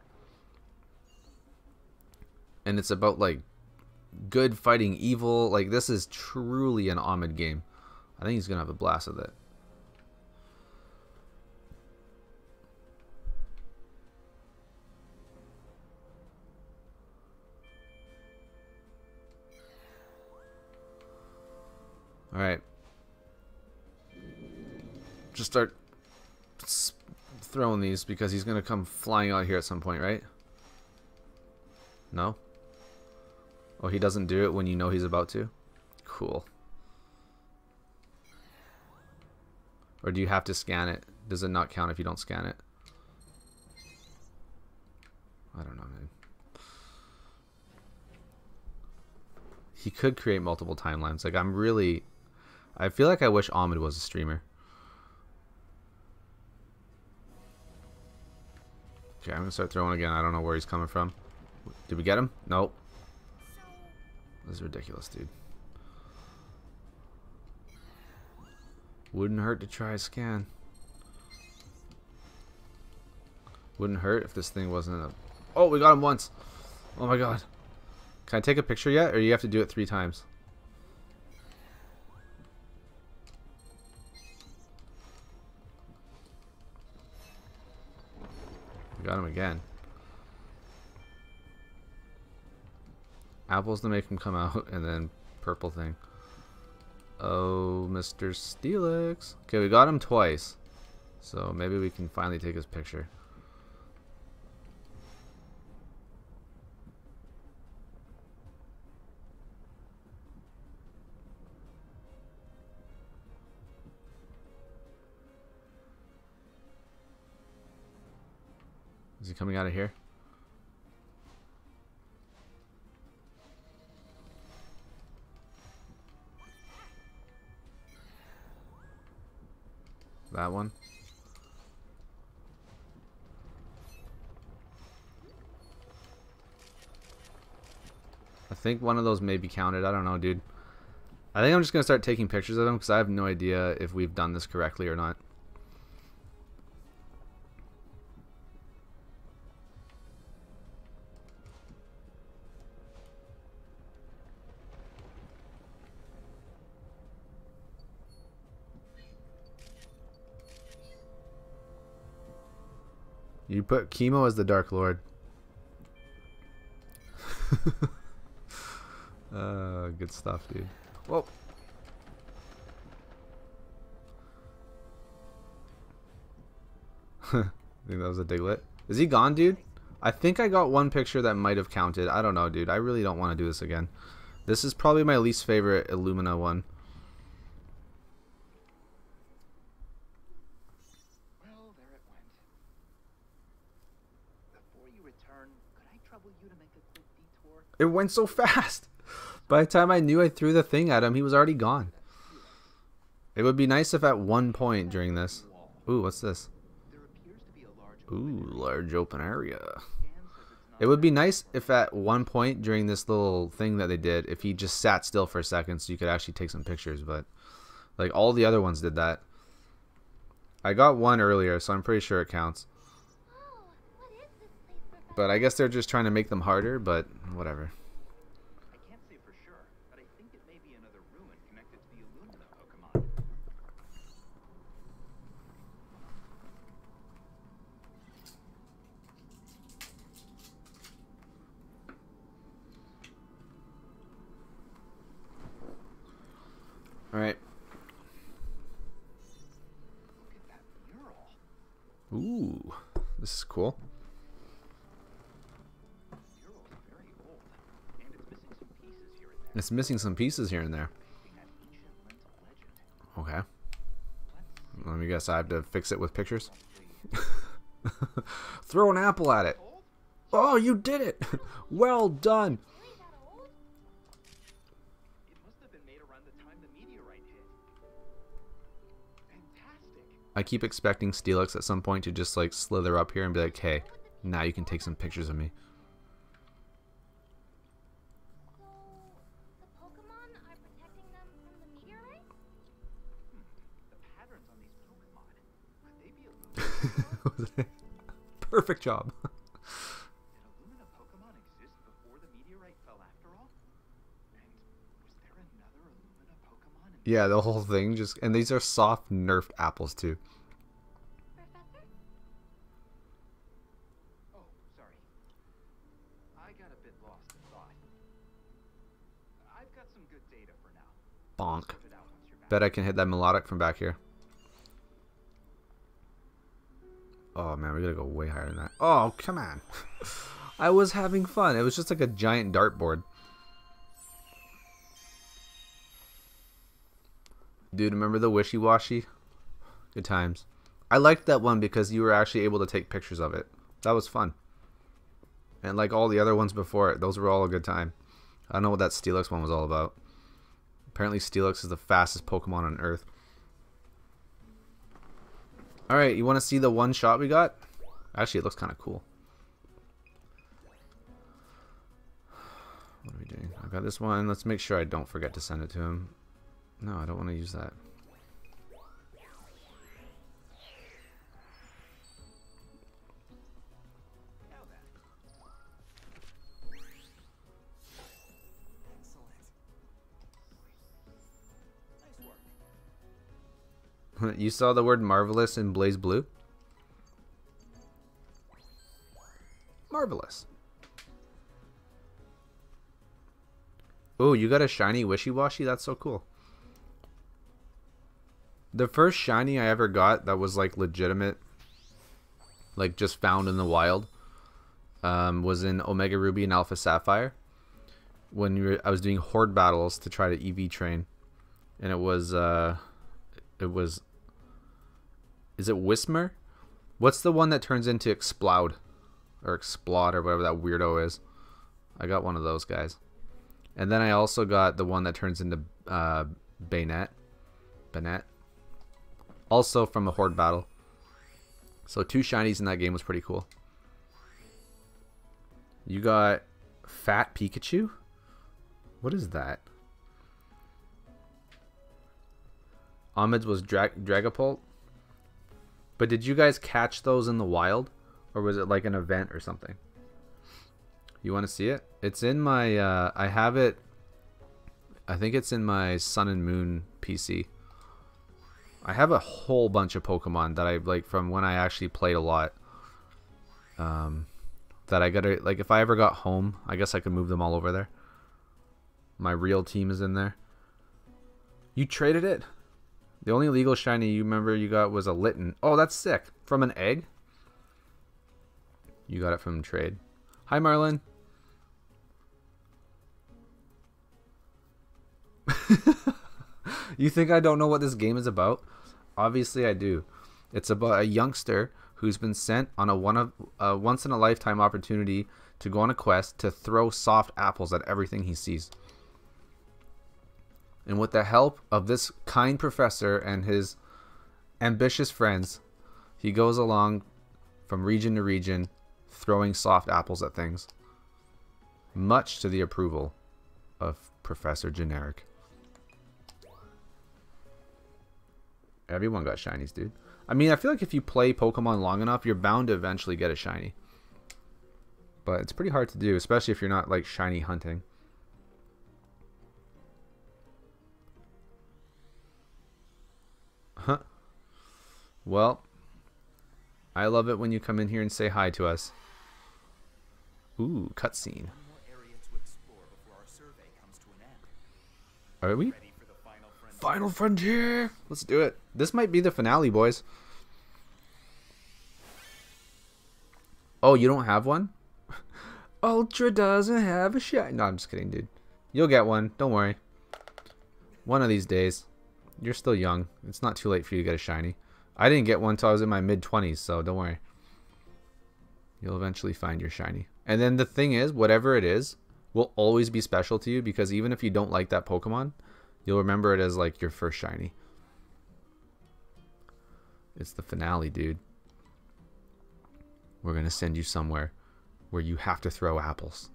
And it's about, like, good fighting evil. Like, this is truly an Ahmed game. I think he's going to have a blast with it. All right, just start throwing these because he's gonna come flying out here at some point, right? No? Oh, he doesn't do it when you know he's about to? Cool. Or do you have to scan it? Does it not count if you don't scan it? I don't know, man. He could create multiple timelines. Like, I'm really... I feel like I wish Ahmed was a streamer. Okay, I'm gonna start throwing again. I don't know where he's coming from. Did we get him? Nope. This is ridiculous, dude. Wouldn't hurt to try a scan. Wouldn't hurt if this thing wasn't a... Oh, we got him once! Oh my god. Can I take a picture yet? Or you have to do it three times? We got him again. Apples to make him come out, and then purple thing. Oh, Mister Steelix. Okay, we got him twice. So maybe we can finally take his picture. Is he coming out of here? That one? I think one of those may be counted. I don't know, dude. I think I'm just going to start taking pictures of them because I have no idea if we've done this correctly or not. You put Chemo as the Dark Lord. uh, good stuff, dude. Whoa. I think that was a Diglett. Is he gone, dude? I think I got one picture that might have counted. I don't know, dude. I really don't want to do this again. This is probably my least favorite Illumina one. It went so fast. By the time I knew I threw the thing at him, he was already gone. It would be nice if at one point during this... Ooh, what's this? There appears to be a large Ooh, large open area. It would be nice if at one point during this little thing that they did, if he just sat still for a second so you could actually take some pictures, but like all the other ones did that. I got one earlier, so I'm pretty sure it counts. But I guess they're just trying to make them harder, but whatever. I can't say for sure, but I think it may be another ruin connected to the Illumina Pokemon. All right. Look at that mural. Ooh, this is cool. It's missing some pieces here and there. Okay. Let me guess, I have to fix it with pictures? Throw an apple at it. Oh, you did it! Well done! I keep expecting Steelix at some point to just like slither up here and be like, hey, now you can take some pictures of me. Perfect job. Did Illumina Pokemon exist before the meteorite fell after all? And was there another Illumina Pokemon? Yeah, the whole thing just, and these are soft nerfed apples too. Professor? Oh, sorry. I got a bit lost in thought. I've got some good data for now. Bonk. Bet I can hit that melodic from back here. Oh man, we gotta go way higher than that. Oh, come on. I was having fun. It was just like a giant dartboard. Dude, remember the wishy-washy? Good times. I liked that one because you were actually able to take pictures of it. That was fun. And like all the other ones before it, those were all a good time. I don't know what that Steelix one was all about. Apparently Steelix is the fastest Pokemon on Earth. Alright, you want to see the one shot we got? Actually, it looks kind of cool. What are we doing? I got this one. Let's make sure I don't forget to send it to him. No, I don't want to use that. You saw the word marvelous in Blaze Blue? Marvelous. Oh, you got a shiny wishy-washy? That's so cool. The first shiny I ever got that was like legitimate, like just found in the wild, um, was in Omega Ruby and Alpha Sapphire. When you were, I was doing horde battles to try to E V train, and it was uh, it was. Is it Whismur? What's the one that turns into Exploud? Or Explod or whatever that weirdo is. I got one of those guys. And then I also got the one that turns into uh, Baynet. Baynet. Also from a horde battle. So two shinies in that game was pretty cool. You got Fat Pikachu? What is that? Ahmed's was Dra Dragapult. But did you guys catch those in the wild? Or was it like an event or something? You want to see it? It's in my... Uh, I have it... I think it's in my Sun and Moon P C. I have a whole bunch of Pokemon that I... Like, from when I actually played a lot. Um, that I gotta... Like, if I ever got home, I guess I could move them all over there. My real team is in there. You traded it? The only legal shiny you remember you got was a Litten. Oh, that's sick. From an egg? You got it from trade. Hi, Marlin. You think I don't know what this game is about? Obviously, I do. It's about a youngster who's been sent on a one of a once-in-a-lifetime opportunity to go on a quest to throw soft apples at everything he sees. And with the help of this kind professor and his ambitious friends, he goes along from region to region, throwing soft apples at things, much to the approval of Professor Generic. Everyone got shinies, dude. I mean, I feel like if you play Pokemon long enough, you're bound to eventually get a shiny. But it's pretty hard to do, especially if you're not, like, shiny hunting. Huh. Well, I love it when you come in here and say hi to us. Ooh, cutscene. Are we? Final frontier! Let's do it. This might be the finale, boys. Oh, you don't have one? Ultra doesn't have a shot. No, I'm just kidding, dude. You'll get one. Don't worry. One of these days. You're still young. It's not too late for you to get a shiny. I didn't get one until I was in my mid twenties, so don't worry. You'll eventually find your shiny. And then the thing is, whatever it is will always be special to you, because even if you don't like that Pokemon, you'll remember it as, like, your first shiny. It's the finale, dude. We're going to send you somewhere where you have to throw apples.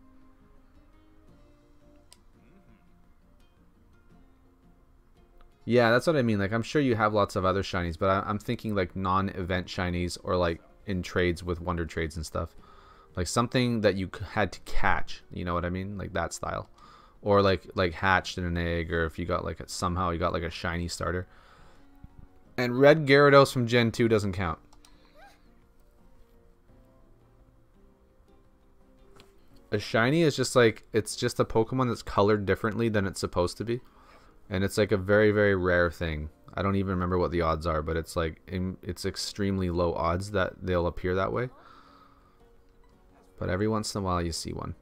Yeah, that's what I mean. Like, I'm sure you have lots of other shinies, but I I'm thinking, like, non-event shinies, or, like, in trades with Wonder Trades and stuff. Like, something that you had to catch, you know what I mean? Like, that style. Or, like, like hatched in an egg, or if you got, like, a, somehow you got, like, a shiny starter. And Red Gyarados from Gen two doesn't count. A shiny is just, like, it's just a Pokemon that's colored differently than it's supposed to be. And it's, like, a very, very rare thing. I don't even remember what the odds are, but it's, like, it's extremely low odds that they'll appear that way. But every once in a while you see one.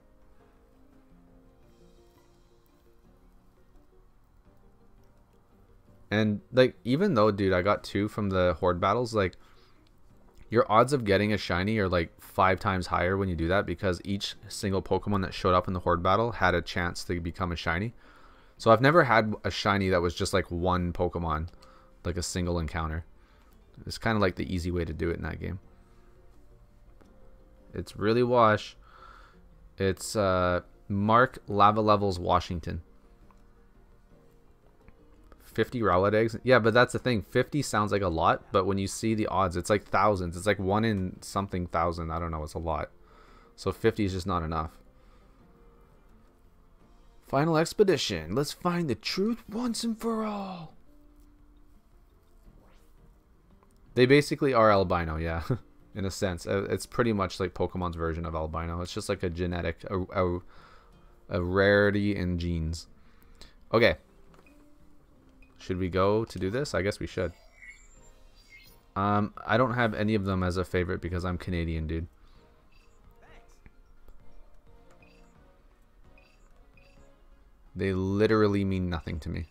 And, like, even though, dude, I got two from the Horde battles, like, your odds of getting a shiny are, like, five times higher when you do that, because each single Pokemon that showed up in the Horde battle had a chance to become a shiny. So I've never had a shiny that was just, like, one Pokemon, like a single encounter. It's kind of like the easy way to do it in that game. It's really wash. It's uh, Mark Lava Levels Washington. fifty Rowlet eggs. Yeah, but that's the thing. fifty sounds like a lot, but when you see the odds, it's like thousands. It's like one in something thousand. I don't know. It's a lot. So fifty is just not enough. Final expedition. Let's find the truth once and for all. They basically are albino, yeah. In a sense. It's pretty much like Pokemon's version of albino. It's just like a genetic, a, a, a rarity in genes. Okay. Should we go to do this? I guess we should. Um, I don't have any of them as a favorite because I'm Canadian, dude. They literally mean nothing to me.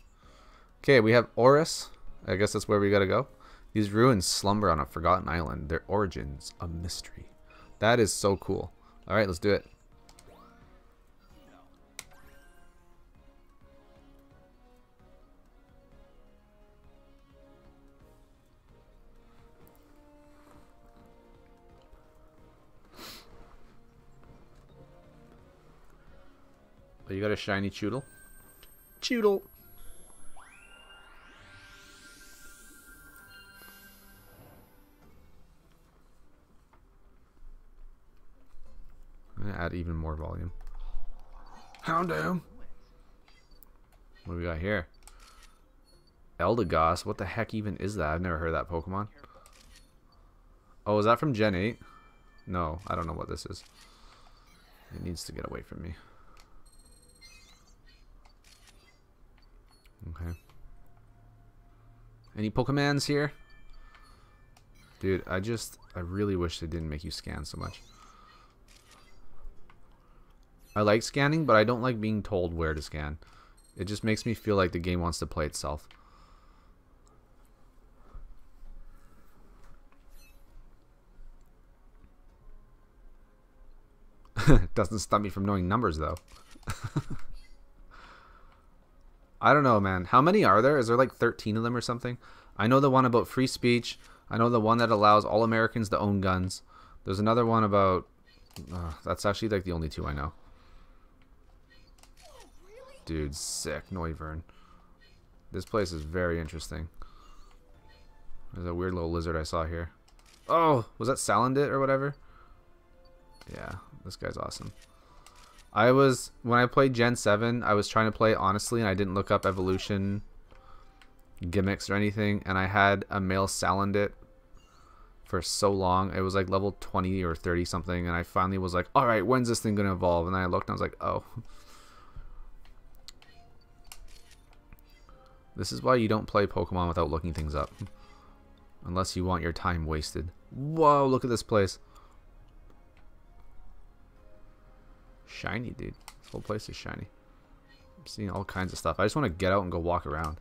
Okay, we have Oris. I guess that's where we gotta go. These ruins slumber on a forgotten island. Their origins a mystery. That is so cool. All right, let's do it. Oh, you got a shiny Choodle? Choodle! I'm gonna add even more volume. Houndoom! What do we got here? Eldegoss? What the heck even is that? I've never heard of that Pokemon. Oh, is that from Gen eight? No, I don't know what this is. It needs to get away from me. Okay. Any Pokemans here? Dude, I just... I really wish they didn't make you scan so much. I like scanning, but I don't like being told where to scan. It just makes me feel like the game wants to play itself. Doesn't stop me from knowing numbers, though. I don't know, man. How many are there? Is there like thirteen of them or something? I know the one about free speech. I know the one that allows all Americans to own guns. There's another one about... Uh, that's actually like the only two I know. Dude, sick. Noivern. This place is very interesting. There's a weird little lizard I saw here. Oh! Was that Salandit or whatever? Yeah, this guy's awesome. I was... When I played Gen seven, I was trying to play honestly, and I didn't look up evolution gimmicks or anything, and I had a male Salandit for so long. It was like level twenty or thirty something, and I finally was like, alright, when's this thing gonna evolve? And then I looked and I was like, oh. This is why you don't play Pokemon without looking things up. Unless you want your time wasted. Whoa, look at this place. Shiny, dude. This whole place is shiny. I'm seeing all kinds of stuff. I just want to get out and go walk around.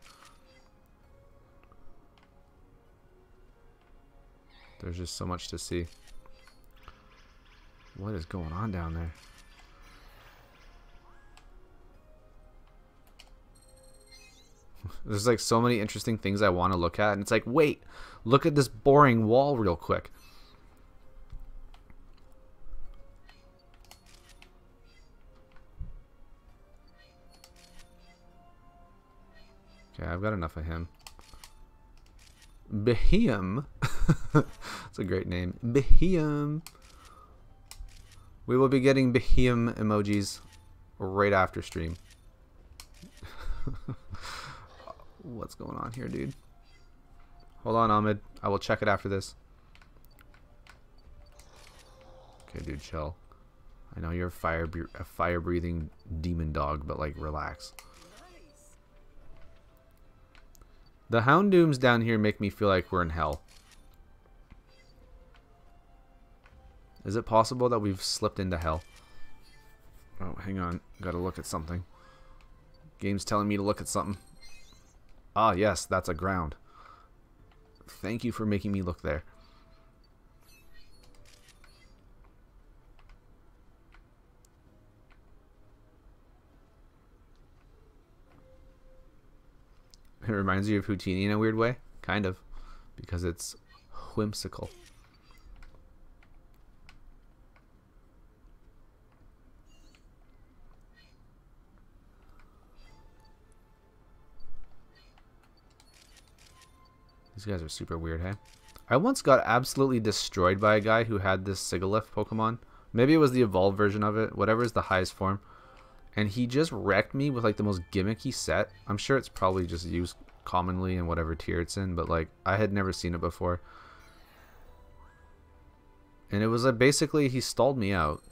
There's just so much to see. What is going on down there? There's like so many interesting things I want to look at, and it's like, wait, look at this boring wall real quick. Okay, I've got enough of him. Behem. That's a great name. Behem. We will be getting Behem emojis right after stream. What's going on here, dude? Hold on, Ahmed. I will check it after this. Okay, dude, chill. I know you're a fire a fire breathing demon dog, but like, relax. Nice. The Houndooms down here make me feel like we're in hell. Is it possible that we've slipped into hell? Oh, hang on. Gotta look at something. Game's telling me to look at something. Ah, yes, that's a ground. Thank you for making me look there. It reminds you of Houtini in a weird way, kind of, because it's whimsical. These guys are super weird, hey? I once got absolutely destroyed by a guy who had this Sigilyph Pokemon. Maybe it was the evolved version of it, whatever is the highest form. And he just wrecked me with like the most gimmicky set. I'm sure it's probably just used commonly in whatever tier it's in, but like I had never seen it before. And it was like basically he stalled me out.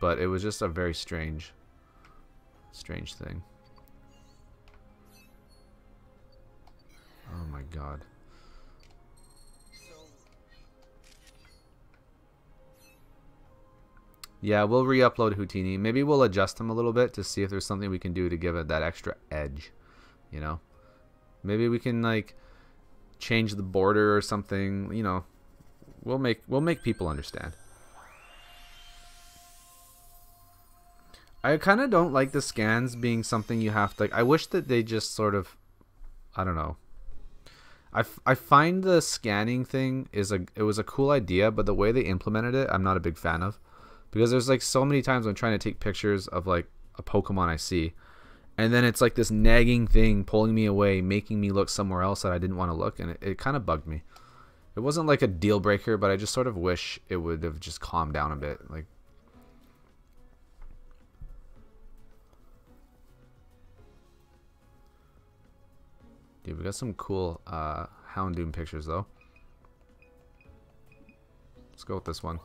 But it was just a very strange, strange thing. Oh my god. Yeah, we'll re-upload Houtini. Maybe we'll adjust him a little bit to see if there's something we can do to give it that extra edge. You know? Maybe we can like change the border or something, you know. We'll make we'll make people understand. I kinda don't like the scans being something you have to like, I wish that they just sort of I don't know. I, f I find the scanning thing is a it was a cool idea, but the way they implemented it, I'm not a big fan of, because there's like so many times I'm trying to take pictures of like a Pokemon I see, and then it's like this nagging thing pulling me away, making me look somewhere else that I didn't want to look, and it, it kind of bugged me. It wasn't like a deal breaker, but I just sort of wish it would have just calmed down a bit, like. Dude, we got some cool uh, Houndoom pictures, though. Let's go with this one.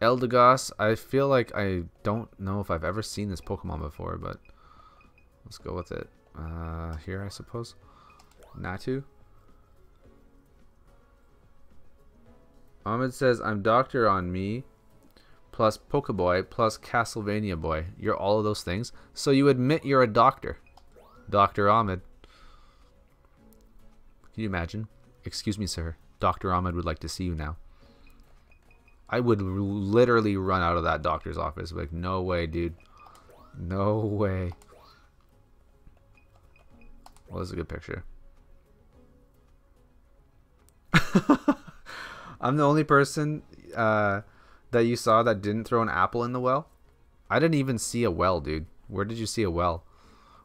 Eldegoss. I feel like I don't know if I've ever seen this Pokemon before, but let's go with it. Uh, here, I suppose. Natu. Ahmed says, I'm Doctor on me, plus Pokeboy, plus Castlevania Boy. You're all of those things. So you admit you're a doctor. Doctor Ahmed. Can you imagine? Excuse me, sir. Doctor Ahmed would like to see you now. I would literally run out of that doctor's office. Like, no way, dude. No way. Well, this is a good picture. I'm the only person uh, that you saw that didn't throw an apple in the well. I didn't even see a well, dude. Where did you see a well?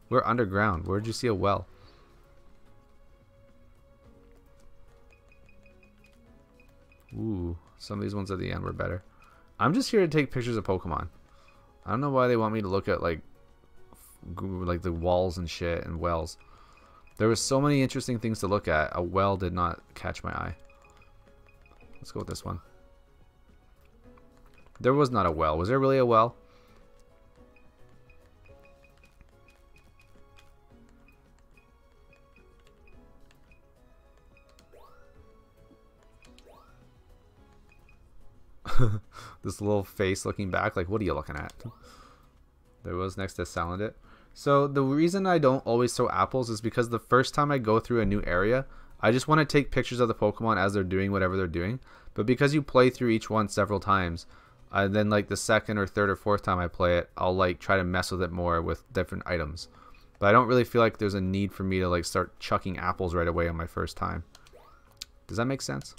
We're underground. Where did you see a well? Ooh, some of these ones at the end were better. I'm just here to take pictures of Pokemon. I don't know why they want me to look at like like the walls and shit and wells. There was so many interesting things to look at. A well did not catch my eye. Let's go with this one. There was not a well. Was there really a well? This little face looking back, like, what are you looking at? There was next to Salandit. So the reason I don't always throw apples is because the first time I go through a new area, I just want to take pictures of the Pokemon as they're doing whatever they're doing. But because you play through each one several times, and then like the second or third or fourth time I play it, I'll like try to mess with it more with different items. But I don't really feel like there's a need for me to like start chucking apples right away on my first time. Does that make sense?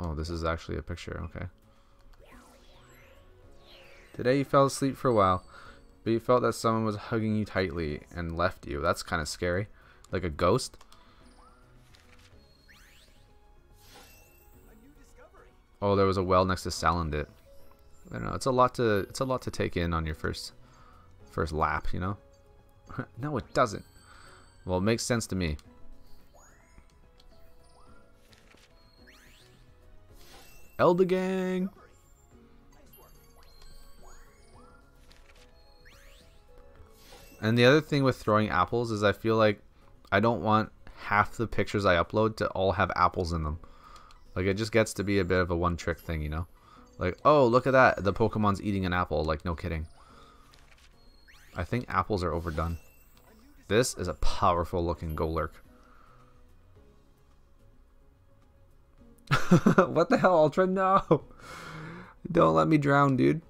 Oh, this is actually a picture. Okay. Today you fell asleep for a while, but you felt that someone was hugging you tightly and left you. That's kind of scary. Like a ghost. Oh, there was a well next to Salandit. I don't know. It's a lot to it's a lot to take in on your first first lap, you know? No, it doesn't. Well, it makes sense to me. Elder Gang. And the other thing with throwing apples is I feel like I don't want half the pictures I upload to all have apples in them. Like, it just gets to be a bit of a one trick thing, you know? Like, oh, look at that, the Pokemon's eating an apple. Like, no kidding. I think apples are overdone. This is a powerful looking Golurk. What the hell, Ultra? No! Don't let me drown, dude.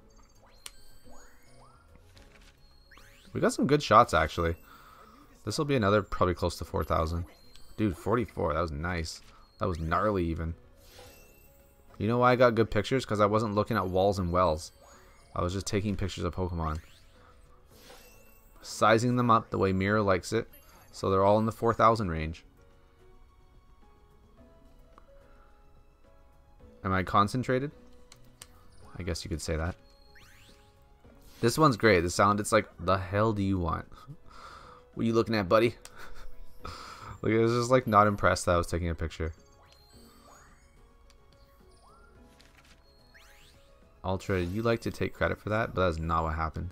We got some good shots, actually. This will be another probably close to four thousand. Dude, forty-four. That was nice. That was gnarly, even. You know why I got good pictures? Because I wasn't looking at walls and wells. I was just taking pictures of Pokemon. Sizing them up the way Mira likes it. So they're all in the four thousand range. Am I concentrated? I guess you could say that. This one's great. The sound, it's like, the hell do you want? What are you looking at, buddy? Like, it was just like not impressed that I was taking a picture. Ultra, you like to take credit for that, but that's not what happened.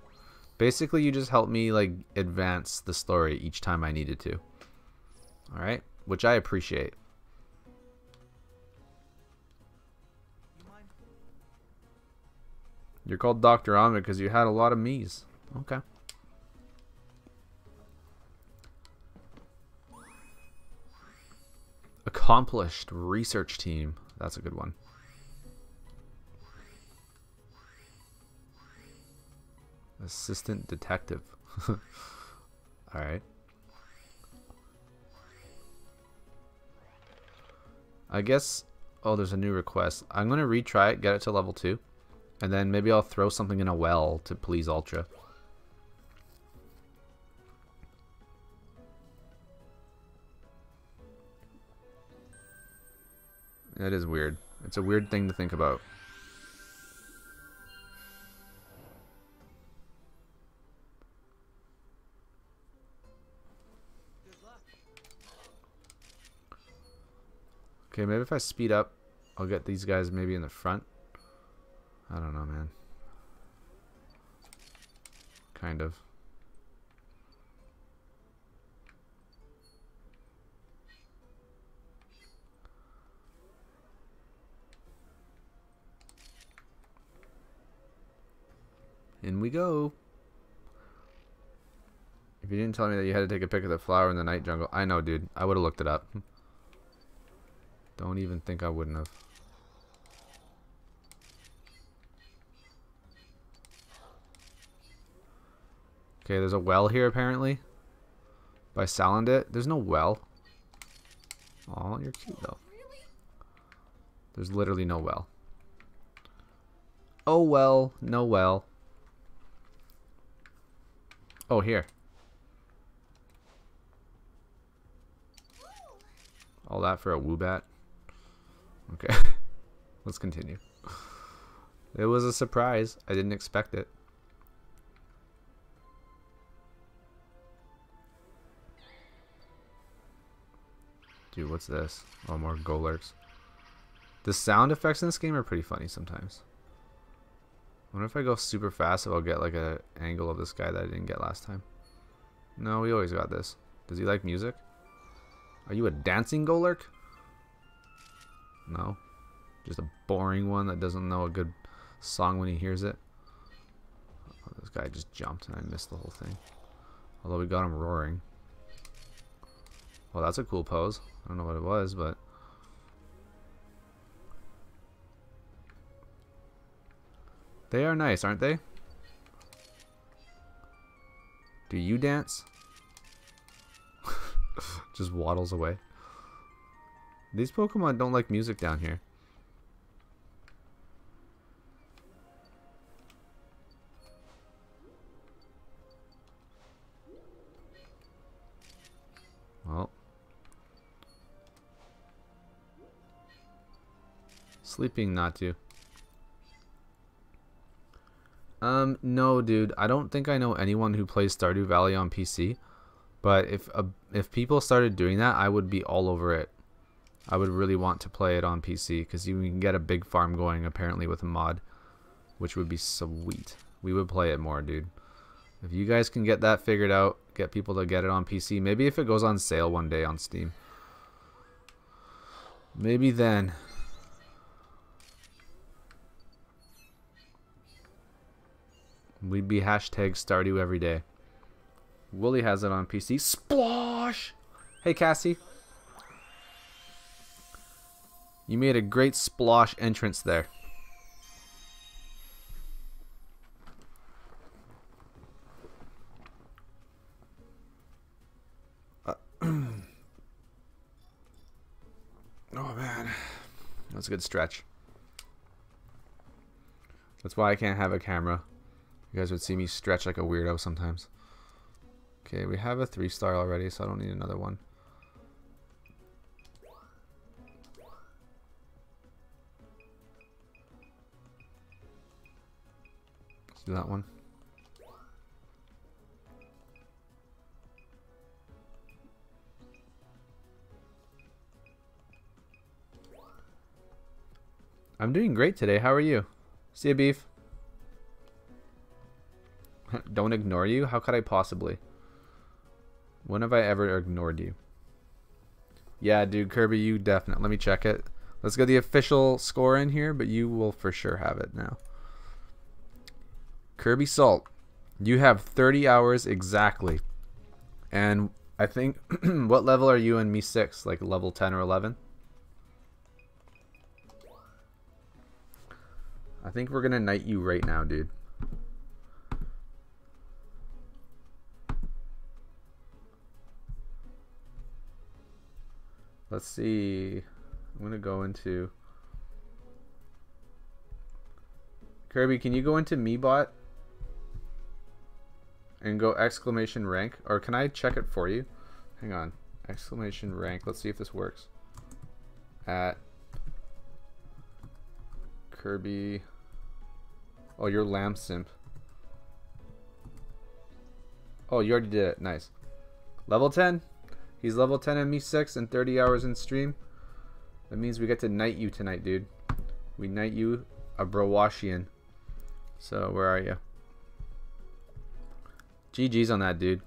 Basically, you just helped me like advance the story each time I needed to. Alright? Which I appreciate. You're called Doctor Ahmed because you had a lot of me's. Okay. Accomplished research team. That's a good one. Assistant detective. Alright. I guess... Oh, there's a new request. I'm going to retry it, get it to level two. And then maybe I'll throw something in a well to please Ultra. That is weird. It's a weird thing to think about. Okay, maybe if I speed up, I'll get these guys maybe in the front. I don't know, man. Kind of. In we go. If you didn't tell me that you had to take a pic of the flower in the night jungle, I know, dude. I would have looked it up. Don't even think I wouldn't have. Okay, there's a well here apparently. By Salandit. There's no well. Aw, you're cute though. There's literally no well. Oh well, no well. Oh, here. All that for a Woobat. Okay. Let's continue. It was a surprise. I didn't expect it. Dude, what's this? Oh, more Golurks. The sound effects in this game are pretty funny sometimes. I wonder if I go super fast if I'll get like an angle of this guy that I didn't get last time. No, we always got this. Does he like music? Are you a dancing Golurk? No. Just a boring one that doesn't know a good song when he hears it. Oh, this guy just jumped and I missed the whole thing. Although we got him roaring. Well, that's a cool pose. I don't know what it was, but... They are nice, aren't they? Do you dance? Just waddles away. These Pokemon don't like music down here. Well. Sleeping Natu. Um, no, dude. I don't think I know anyone who plays Stardew Valley on P C. But if uh, if people started doing that, I would be all over it. I would really want to play it on P C because you can get a big farm going apparently with a mod, which would be sweet. We would play it more, dude. If you guys can get that figured out, get people to get it on P C. Maybe if it goes on sale one day on Steam. Maybe then. We'd be hashtag Stardew every day. Wooly has it on P C. Splosh! Hey, Cassie. You made a great splosh entrance there. Uh, oh, man. That's a good stretch. That's why I can't have a camera. You guys would see me stretch like a weirdo sometimes. Okay, we have a three star already, so I don't need another one. Let's do that one. I'm doing great today. How are you? See ya, Beef. Don't ignore you? How could I possibly? When have I ever ignored you? Yeah, dude, Kirby, you definitely... Let me check it. Let's get the official score in here, but you will for sure have it now. Kirby Salt, you have thirty hours exactly. And I think... what level are you in me six? Like level ten or eleven? I think we're going to knight you right now, dude. Let's see. I'm gonna go into Kirby. Can you go into Miibot and go exclamation rank, or can I check it for you? Hang on, exclamation rank. Let's see if this works. At Kirby. Oh, you're Lamb Simp. Oh, you already did it. Nice. Level ten. He's level ten and me six and thirty hours in stream. That means we get to knight you tonight, dude. We knight you a Browashian. So, where are you? G G's on that, dude.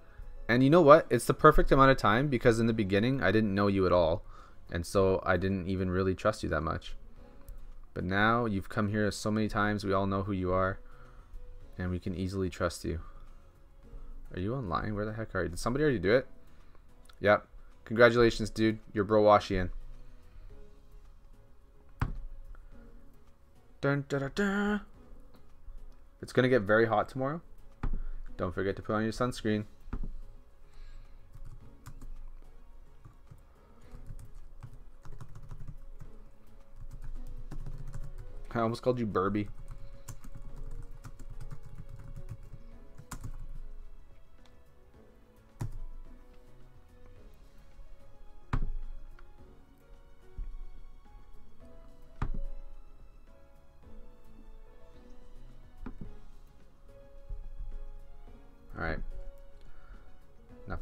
And you know what? It's the perfect amount of time because in the beginning, I didn't know you at all. And so, I didn't even really trust you that much. But now, you've come here so many times. We all know who you are. And we can easily trust you. Are you online? Where the heck are you? Did somebody already do it? Yep. Congratulations, dude. You're Browashian. Dun, da, da, da. It's going to get very hot tomorrow. Don't forget to put on your sunscreen. I almost called you Burby.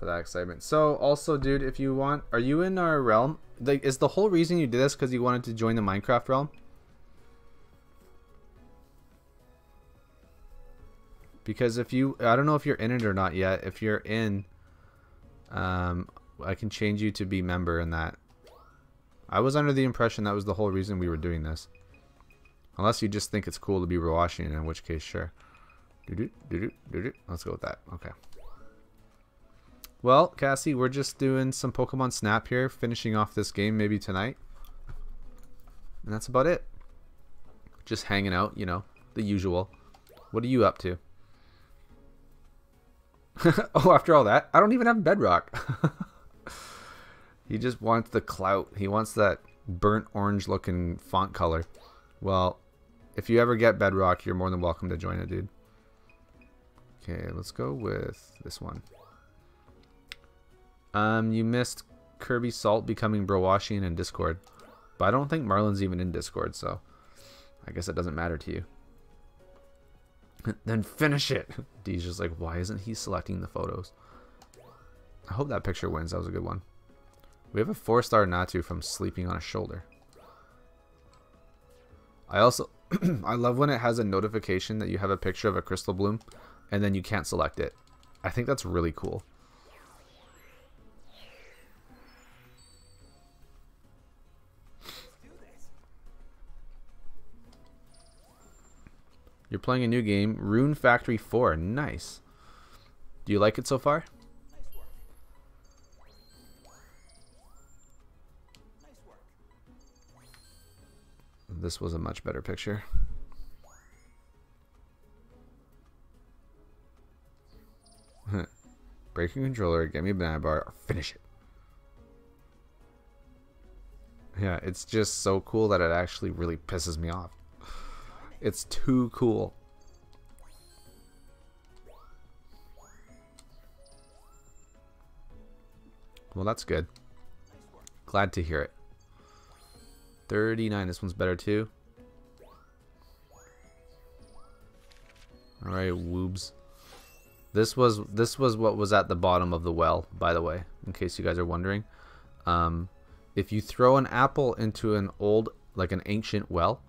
That excitement. So also, dude, if you want, are you in our realm? Like, is the whole reason you did this because you wanted to join the Minecraft realm? Because if you, I don't know if you're in it or not yet. If you're in, um, I can change you to be member in that. I was under the impression that was the whole reason we were doing this. Unless you just think it's cool to be rewatching it, in which case, sure. Do-do, do-do, do-do. Let's go with that. Okay. Well, Cassie, we're just doing some Pokemon Snap here, finishing off this game maybe tonight. And that's about it. Just hanging out, you know, the usual. What are you up to? Oh, after all that, I don't even have bedrock. He just wants the clout. He wants that burnt orange looking font color. Well, if you ever get bedrock, you're more than welcome to join it, dude. Okay, let's go with this one. Um, you missed Kirby Salt becoming Browashian in Discord. But I don't think Marlin's even in Discord, so I guess it doesn't matter to you. Then finish it! Dee's just like, why isn't he selecting the photos? I hope that picture wins. That was a good one. We have a four-star Natu from sleeping on a shoulder. I also... I love when it has a notification that you have a picture of a crystal bloom, and then you can't select it. I think that's really cool. You're playing a new game, Rune Factory four. Nice. Do you like it so far? Nice work. Nice work. This was a much better picture. Break your controller, get me a banana bar, or finish it. Yeah, it's just so cool that it actually really pisses me off. It's too cool. Well, that's good. Glad to hear it. thirty-nine. This one's better too. All right, woobs. This was this was what was at the bottom of the well, by the way, in case you guys are wondering. Um, if you throw an apple into an old, like an ancient well,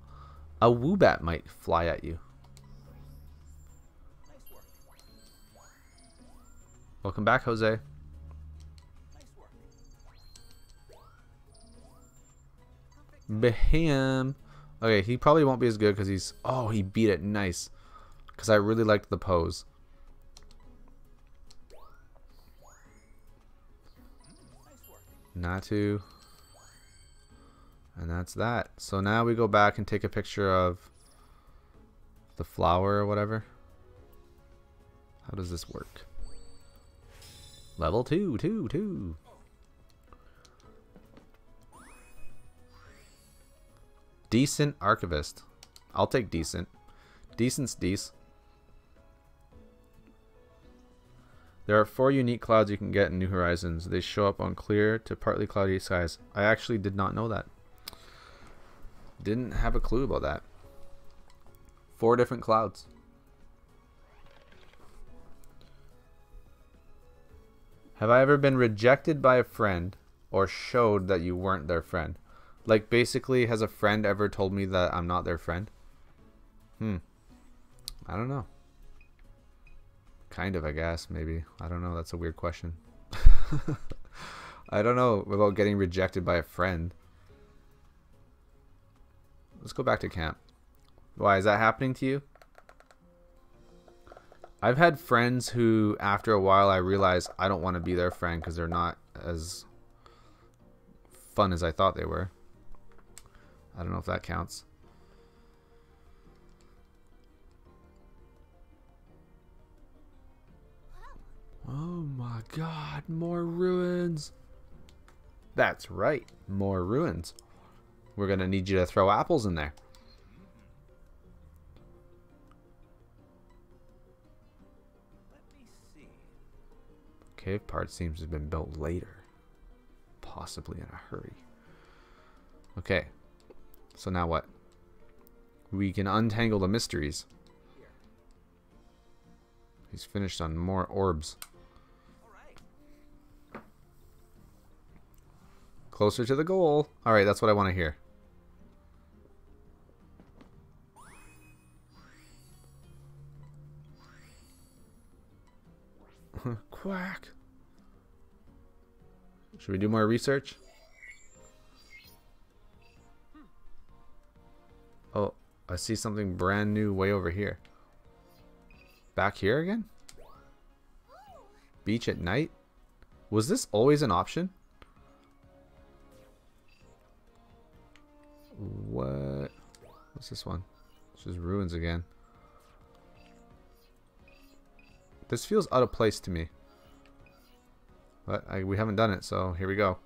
a Woobat might fly at you. Nice work. Welcome back, Jose. Nice work. Beham. Okay, he probably won't be as good because he's... Oh, he beat it. Nice. Because I really liked the pose. Nice work. Natu. And that's that. So now we go back and take a picture of the flower or whatever. How does this work? Level two, two, two. Decent archivist. I'll take decent. Decent's decent. There are four unique clouds you can get in New Horizons. They show up on clear to partly cloudy skies. I actually did not know that. Didn't have a clue about that. Four different clouds. Have I ever been rejected by a friend or showed that you weren't their friend? Like, basically, has a friend ever told me that I'm not their friend? Hmm. I don't know. Kind of, I guess, maybe. I don't know. That's a weird question. I don't know about getting rejected by a friend. Let's go back to camp. Why is that happening to you? I've had friends who, after a while, I realize I don't want to be their friend because they're not as fun as I thought they were. I don't know if that counts. Oh my god, more ruins. That's right, more ruins. We're going to need you to throw apples in there. Cave part seems to have been built later, possibly in a hurry. Okay, so now what? We can untangle the mysteries. He's finished on more orbs. Closer to the goal. Alright, that's what I want to hear. Quack. Should we do more research? Oh, I see something brand new way over here. Back here again? Beach at night? Was this always an option? What? What's this one? This is ruins again. This feels out of place to me. But I, we haven't done it, so here we go.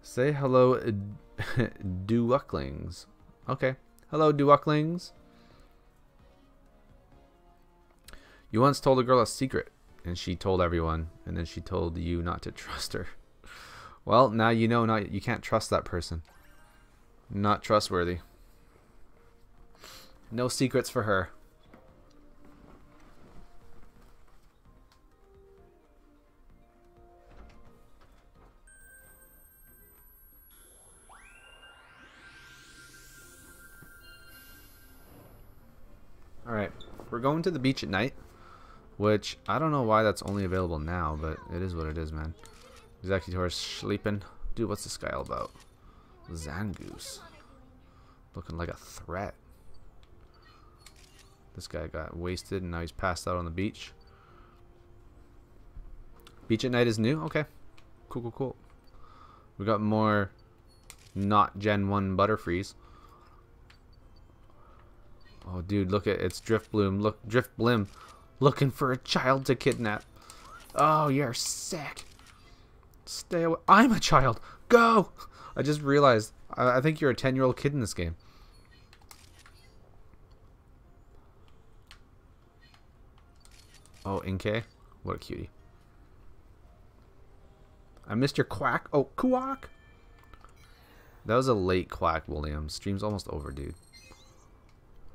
Say hello, Ducklings. Okay. Hello, Ducklings. You once told a girl a secret, and she told everyone, and then she told you not to trust her. Well, now you know not you can't trust that person. Not trustworthy. No secrets for her. Alright, we're going to the beach at night, which I don't know why that's only available now, but it is what it is, man. Executor's sleeping. Dude, what's this guy all about? Zangoose. Looking like a threat. This guy got wasted and now he's passed out on the beach. Beach at night is new? Okay. Cool, cool, cool. We got more not Gen one Butterfrees. Oh, dude, look at it's Driftbloom. Look, Driftblim looking for a child to kidnap. Oh, you're sick. Stay away. I'm a child. Go. I just realized. I, I think you're a ten-year-old kid in this game. Oh, Inkay. What a cutie. I missed your quack. Oh, quack. That was a late quack, William. Stream's almost over, dude.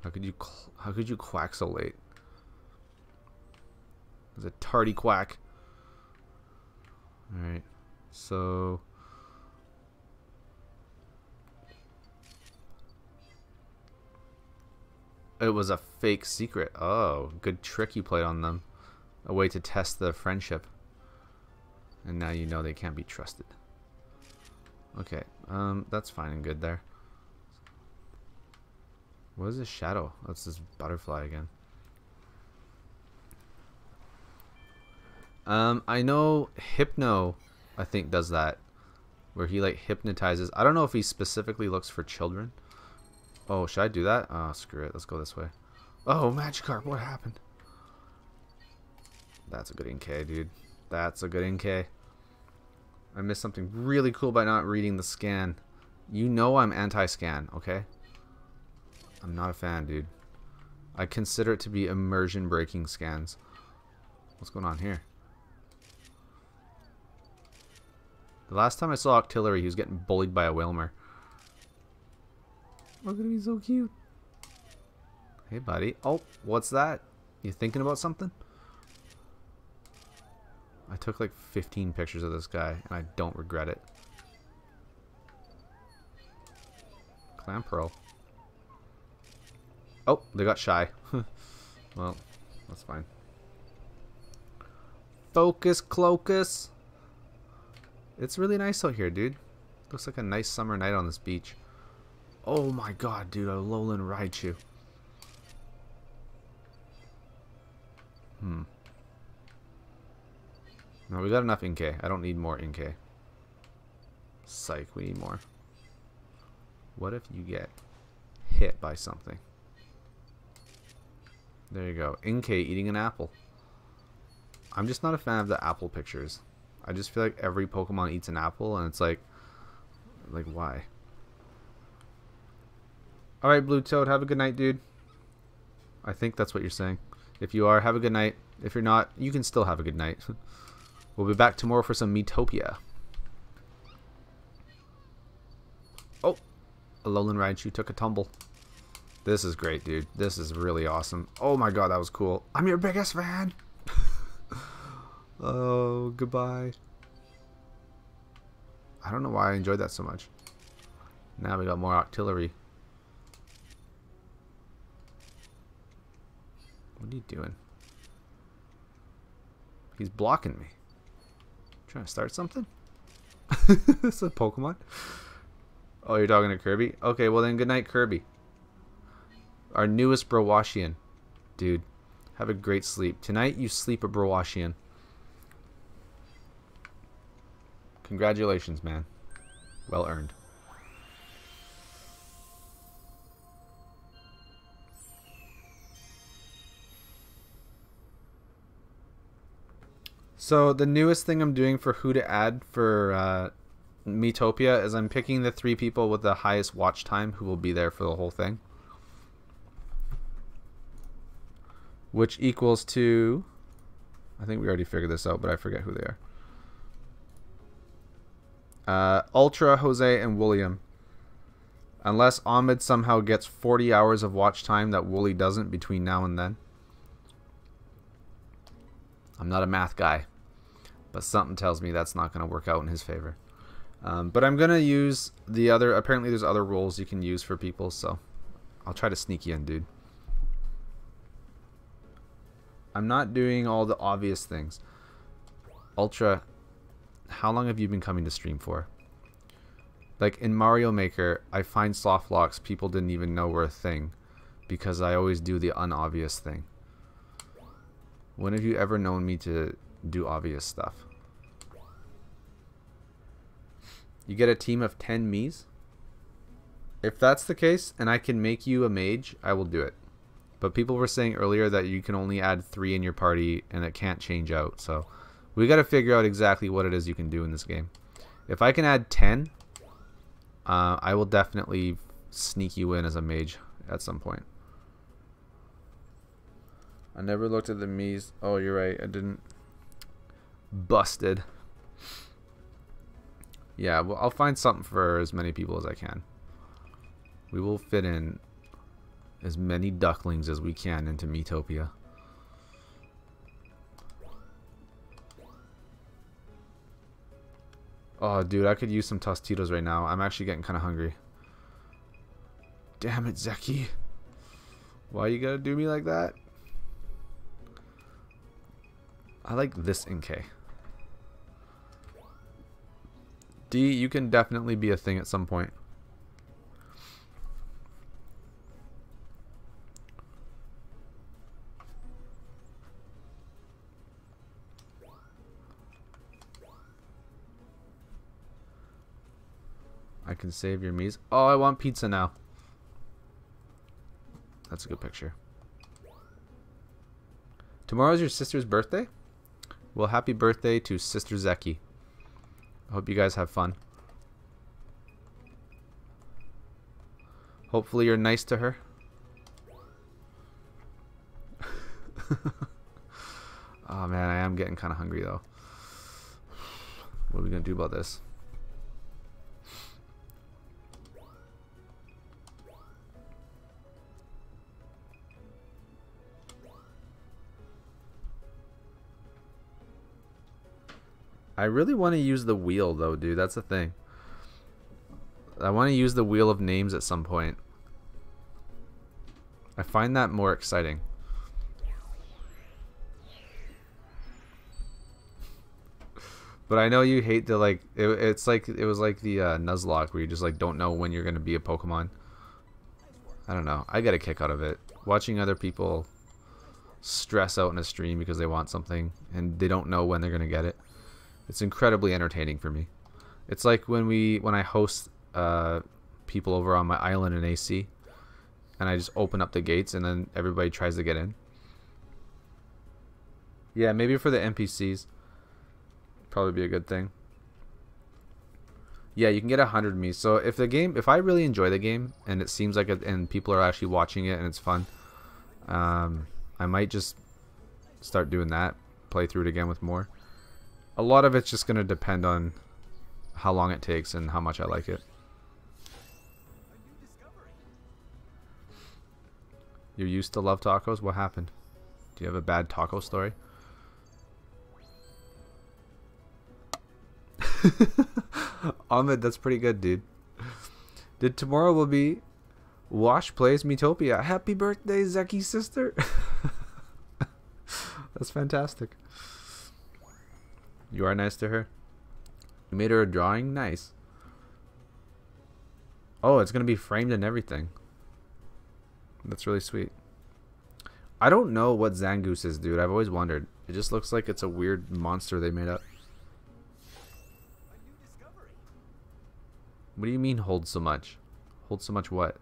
How could you? How could you quack so late? It was a tardy quack. All right. So it was a fake secret. Oh, good trick you played on them. A way to test the friendship. And now you know they can't be trusted. Okay, um, that's fine and good there. What is this shadow? That's this butterfly again. Um, I know Hypno, I think, does that, where he like hypnotizes. I don't know if he specifically looks for children. Oh, should I do that? Oh, screw it. Let's go this way. Oh, Magikarp, what happened? That's a good Inkay, dude. That's a good Inkay. I missed something really cool by not reading the scan. You know I'm anti-scan, okay? I'm not a fan, dude. I consider it to be immersion-breaking scans. What's going on here? The last time I saw Octillery, he was getting bullied by a Whelmer. Look at him, he's so cute. Hey, buddy. Oh, what's that? You thinking about something? I took like fifteen pictures of this guy, and I don't regret it. Clamperl. Oh, they got shy. Well, that's fine. Focus, Clocus. It's really nice out here, dude. Looks like a nice summer night on this beach. Oh my god, dude, a Alolan Raichu. Hmm. No, we got enough Inkay. I don't need more Inkay. Psych, we need more. What if you get hit by something? There you go. Inkay eating an apple. I'm just not a fan of the apple pictures. I just feel like every Pokemon eats an apple, and it's like, like why? All right, Blue Toad, have a good night, dude. I think that's what you're saying. If you are, have a good night. If you're not, you can still have a good night. We'll be back tomorrow for some Miitopia. Oh, a Alolan Raichu took a tumble. This is great, dude. This is really awesome. Oh my god, that was cool. I'm your biggest fan. Oh, goodbye. I don't know why I enjoyed that so much. Now we got more artillery. What are you doing? He's blocking me. Trying to start something? It's a Pokemon. Oh, you're talking to Kirby? Okay, well then, good night, Kirby. Our newest Browashian. Dude, have a great sleep. Tonight you sleep a Browashian. Congratulations, man. Well earned. So the newest thing I'm doing for who to add for uh, Miitopia is I'm picking the three people with the highest watch time who will be there for the whole thing. Which equals to... I think we already figured this out, but I forget who they are. Uh, Ultra, Jose, and William. Unless Ahmed somehow gets forty hours of watch time that Wooly doesn't between now and then. I'm not a math guy, but something tells me that's not going to work out in his favor. Um, but I'm going to use the other... Apparently there's other roles you can use for people, so I'll try to sneak you in, dude. I'm not doing all the obvious things. Ultra, how long have you been coming to stream for? Like in Mario Maker, I find soft locks people didn't even know were a thing because I always do the unobvious thing. When have you ever known me to do obvious stuff? You get a team of ten me's? If that's the case and I can make you a mage, I will do it. But people were saying earlier that you can only add three in your party and it can't change out. So we got to figure out exactly what it is you can do in this game. If I can add ten, uh, I will definitely sneak you in as a mage at some point. I never looked at the Miis. Oh, you're right. I didn't. Busted. Yeah, well, I'll find something for as many people as I can. We will fit in as many ducklings as we can into Miitopia. Oh, dude, I could use some Tostitos right now. I'm actually getting kind of hungry. Damn it, Zeki. Why you gotta do me like that? I like this Inkay. D, you can definitely be a thing at some point. I can save your Miis. Oh, I want pizza now. That's a good picture. Tomorrow's your sister's birthday? Well, happy birthday to Sister Zeki. I hope you guys have fun. Hopefully you're nice to her. Oh man, I am getting kind of hungry though. What are we gonna do about this? I really want to use the wheel though, dude. That's the thing. I want to use the wheel of names at some point. I find that more exciting. But I know you hate the like. It, it's like it was like the uh, Nuzlocke where you just like don't know when you're gonna be a Pokemon. I don't know. I get a kick out of it. Watching other people stress out in a stream because they want something and they don't know when they're gonna get it. It's incredibly entertaining for me. It's like when we when I host uh, people over on my island in A C, and I just open up the gates and then everybody tries to get in. Yeah, maybe for the N P Cs, probably be a good thing. Yeah, you can get a hundred Miis. So if the game, if I really enjoy the game and it seems like it, and people are actually watching it and it's fun, um, I might just start doing that, play through it again with more. A lot of it's just going to depend on how long it takes and how much I like it. You used to love tacos? What happened? Do you have a bad taco story? Ahmed, that's pretty good, dude. Did tomorrow will be Wash Plays Miitopia. Happy birthday, Zeki's sister. That's fantastic. You are nice to her. You made her a drawing? Nice. Oh, it's going to be framed and everything. That's really sweet. I don't know what Zangoose is, dude. I've always wondered. It just looks like it's a weird monster they made up. What do you mean hold so much? Hold so much what?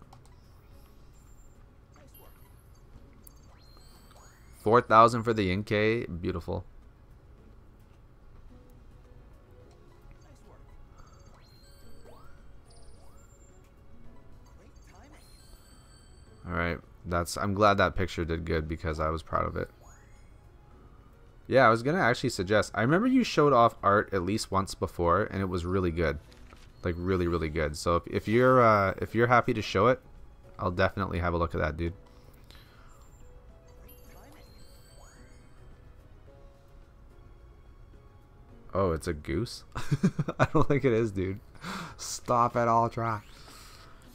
four thousand for the N K? Beautiful. Alright, that's, I'm glad that picture did good because I was proud of it. Yeah, I was gonna actually suggest, I remember you showed off art at least once before and it was really good. Like really, really good. So if, if you're uh, if you're happy to show it, I'll definitely have a look at that, dude. Oh, it's a goose? I don't think it is, dude. Stop at all try.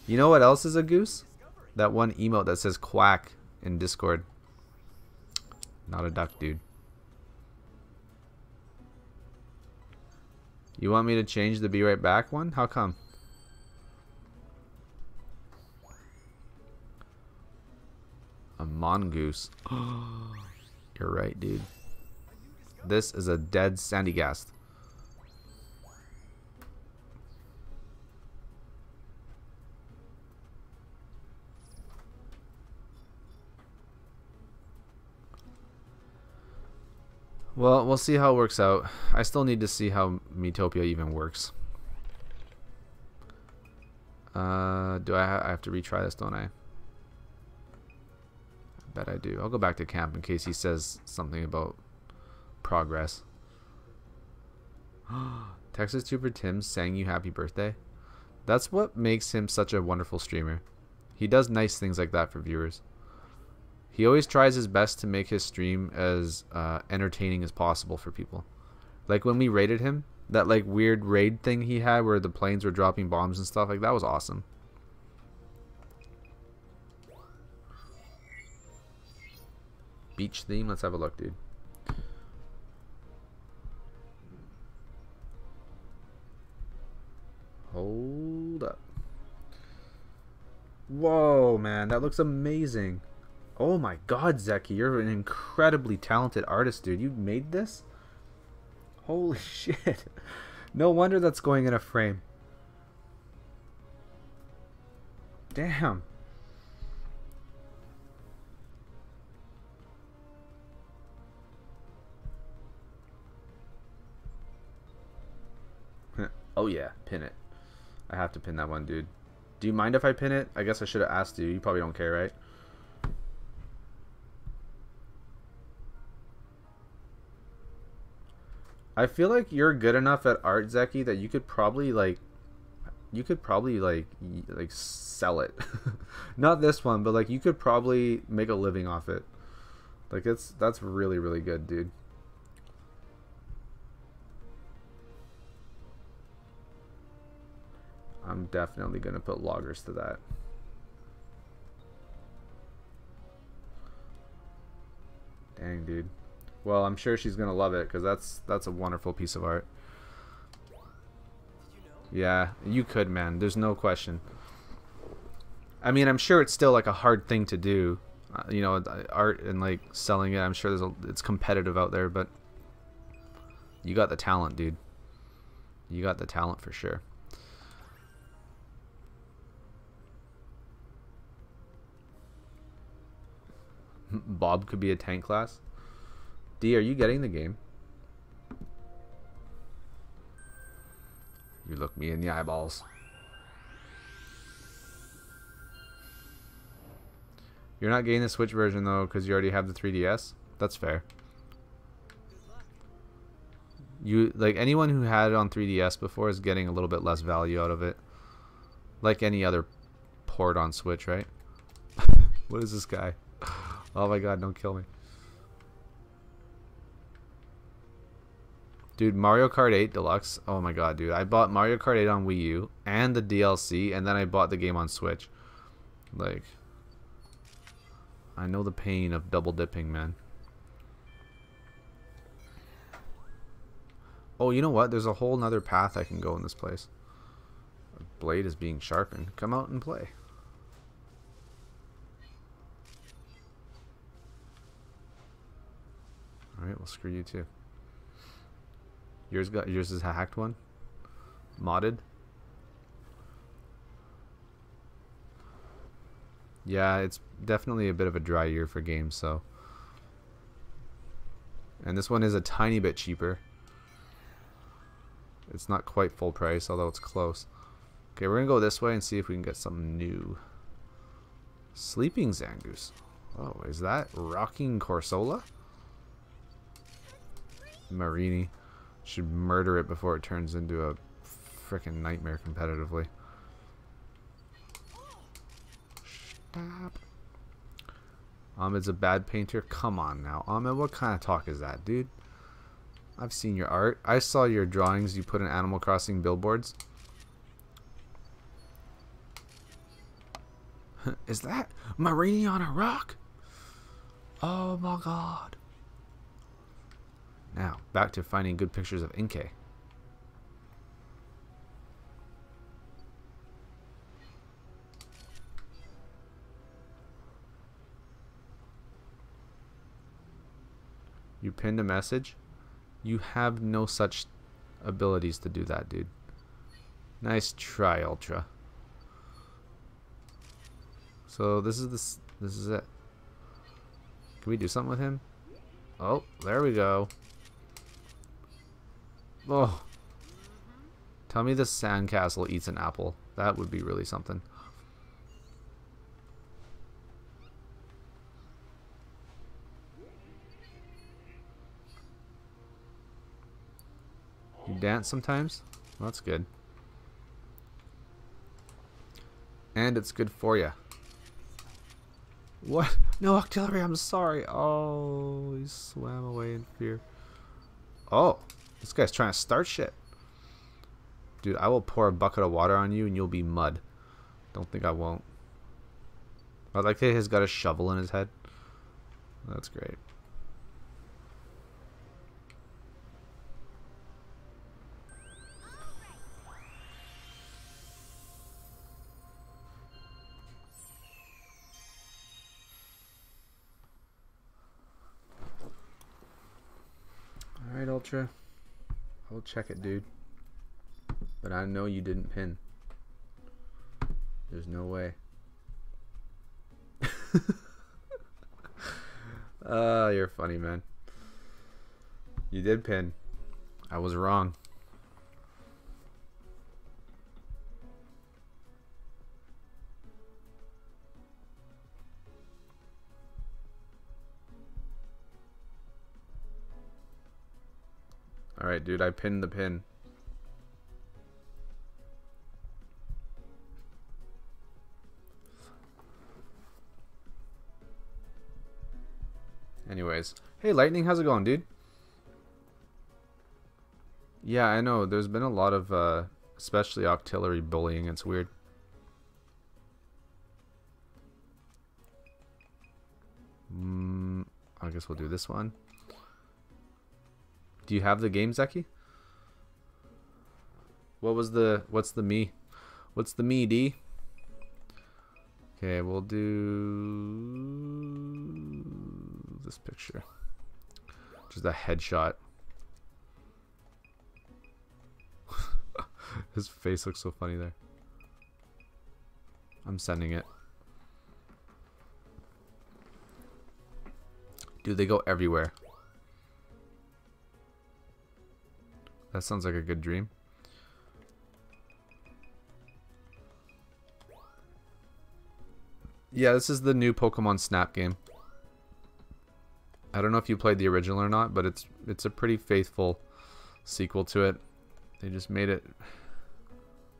You know what else is a goose? That one emote that says quack in Discord. Not a duck, dude. You want me to change the be right back one? How come? A mongoose. You're right, dude. This is a dead Sandygast. Well, we'll see how it works out. I still need to see how Miitopia even works. Uh, do I, ha I have to retry this, don't I? I bet I do. I'll go back to camp in case he says something about progress. Texas Trooper Tim sang you happy birthday. That's what makes him such a wonderful streamer. He does nice things like that for viewers. He always tries his best to make his stream as uh, entertaining as possible for people. Like when we raided him, that like weird raid thing he had where the planes were dropping bombs and stuff, like that was awesome. Beach theme, let's have a look, dude. Hold up. Whoa, man, that looks amazing. Oh my god, Zeki, you're an incredibly talented artist, dude. You made this? Holy shit. No wonder that's going in a frame. Damn. Oh yeah, pin it. I have to pin that one, dude. Do you mind if I pin it? I guess I should have asked you. You probably don't care, right? I feel like you're good enough at art, Zeki, that you could probably like, you could probably like, like sell it. Not this one, but like you could probably make a living off it. Like it's, that's really, really good, dude. I'm definitely gonna put loggers to that. Dang, dude. Well, I'm sure she's gonna love it because that's that's a wonderful piece of art. Yeah, you could, man. There's no question. I mean, I'm sure it's still like a hard thing to do, uh, you know, art and like selling it. I'm sure there's a, it's competitive out there, but you got the talent, dude. You got the talent for sure. Bob could be a tank class. D, are you getting the game? You look me in the eyeballs. You're not getting the Switch version though because you already have the three D S? That's fair. you like anyone who had it on three D S before is getting a little bit less value out of it, like any other port on Switch, right? What is this guy? Oh my god, don't kill me. Dude, Mario Kart eight Deluxe. Oh my god, dude. I bought Mario Kart eight on Wii U and the D L C, and then I bought the game on Switch. Like, I know the pain of double dipping, man. Oh, you know what? There's a whole nother path I can go in this place. A blade is being sharpened. Come out and play. Alright, well, screw you too. Yours got yours is a hacked one, modded. Yeah, it's definitely a bit of a dry year for games. So, and this one is a tiny bit cheaper. It's not quite full price, although it's close. Okay, we're gonna go this way and see if we can get something new. Sleeping Zangoose. Oh, is that Rocking Corsola? Marini. Should murder it before it turns into a frickin' nightmare competitively. Stop. Ahmed's a bad painter? Come on now. Ahmed, what kind of talk is that, dude? I've seen your art. I saw your drawings you put in Animal Crossing billboards. Is that Marini on a rock? Oh my god. Now, back to finding good pictures of Inkay. You pinned a message? You have no such abilities to do that, dude. Nice try, Ultra. So this is this this is it. Can we do something with him? Oh, there we go. Oh, tell me the sandcastle eats an apple. That would be really something. You dance sometimes? Well, that's good. And it's good for you. What? No, Octillery, I'm sorry. Oh, he swam away in fear. Oh. This guy's trying to start shit. Dude, I will pour a bucket of water on you and you'll be mud. Don't think I won't. I like that he's got a shovel in his head. That's great. Alright, Ultra. I'll check it, dude. But I know you didn't pin. There's no way. Ah, uh, you're funny, man. You did pin. I was wrong. Alright, dude, I pinned the pin. Anyways. Hey, Lightning, how's it going, dude? Yeah, I know. There's been a lot of, uh, especially Octillery bullying. It's weird. Mm, I guess we'll do this one. Do you have the game, Zeki? What was the... What's the me? What's the me, D? Okay, we'll do... this picture. Just a headshot. His face looks so funny there. I'm sending it. Dude, they go everywhere. That sounds like a good dream. Yeah, this is the new Pokemon Snap game. I don't know if you played the original or not, but it's it's a pretty faithful sequel to it. They just made it.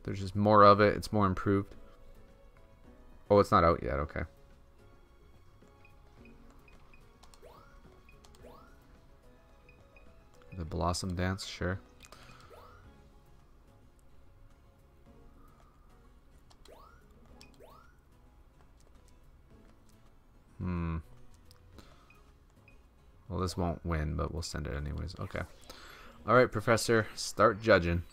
There's just more of it. It's more improved. Oh, it's not out yet. Okay. The Blossom Dance, sure. Hmm. Well, this won't win, but we'll send it anyways. Okay. Alright, Professor. Start judging.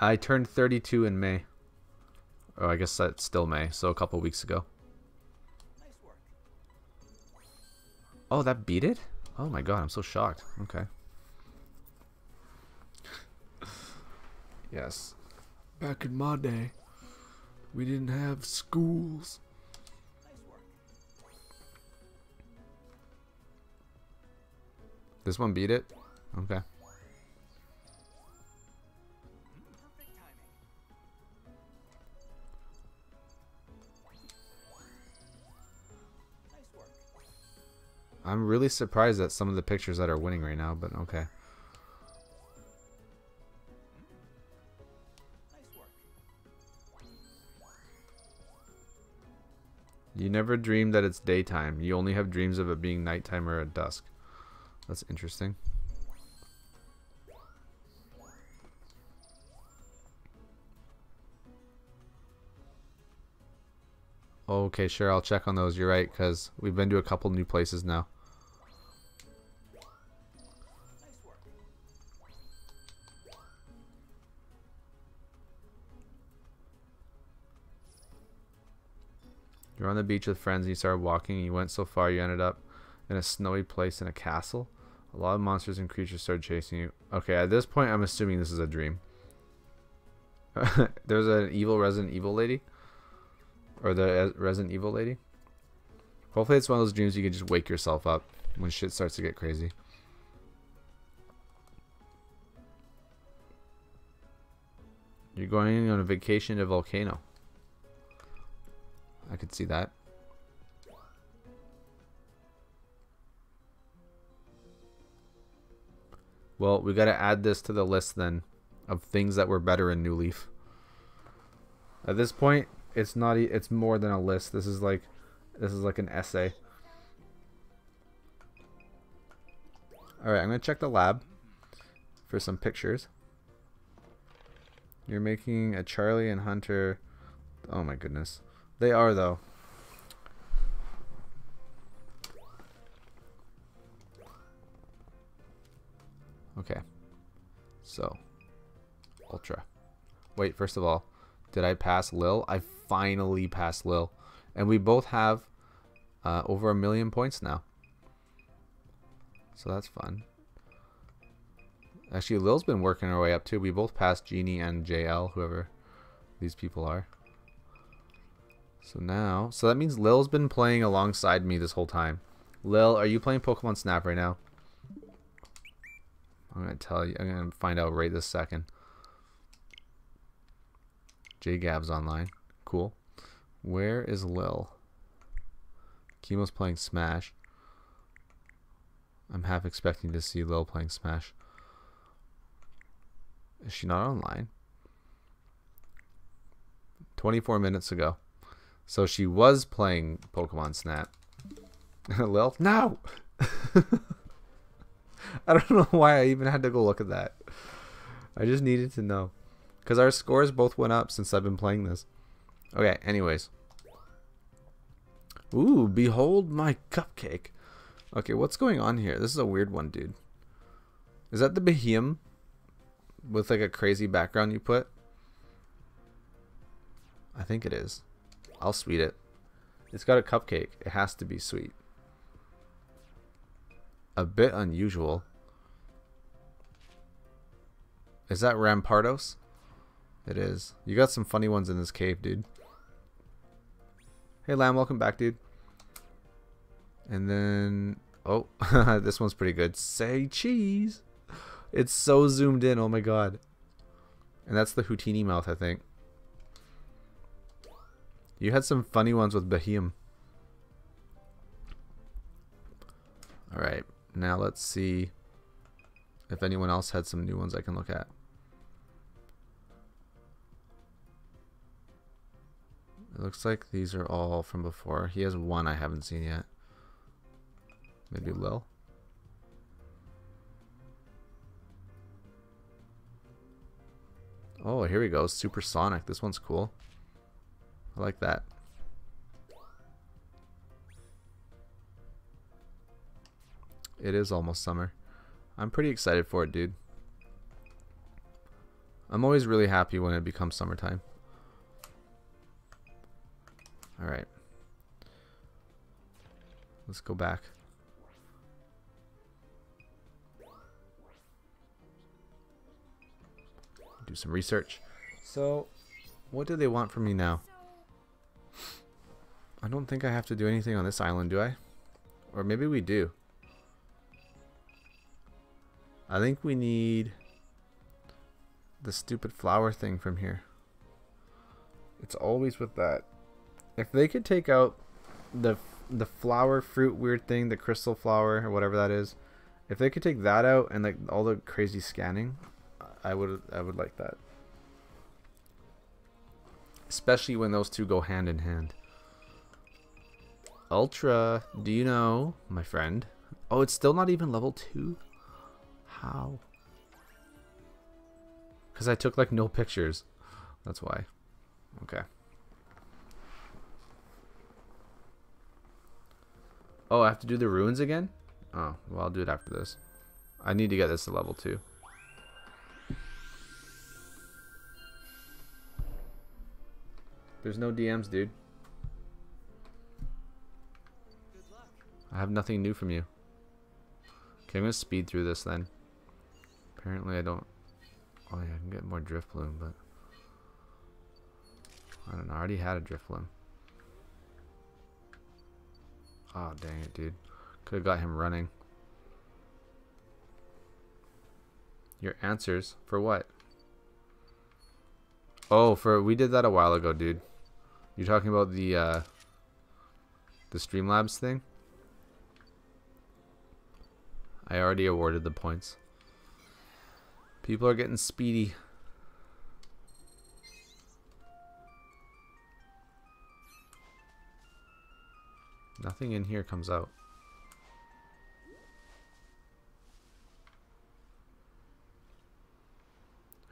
I turned thirty-two in May. Oh, I guess that's still May, so a couple weeks ago. Oh, that beat it? Oh my god, I'm so shocked. Okay. Yes. Back in my day, we didn't have schools. This one beat it? Okay. I'm really surprised at some of the pictures that are winning right now, but okay. You never dream that it's daytime. You only have dreams of it being nighttime or at dusk. That's interesting. Okay, sure, I'll check on those. You're right, because we've been to a couple new places now. You're on the beach with friends and you started walking and you went so far you ended up in a snowy place in a castle. A lot of monsters and creatures started chasing you. Okay, at this point I'm assuming this is a dream. There's an evil Resident Evil lady. Or the Resident Evil lady. Hopefully it's one of those dreams you can just wake yourself up when shit starts to get crazy. You're going on a vacation to a volcano. I could see that. Well, we gotta add this to the list then of things that were better in New Leaf. At this point, it's not, it's more than a list. This is like, this is like an essay. Alright, I'm gonna check the lab for some pictures. You're making a Charlie and Hunter. Oh my goodness. They are though. Okay. So. Ultra. Wait, first of all, did I pass Lil? I finally passed Lil. And we both have uh, over a million points now. So that's fun. Actually, Lil's been working her way up too. We both passed Genie and J L, whoever these people are. So now, so that means Lil's been playing alongside me this whole time. Lil, are you playing Pokemon Snap right now? I'm gonna tell you, I'm gonna find out right this second. J Gab's online. Cool. Where is Lil? Chemo's playing Smash. I'm half expecting to see Lil playing Smash. Is she not online? twenty-four minutes ago. So she was playing Pokemon Snap. Lil? No! I don't know why I even had to go look at that. I just needed to know. Because our scores both went up since I've been playing this. Okay, anyways. Ooh, behold my cupcake. Okay, what's going on here? This is a weird one, dude. Is that the Behem? With like a crazy background you put? I think it is. I'll sweet it. It's got a cupcake. It has to be sweet. A bit unusual. Is that Rampardos? It is. You got some funny ones in this cave, dude. Hey, Lamb, welcome back, dude. And then... Oh, this one's pretty good. Say cheese! It's so zoomed in, oh my god. And that's the Houtini mouth, I think. You had some funny ones with Behem. Alright, now let's see if anyone else had some new ones I can look at. It looks like these are all from before. He has one I haven't seen yet. Maybe Lil. Oh, here we go. Supersonic. This one's cool. I like that. It is almost summer. I'm pretty excited for it, dude. I'm always really happy when it becomes summertime. Alright. Let's go back. Do some research. So, what do they want from me now? I don't think I have to do anything on this island, do I? Or maybe we do. I think we need the stupid flower thing from here. It's always with that. If they could take out the the flower fruit weird thing, the crystal flower or whatever that is, if they could take that out and like all the crazy scanning, I would I would like that. Especially when those two go hand in hand. Ultra, do you know, my friend? Oh, it's still not even level two? How? Because I took like no pictures. That's why. Okay. Oh, I have to do the ruins again? Oh, well, I'll do it after this. I need to get this to level two. There's no D Ms, dude. Good luck. I have nothing new from you. Okay, I'm going to speed through this then. Apparently I don't... Oh yeah, I can get more drift bloom, but... I don't know, I already had a drift bloom. Oh, dang it, dude. Could have got him running. Your answers for what? Oh, for we did that a while ago, dude. You're talking about the uh, the Streamlabs thing? I already awarded the points. People are getting speedy. Nothing in here comes out.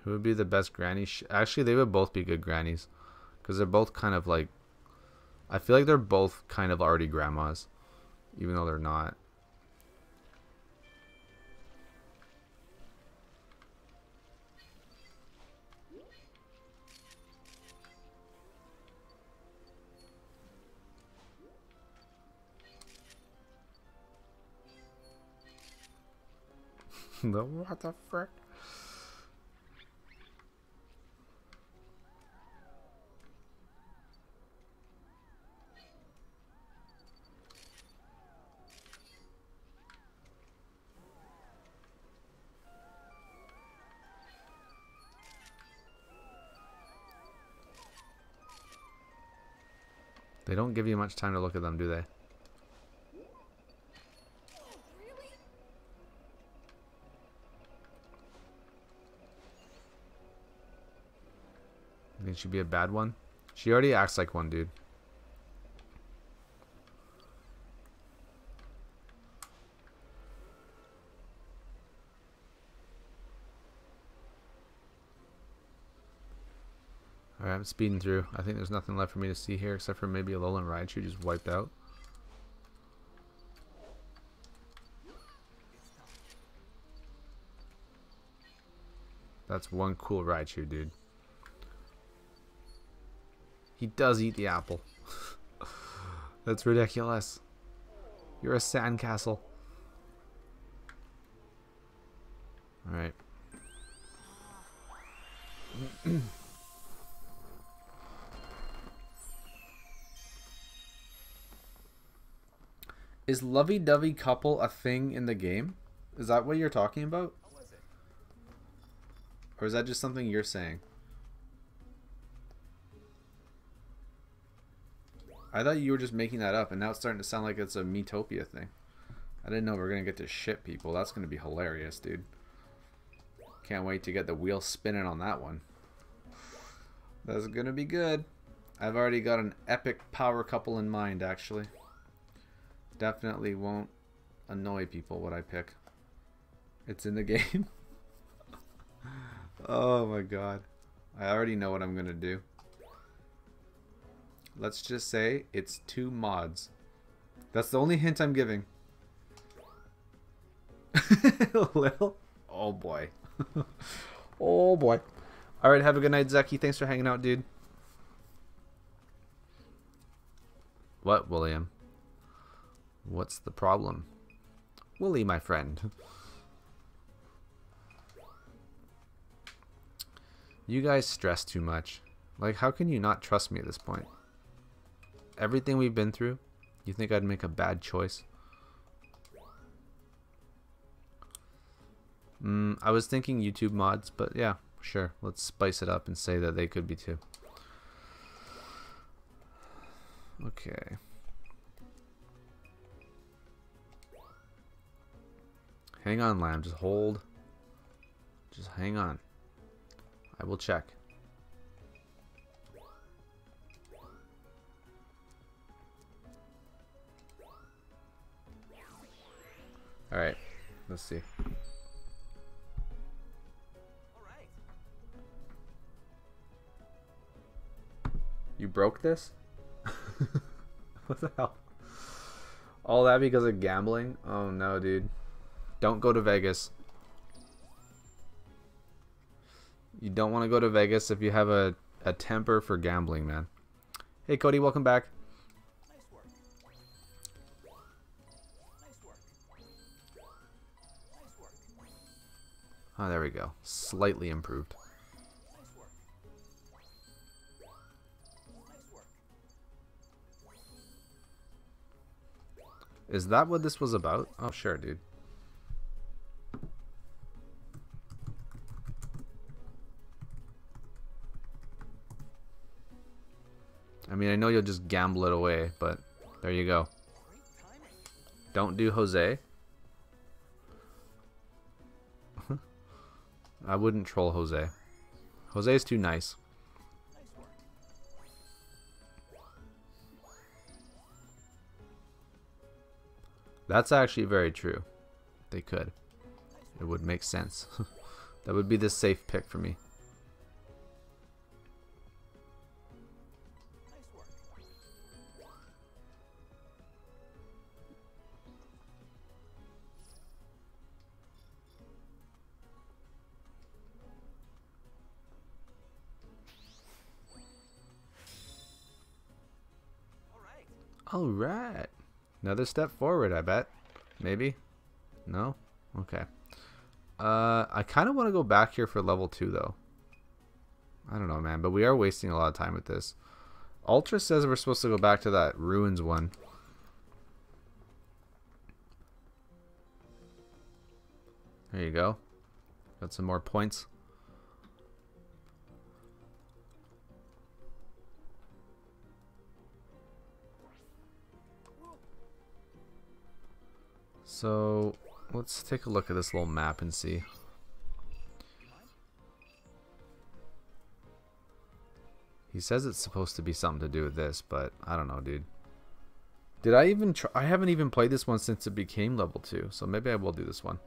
Who would be the best granny? Sh Actually, they would both be good grannies. Because they're both kind of like... I feel like they're both kind of already grandmas. Even though they're not. What the frick? They don't give you much time to look at them, do they? Think she'd be a bad one? She already acts like one, dude. Alright, I'm speeding through. I think there's nothing left for me to see here except for maybe a Alolan Raichu just wiped out. That's one cool Raichu, dude. He does eat the apple. That's ridiculous. You're a sandcastle. Alright. Is lovey-dovey couple a thing in the game? Is that what you're talking about? Or is that just something you're saying? I thought you were just making that up, and now it's starting to sound like it's a Miitopia thing. I didn't know we were going to get to shit people. That's going to be hilarious, dude. can't wait to get the wheel spinning on that one. That's gonna be good. I've already got an epic power couple in mind, actually. Definitely won't annoy people what I pick. It's in the game. Oh my god. I already know what I'm gonna do. Let's just say it's two mods. That's the only hint I'm giving. Lil. Oh boy. Oh boy. Alright, have a good night, Zeki. Thanks for hanging out, dude. What, William? What's the problem? Willie, my friend. You guys stress too much. Like, how can you not trust me at this point? Everything we've been through, you think I'd make a bad choice? Mm, I was thinking YouTube mods, but yeah, sure. Let's spice it up and say that they could be too. Okay. Hang on, Lamb. Just hold. Just hang on. I will check. Alright. Let's see. You broke this? What the hell? All that because of gambling? Oh no, dude. Don't go to Vegas. You don't want to go to Vegas if you have a, a temper for gambling, man. Hey, Cody, welcome back. Nice work. Nice work. Nice work. Oh, there we go. Slightly improved. Is that what this was about? Oh, sure, dude. I mean, I know you'll just gamble it away, but there you go. Don't do Jose. I wouldn't troll Jose. Jose's too nice. That's actually very true. They could. It would make sense. That would be the safe pick for me. All right. Another step forward, I bet. Maybe? No? Okay. Uh, I kind of want to go back here for level two, though. I don't know, man, but we are wasting a lot of time with this. Ultra says we're supposed to go back to that ruins one. There you go. Got some more points. So let's take a look at this little map and see. He says it's supposed to be something to do with this, but I don't know, dude. Did I even try? I haven't even played this one since it became level two, so maybe I will do this one.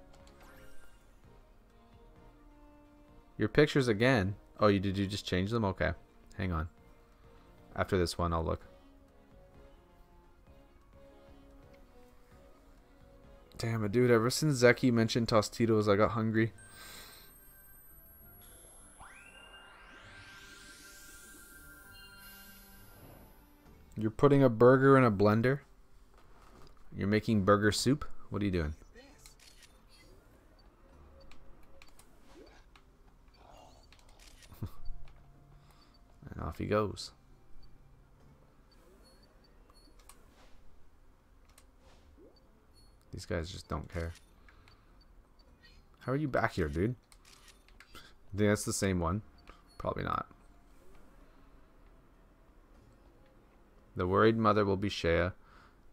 Your pictures again. Oh, you did you just change them? Okay. Hang on. After this one, I'll look. Damn it, dude. Ever since Zeki mentioned Tostitos, I got hungry. You're putting a burger in a blender? You're making burger soup? What are you doing? And off he goes. These guys just don't care. How are you back here, dude? I think that's the same one. Probably not. The worried mother will be Shea.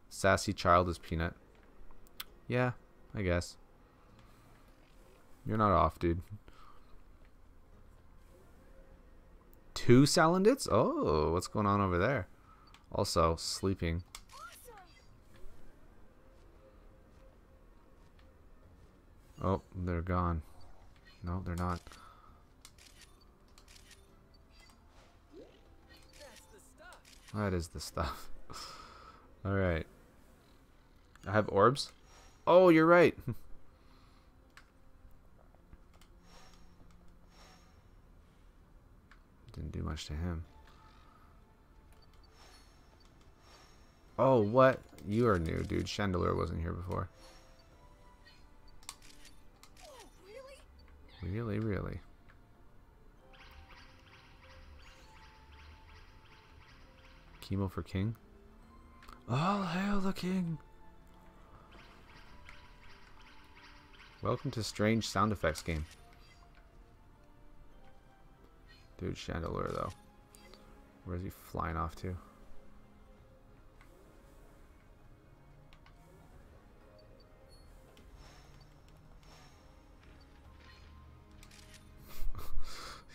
Sassy child is Peanut. Yeah, I guess. You're not off, dude. Two Salandits? Oh, what's going on over there? Also, sleeping. Oh, they're gone. No, they're not. That is the stuff. Alright. I have orbs? Oh, you're right. Didn't do much to him. Oh, what? You are new, dude. Chandelure wasn't here before. Oh, really? Really, really. Chemo for King? All hail the King! Welcome to strange sound effects game. Dude, Chandelure though. Where is he flying off to?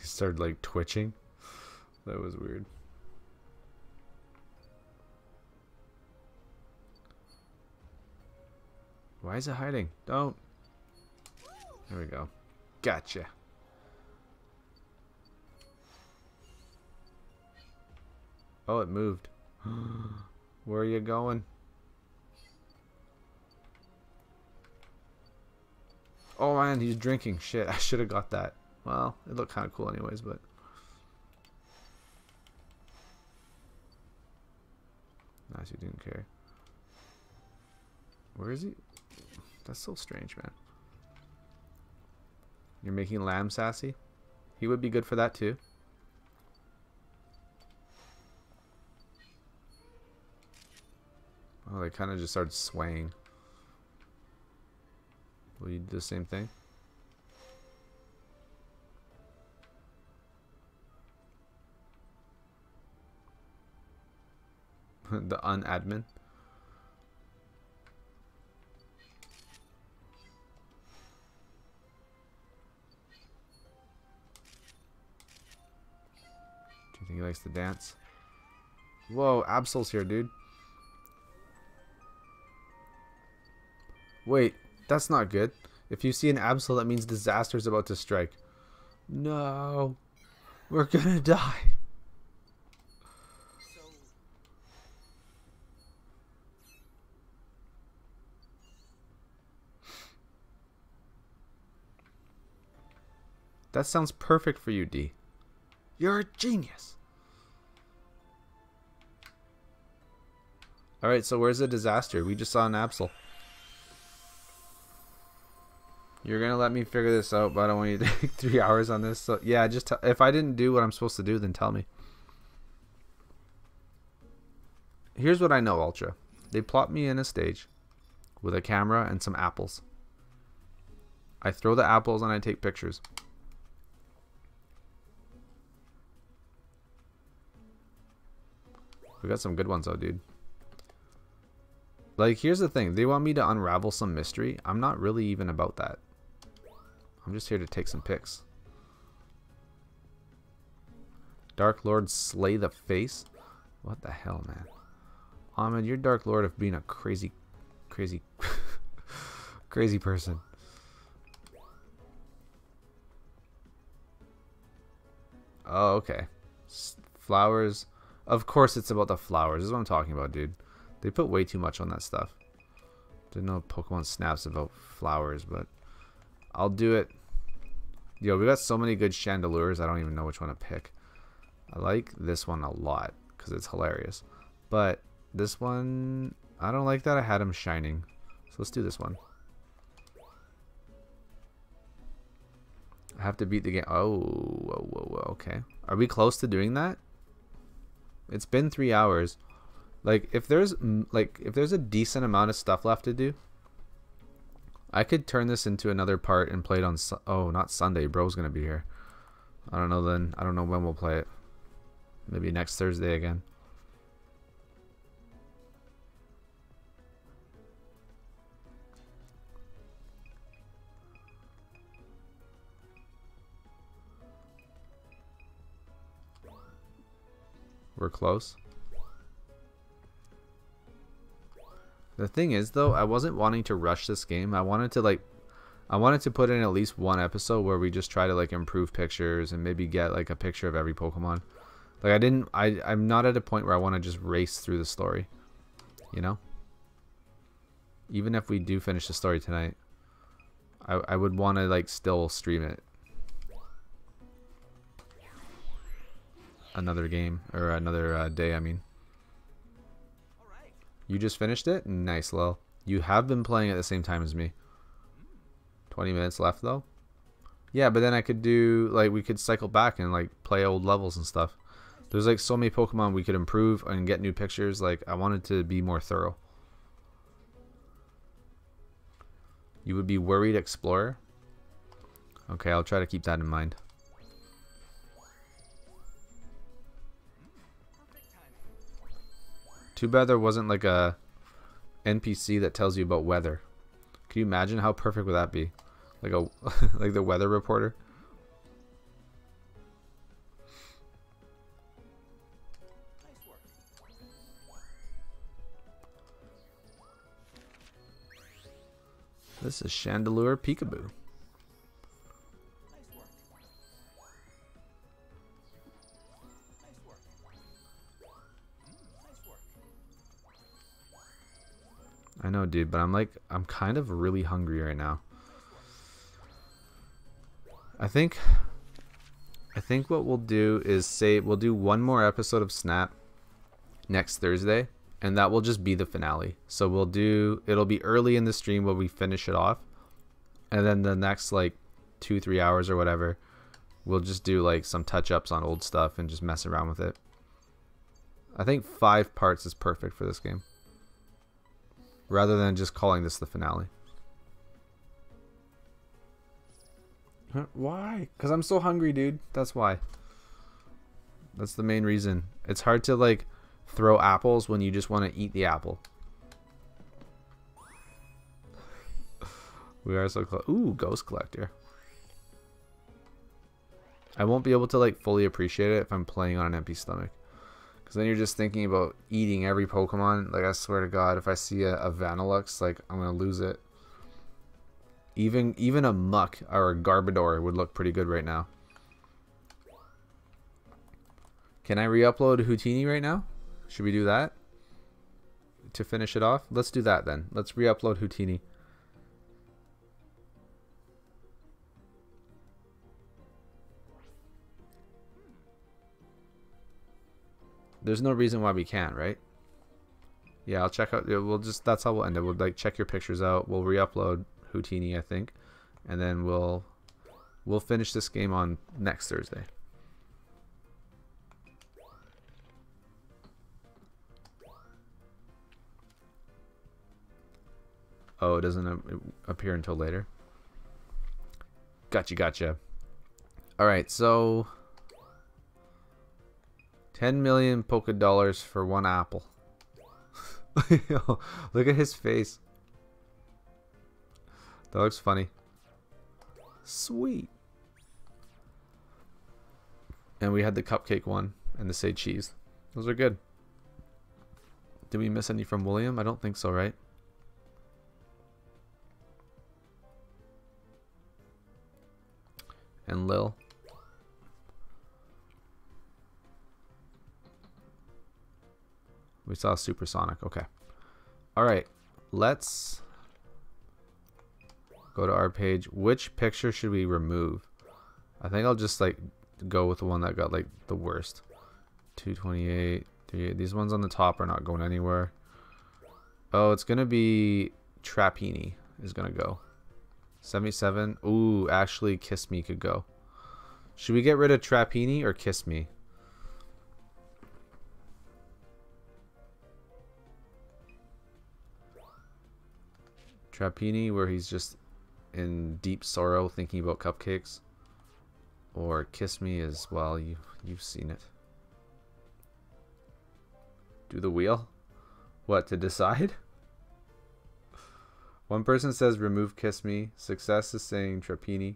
He started like twitching. That was weird. Why is it hiding? Don't. There we go. Gotcha. Oh, it moved. Where are you going? Oh man, he's drinking. Shit, I should have got that. Well, it looked kind of cool anyways, but... Nice, you didn't care. Where is he? That's so strange, man. You're making Lamb sassy? He would be good for that too. Oh, they kind of just started swaying. Will you do the same thing? The unadmin. Do you think he likes to dance? Whoa, Absol's here, dude. Wait, that's not good. If you see an Absol, that means disaster is about to strike. No, we're gonna die. So... That sounds perfect for you, D. You're a genius. All right, so where's the disaster? We just saw an Absol. You're gonna let me figure this out, but I don't want you to take three hours on this. So yeah, just tell, if I didn't do what I'm supposed to do, then tell me. Here's what I know, Ultra. They plop me in a stage with a camera and some apples. I throw the apples and I take pictures. We got some good ones though, dude. Like, here's the thing. They want me to unravel some mystery. I'm not really even about that. I'm just here to take some pics. Dark Lord slay the face? What the hell, man? Ahmed, you're Dark Lord of being a crazy, crazy, crazy person. Oh, okay. S flowers. Of course it's about the flowers. This is what I'm talking about, dude. They put way too much on that stuff. Didn't know Pokemon Snap's about flowers, but I'll do it. Yo, we got so many good chandelures, I don't even know which one to pick. I like this one a lot because it's hilarious. But this one, I don't like that I had him shining. So let's do this one. I have to beat the game. Oh, whoa, whoa, whoa, okay. Are we close to doing that? It's been three hours. Like, if there's like if there's a decent amount of stuff left to do, I could turn this into another part and play it on... Su oh, not Sunday. Bro's going to be here. I don't know then. I don't know when we'll play it. Maybe next Thursday again. We're close. The thing is, though, I wasn't wanting to rush this game. I wanted to, like, I wanted to put in at least one episode where we just try to, like, improve pictures and maybe get, like, a picture of every Pokemon. Like, I didn't, I, I'm not at a point where I want to just race through the story, you know? Even if we do finish the story tonight, I, I would want to, like, still stream it. Another game, or another uh, day, I mean. You just finished it? Nice, Lil. You have been playing at the same time as me. twenty minutes left, though. Yeah, but then I could do, like, we could cycle back and, like, play old levels and stuff. There's, like, so many Pokemon we could improve and get new pictures. Like, I wanted to be more thorough. You would be worried, Explorer? Okay, I'll try to keep that in mind. Too bad there wasn't, like, a N P C that tells you about weather. Could you imagine how perfect would that be? Like a like the weather reporter. This is Chandelure Peekaboo. I know, dude, but I'm like, I'm kind of really hungry right now. I think, I think what we'll do is say we'll do one more episode of Snap next Thursday, and that will just be the finale. So we'll do, it'll be early in the stream where we finish it off, and then the next like two, three hours or whatever, we'll just do like some touch-ups on old stuff and just mess around with it. I think five parts is perfect for this game, rather than just calling this the finale. Why? Because I'm so hungry, dude. That's why. That's the main reason. It's hard to, like, throw apples when you just want to eat the apple. We are so close. Ooh, Ghost Collector. I won't be able to, like, fully appreciate it if I'm playing on an empty stomach. Because then you're just thinking about eating every Pokemon. Like, I swear to God, if I see a, a Vanilluxe, like, I'm going to lose it. Even even a Muck or a Garbodor would look pretty good right now. Can I re-upload Houtini right now? Should we do that? To finish it off? Let's do that then. Let's re-upload Houtini. There's no reason why we can't, right? Yeah, I'll check out. We'll just, that's how we'll end it. We'll like check your pictures out. We'll re-upload Houtini, I think, and then we'll we'll finish this game on next Thursday. Oh, it doesn't appear until later. Gotcha, gotcha. All right, so. ten million polka dollars for one apple. Look at his face. That looks funny. Sweet. And we had the cupcake one and the say cheese. Those are good. Did we miss any from William? I don't think so, right? And Lil. We saw Supersonic. Okay. All right. Let's go to our page. Which picture should we remove? I think I'll just like go with the one that got like the worst. two twenty-eight. three eight. These ones on the top are not going anywhere. Oh, it's going to be Trapini is going to go. seventy-seven. Ooh, actually Kiss Me could go. Should we get rid of Trapini or Kiss Me? Trapini, where he's just in deep sorrow thinking about cupcakes, or Kiss Me as well. You you've seen it. Do the wheel? What, to decide? One person says remove Kiss Me. Success is saying Trapini.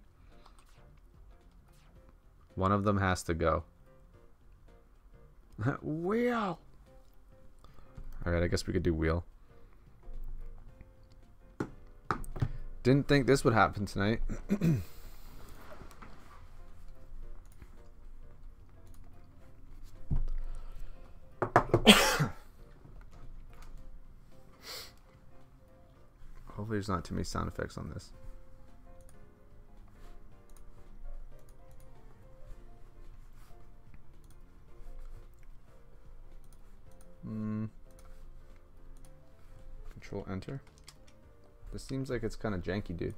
One of them has to go. Wheel! Alright, I guess we could do wheel. Didn't think this would happen tonight. Hopefully there's not too many sound effects on this. Mm. Control enter. This seems like it's kind of janky, dude.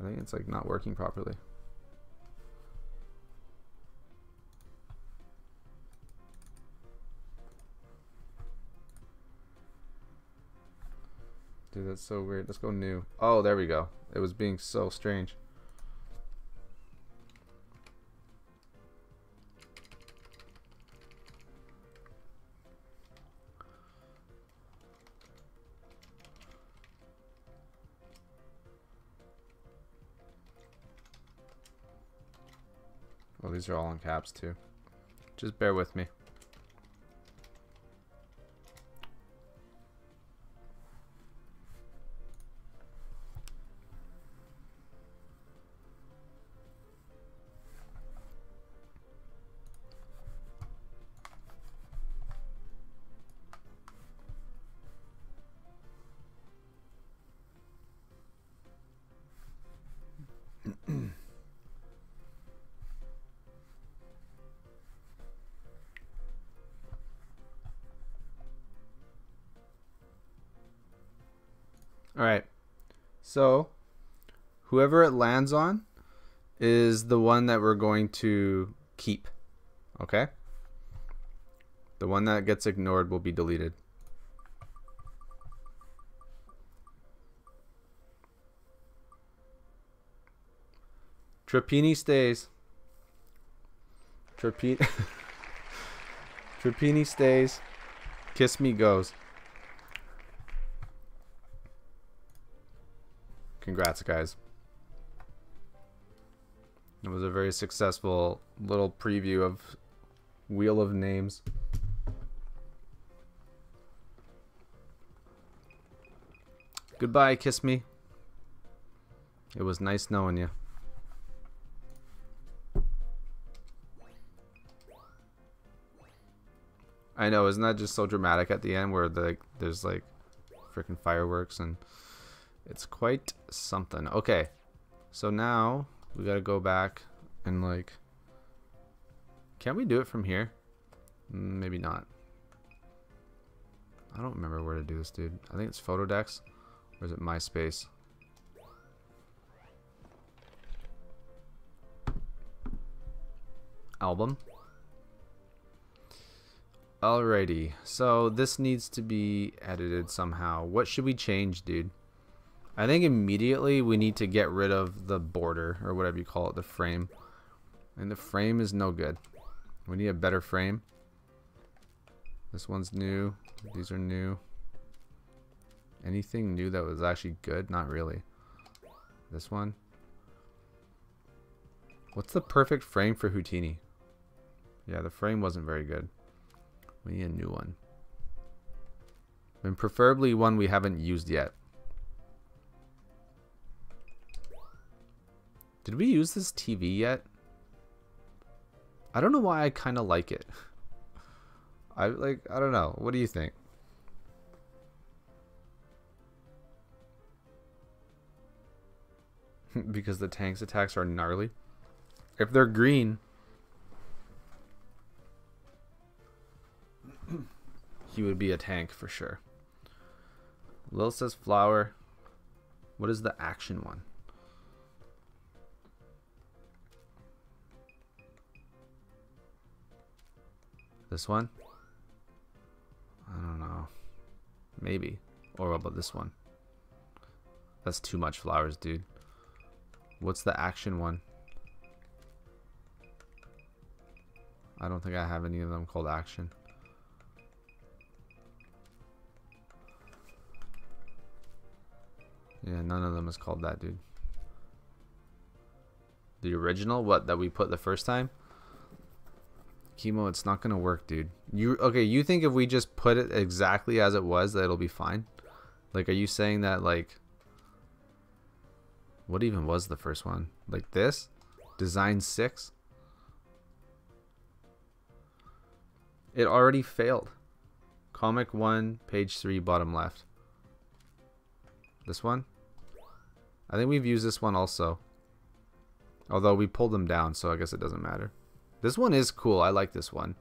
I think it's like not working properly. Dude, that's so weird. Let's go new. Oh, there we go. It was being so strange. Well, these are all in caps too. Just bear with me. So, whoever it lands on is the one that we're going to keep, okay? The one that gets ignored will be deleted. Trapini stays. Trapini Trapini stays. Kiss Me goes. Congrats, guys. It was a very successful little preview of Wheel of Names. Goodbye, Kiss Me. It was nice knowing you. I know, isn't that just so dramatic at the end where the, there's like freaking fireworks and... It's quite something. Okay, so now we gotta go back and like... Can we do it from here? Maybe not. I don't remember where to do this, dude. I think it's Photodex, or is it MySpace? Album. Alrighty, so this needs to be edited somehow. What should we change, dude? I think immediately we need to get rid of the border, or whatever you call it, the frame. And the frame is no good. We need a better frame. This one's new. These are new. Anything new that was actually good? Not really. This one. What's the perfect frame for Houtini? Yeah, the frame wasn't very good. We need a new one. And preferably one we haven't used yet. Did we use this T V yet? I don't know why I kind of like it. I like, I don't know. What do you think? Because the tank's attacks are gnarly. If they're green, he would be a tank for sure. Lil says flower. What is the action one? This one? I don't know. Maybe. Or what about this one? That's too much flowers, dude. What's the action one? I don't think I have any of them called action. Yeah, none of them is called that, dude. The original? What, that we put the first time? Chemo, it's not gonna work, dude. You okay? You think if we just put it exactly as it was that it'll be fine? Like, are you saying that, like, what even was the first one? Like this? Design six? It already failed. Comic one, page three, bottom left. This one? I think we've used this one also. Although we pulled them down, so I guess it doesn't matter. This one is cool. I like this one.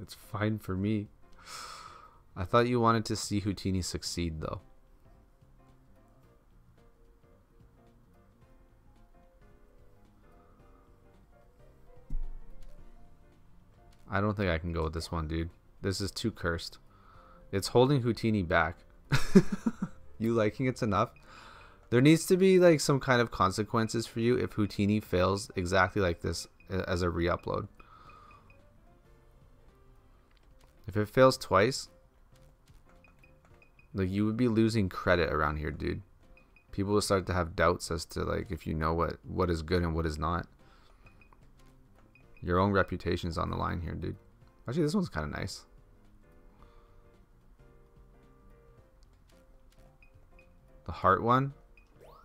It's fine for me. I thought you wanted to see Houtini succeed, though. I don't think I can go with this one, dude. This is too cursed. It's holding Houtini back. You liking it's enough? There needs to be like some kind of consequences for you if Houtini fails exactly like this as a re-upload. If it fails twice, like, you would be losing credit around here, dude. People will start to have doubts as to, like, if you know what what is good and what is not. Your own reputation is on the line here, dude. Actually, this one's kind of nice. The heart one?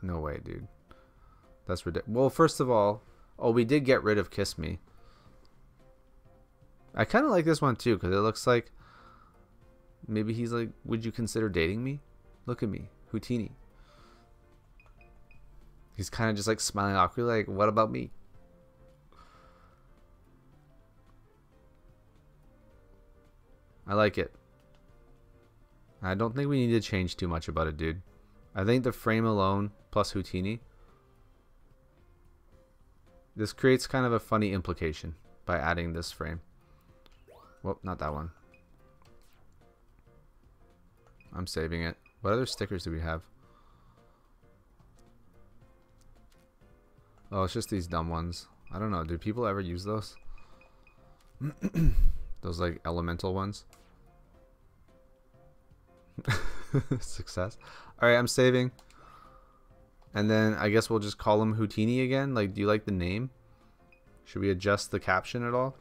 No way, dude. That's ridiculous. Well, first of all, oh, we did get rid of Kiss Me. I kind of like this one too, because it looks like maybe he's like, would you consider dating me? Look at me, Houtini. He's kind of just like smiling awkwardly, like, what about me? I like it. I don't think we need to change too much about it, dude. I think the frame alone plus Houtini, this creates kind of a funny implication by adding this frame. Whoop, not that one. I'm saving it. What other stickers do we have? Oh, it's just these dumb ones. I don't know. Do people ever use those? Those, like, elemental ones. Success. Alright, I'm saving. And then I guess we'll just call him Houtini again. Like, do you like the name? Should we adjust the caption at all?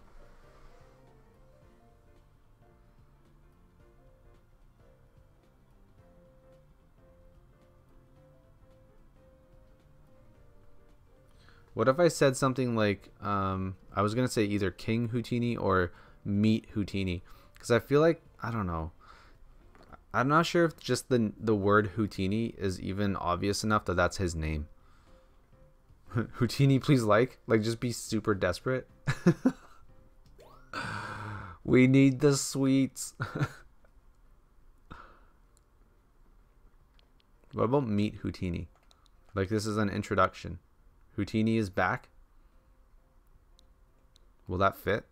What if I said something like, um, I was going to say either King Houtini or Meet Houtini, because I feel like, I don't know. I'm not sure if just the the word Houtini is even obvious enough that that's his name. Houtini, please like, like just be super desperate. We need the sweets. What about Meet Houtini? Like, this is an introduction. Houtini is back. Will that fit?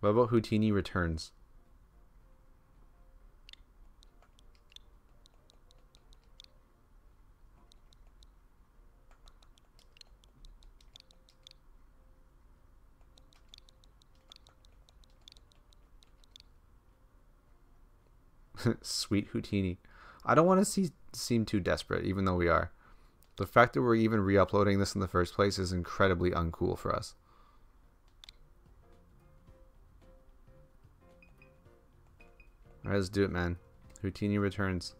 What about Houtini Returns? Sweet Houtini. I don't want to see, seem too desperate, even though we are. The fact that we're even re-uploading this in the first place is incredibly uncool for us. Alright, let's do it, man. Houtini Returns.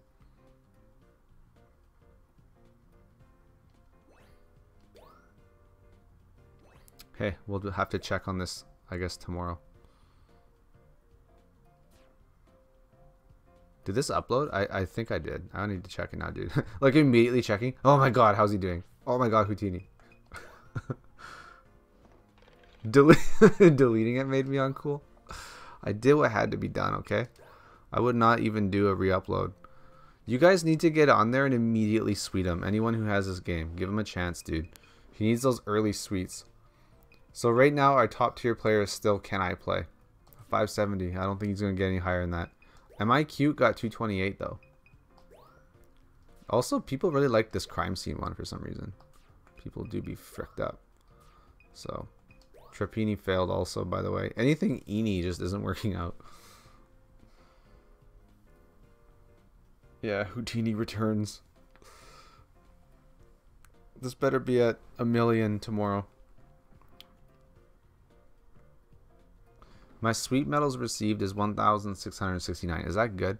Hey, we'll have to check on this, I guess, tomorrow. Did this upload? I, I think I did. I need to check it now, dude. Like, immediately checking. Oh my god, how's he doing? Oh my god, Houtini. Del Deleting it made me uncool. I did what had to be done, okay? I would not even do a re-upload. You guys need to get on there and immediately sweet him. Anyone who has this game, give him a chance, dude. He needs those early sweets. So right now, our top tier player is still Can I Play? five seventy. I don't think he's going to get any higher than that. Am I Cute got two twenty-eight, though. Also, people really like this crime scene one for some reason. People do be fricked up. So, Trapini failed also, by the way. Anything Eenie just isn't working out. Yeah, Houtini Returns. This better be at a million tomorrow. My sweet medals received is one thousand six hundred sixty-nine. Is that good?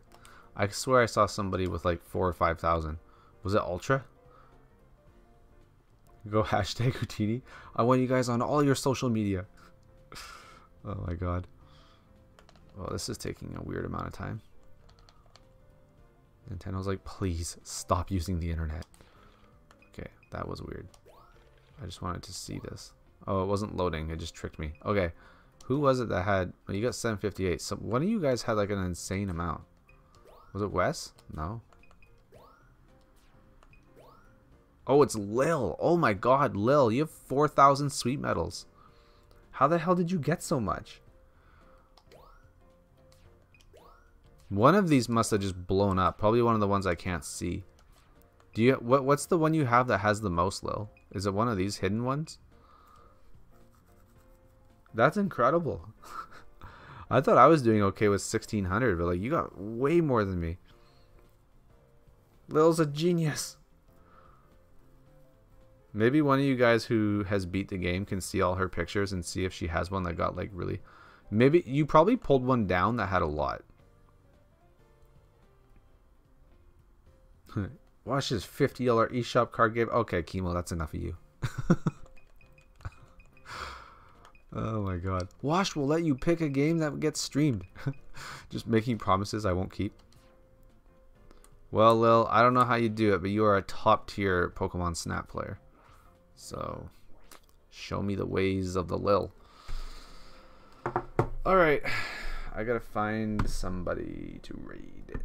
I swear I saw somebody with like four or five thousand. Was it Ultra? Go hashtag Houtini. I want you guys on all your social media. Oh my god. Well, this is taking a weird amount of time. Nintendo's like, please stop using the internet. Okay, that was weird. I just wanted to see this. Oh, it wasn't loading. It just tricked me. Okay, who was it that had... Well, you got seven fifty-eight. So one of you guys had like an insane amount. Was it Wes? No. Oh, it's Lil. Oh my god, Lil. You have four thousand sweet medals. How the hell did you get so much? One of these must have just blown up. Probably one of the ones I can't see. Do you what? What's the one you have that has the most, Lil? Is it one of these hidden ones? That's incredible. I thought I was doing okay with sixteen hundred, but like you got way more than me. Lil's a genius. Maybe one of you guys who has beat the game can see all her pictures and see if she has one that got like really... Maybe you probably pulled one down that had a lot. Watch this fifty dollar eShop card game. Okay, Kimo, that's enough of you. Oh my god. Wash will let you pick a game that gets streamed. Just making promises I won't keep. Well, Lil, I don't know how you do it, but you are a top tier Pokemon Snap player. So, show me the ways of the Lil. Alright, I gotta find somebody to raid it.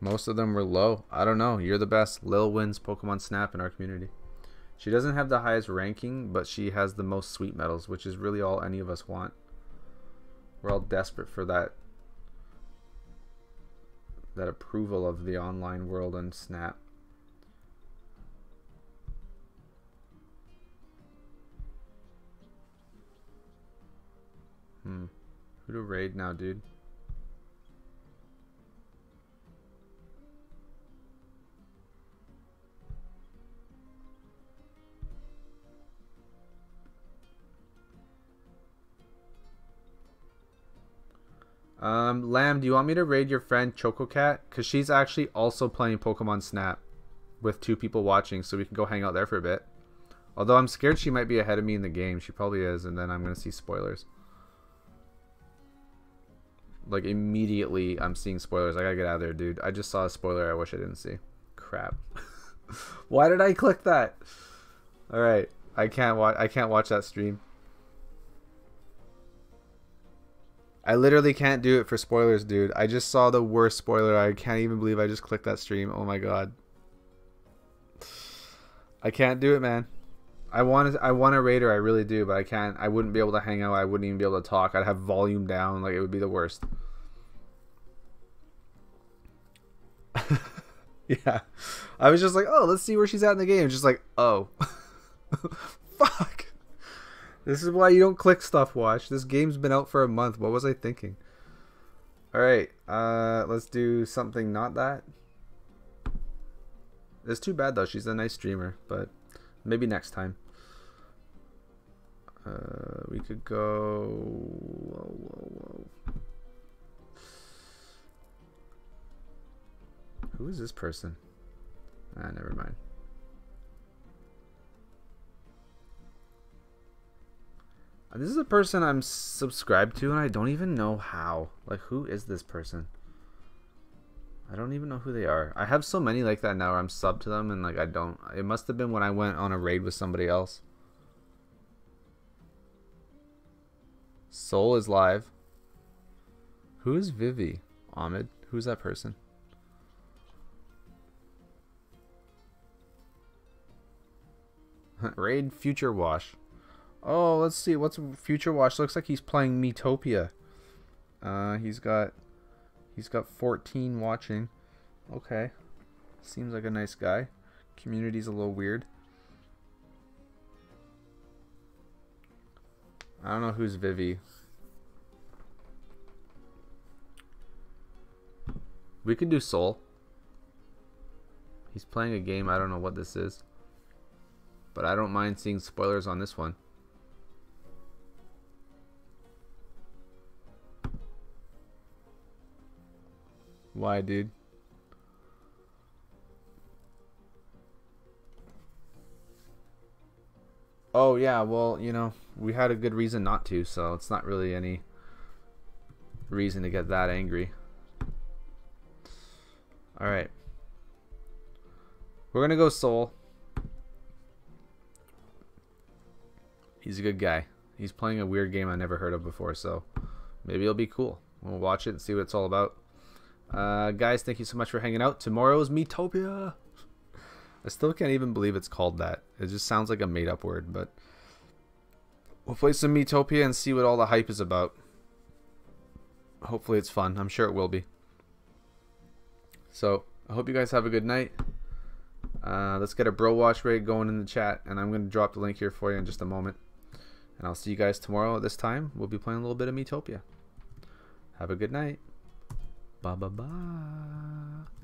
Most of them were low. I don't know. You're the best. Lil wins Pokemon Snap in our community. She doesn't have the highest ranking, but she has the most sweet medals, which is really all any of us want. We're all desperate for that that approval of the online world and Snap. Hmm. Who to raid now, dude? Um, Lamb, do you want me to raid your friend Choco Cat? Because she's actually also playing Pokemon Snap with two people watching, so we can go hang out there for a bit. Although I'm scared she might be ahead of me in the game. She probably is, and then I'm going to see spoilers. Like, immediately I'm seeing spoilers. I gotta get out of there, dude. I just saw a spoiler I wish I didn't see. Crap. Why did I click that? Alright, I can't watch. I can't watch that stream. I literally can't do it for spoilers, dude. I just saw the worst spoiler. I can't even believe I just clicked that stream. Oh my god. I can't do it, man. I want to I want to raid her. I really do, but I can't. I wouldn't be able to hang out. I wouldn't even be able to talk. I'd have volume down. Like, it would be the worst. Yeah. I was just like, oh, let's see where she's at in the game. Just like, oh. Fuck. This is why you don't click stuff, Watch. This game's been out for a month. What was I thinking? Alright, uh, let's do something not that. It's too bad, though. She's a nice streamer, but maybe next time. Uh, we could go... Whoa, whoa, whoa. Who is this person? Ah, never mind. This is a person I'm subscribed to, and I don't even know how. Like, who is this person? I don't even know who they are. I have so many like that now where I'm subbed to them, and like I don't. It must have been when I went on a raid with somebody else. Soul is live. Who is Vivi? Ahmed? Who's that person? Raid Future Wash. Oh, let's see. What's Future Watch? Looks like he's playing Miitopia. Uh, he's got, he's got fourteen watching. Okay, seems like a nice guy. Community's a little weird. I don't know who's Vivi. We can do Soul. He's playing a game. I don't know what this is. But I don't mind seeing spoilers on this one. Why, dude? Oh, yeah, well, you know, we had a good reason not to, so it's not really any reason to get that angry. Alright. We're gonna go Soul. He's a good guy. He's playing a weird game I never heard of before, so maybe it'll be cool. We'll watch it and see what it's all about. Uh, guys, thank you so much for hanging out. Tomorrow's Miitopia! I still can't even believe it's called that. It just sounds like a made-up word, but we'll play some Miitopia and see what all the hype is about. Hopefully it's fun. I'm sure it will be. So, I hope you guys have a good night. Uh, let's get a bro watch raid going in the chat, and I'm going to drop the link here for you in just a moment. And I'll see you guys tomorrow at this time. We'll be playing a little bit of Miitopia. Have a good night. Ba-ba-ba.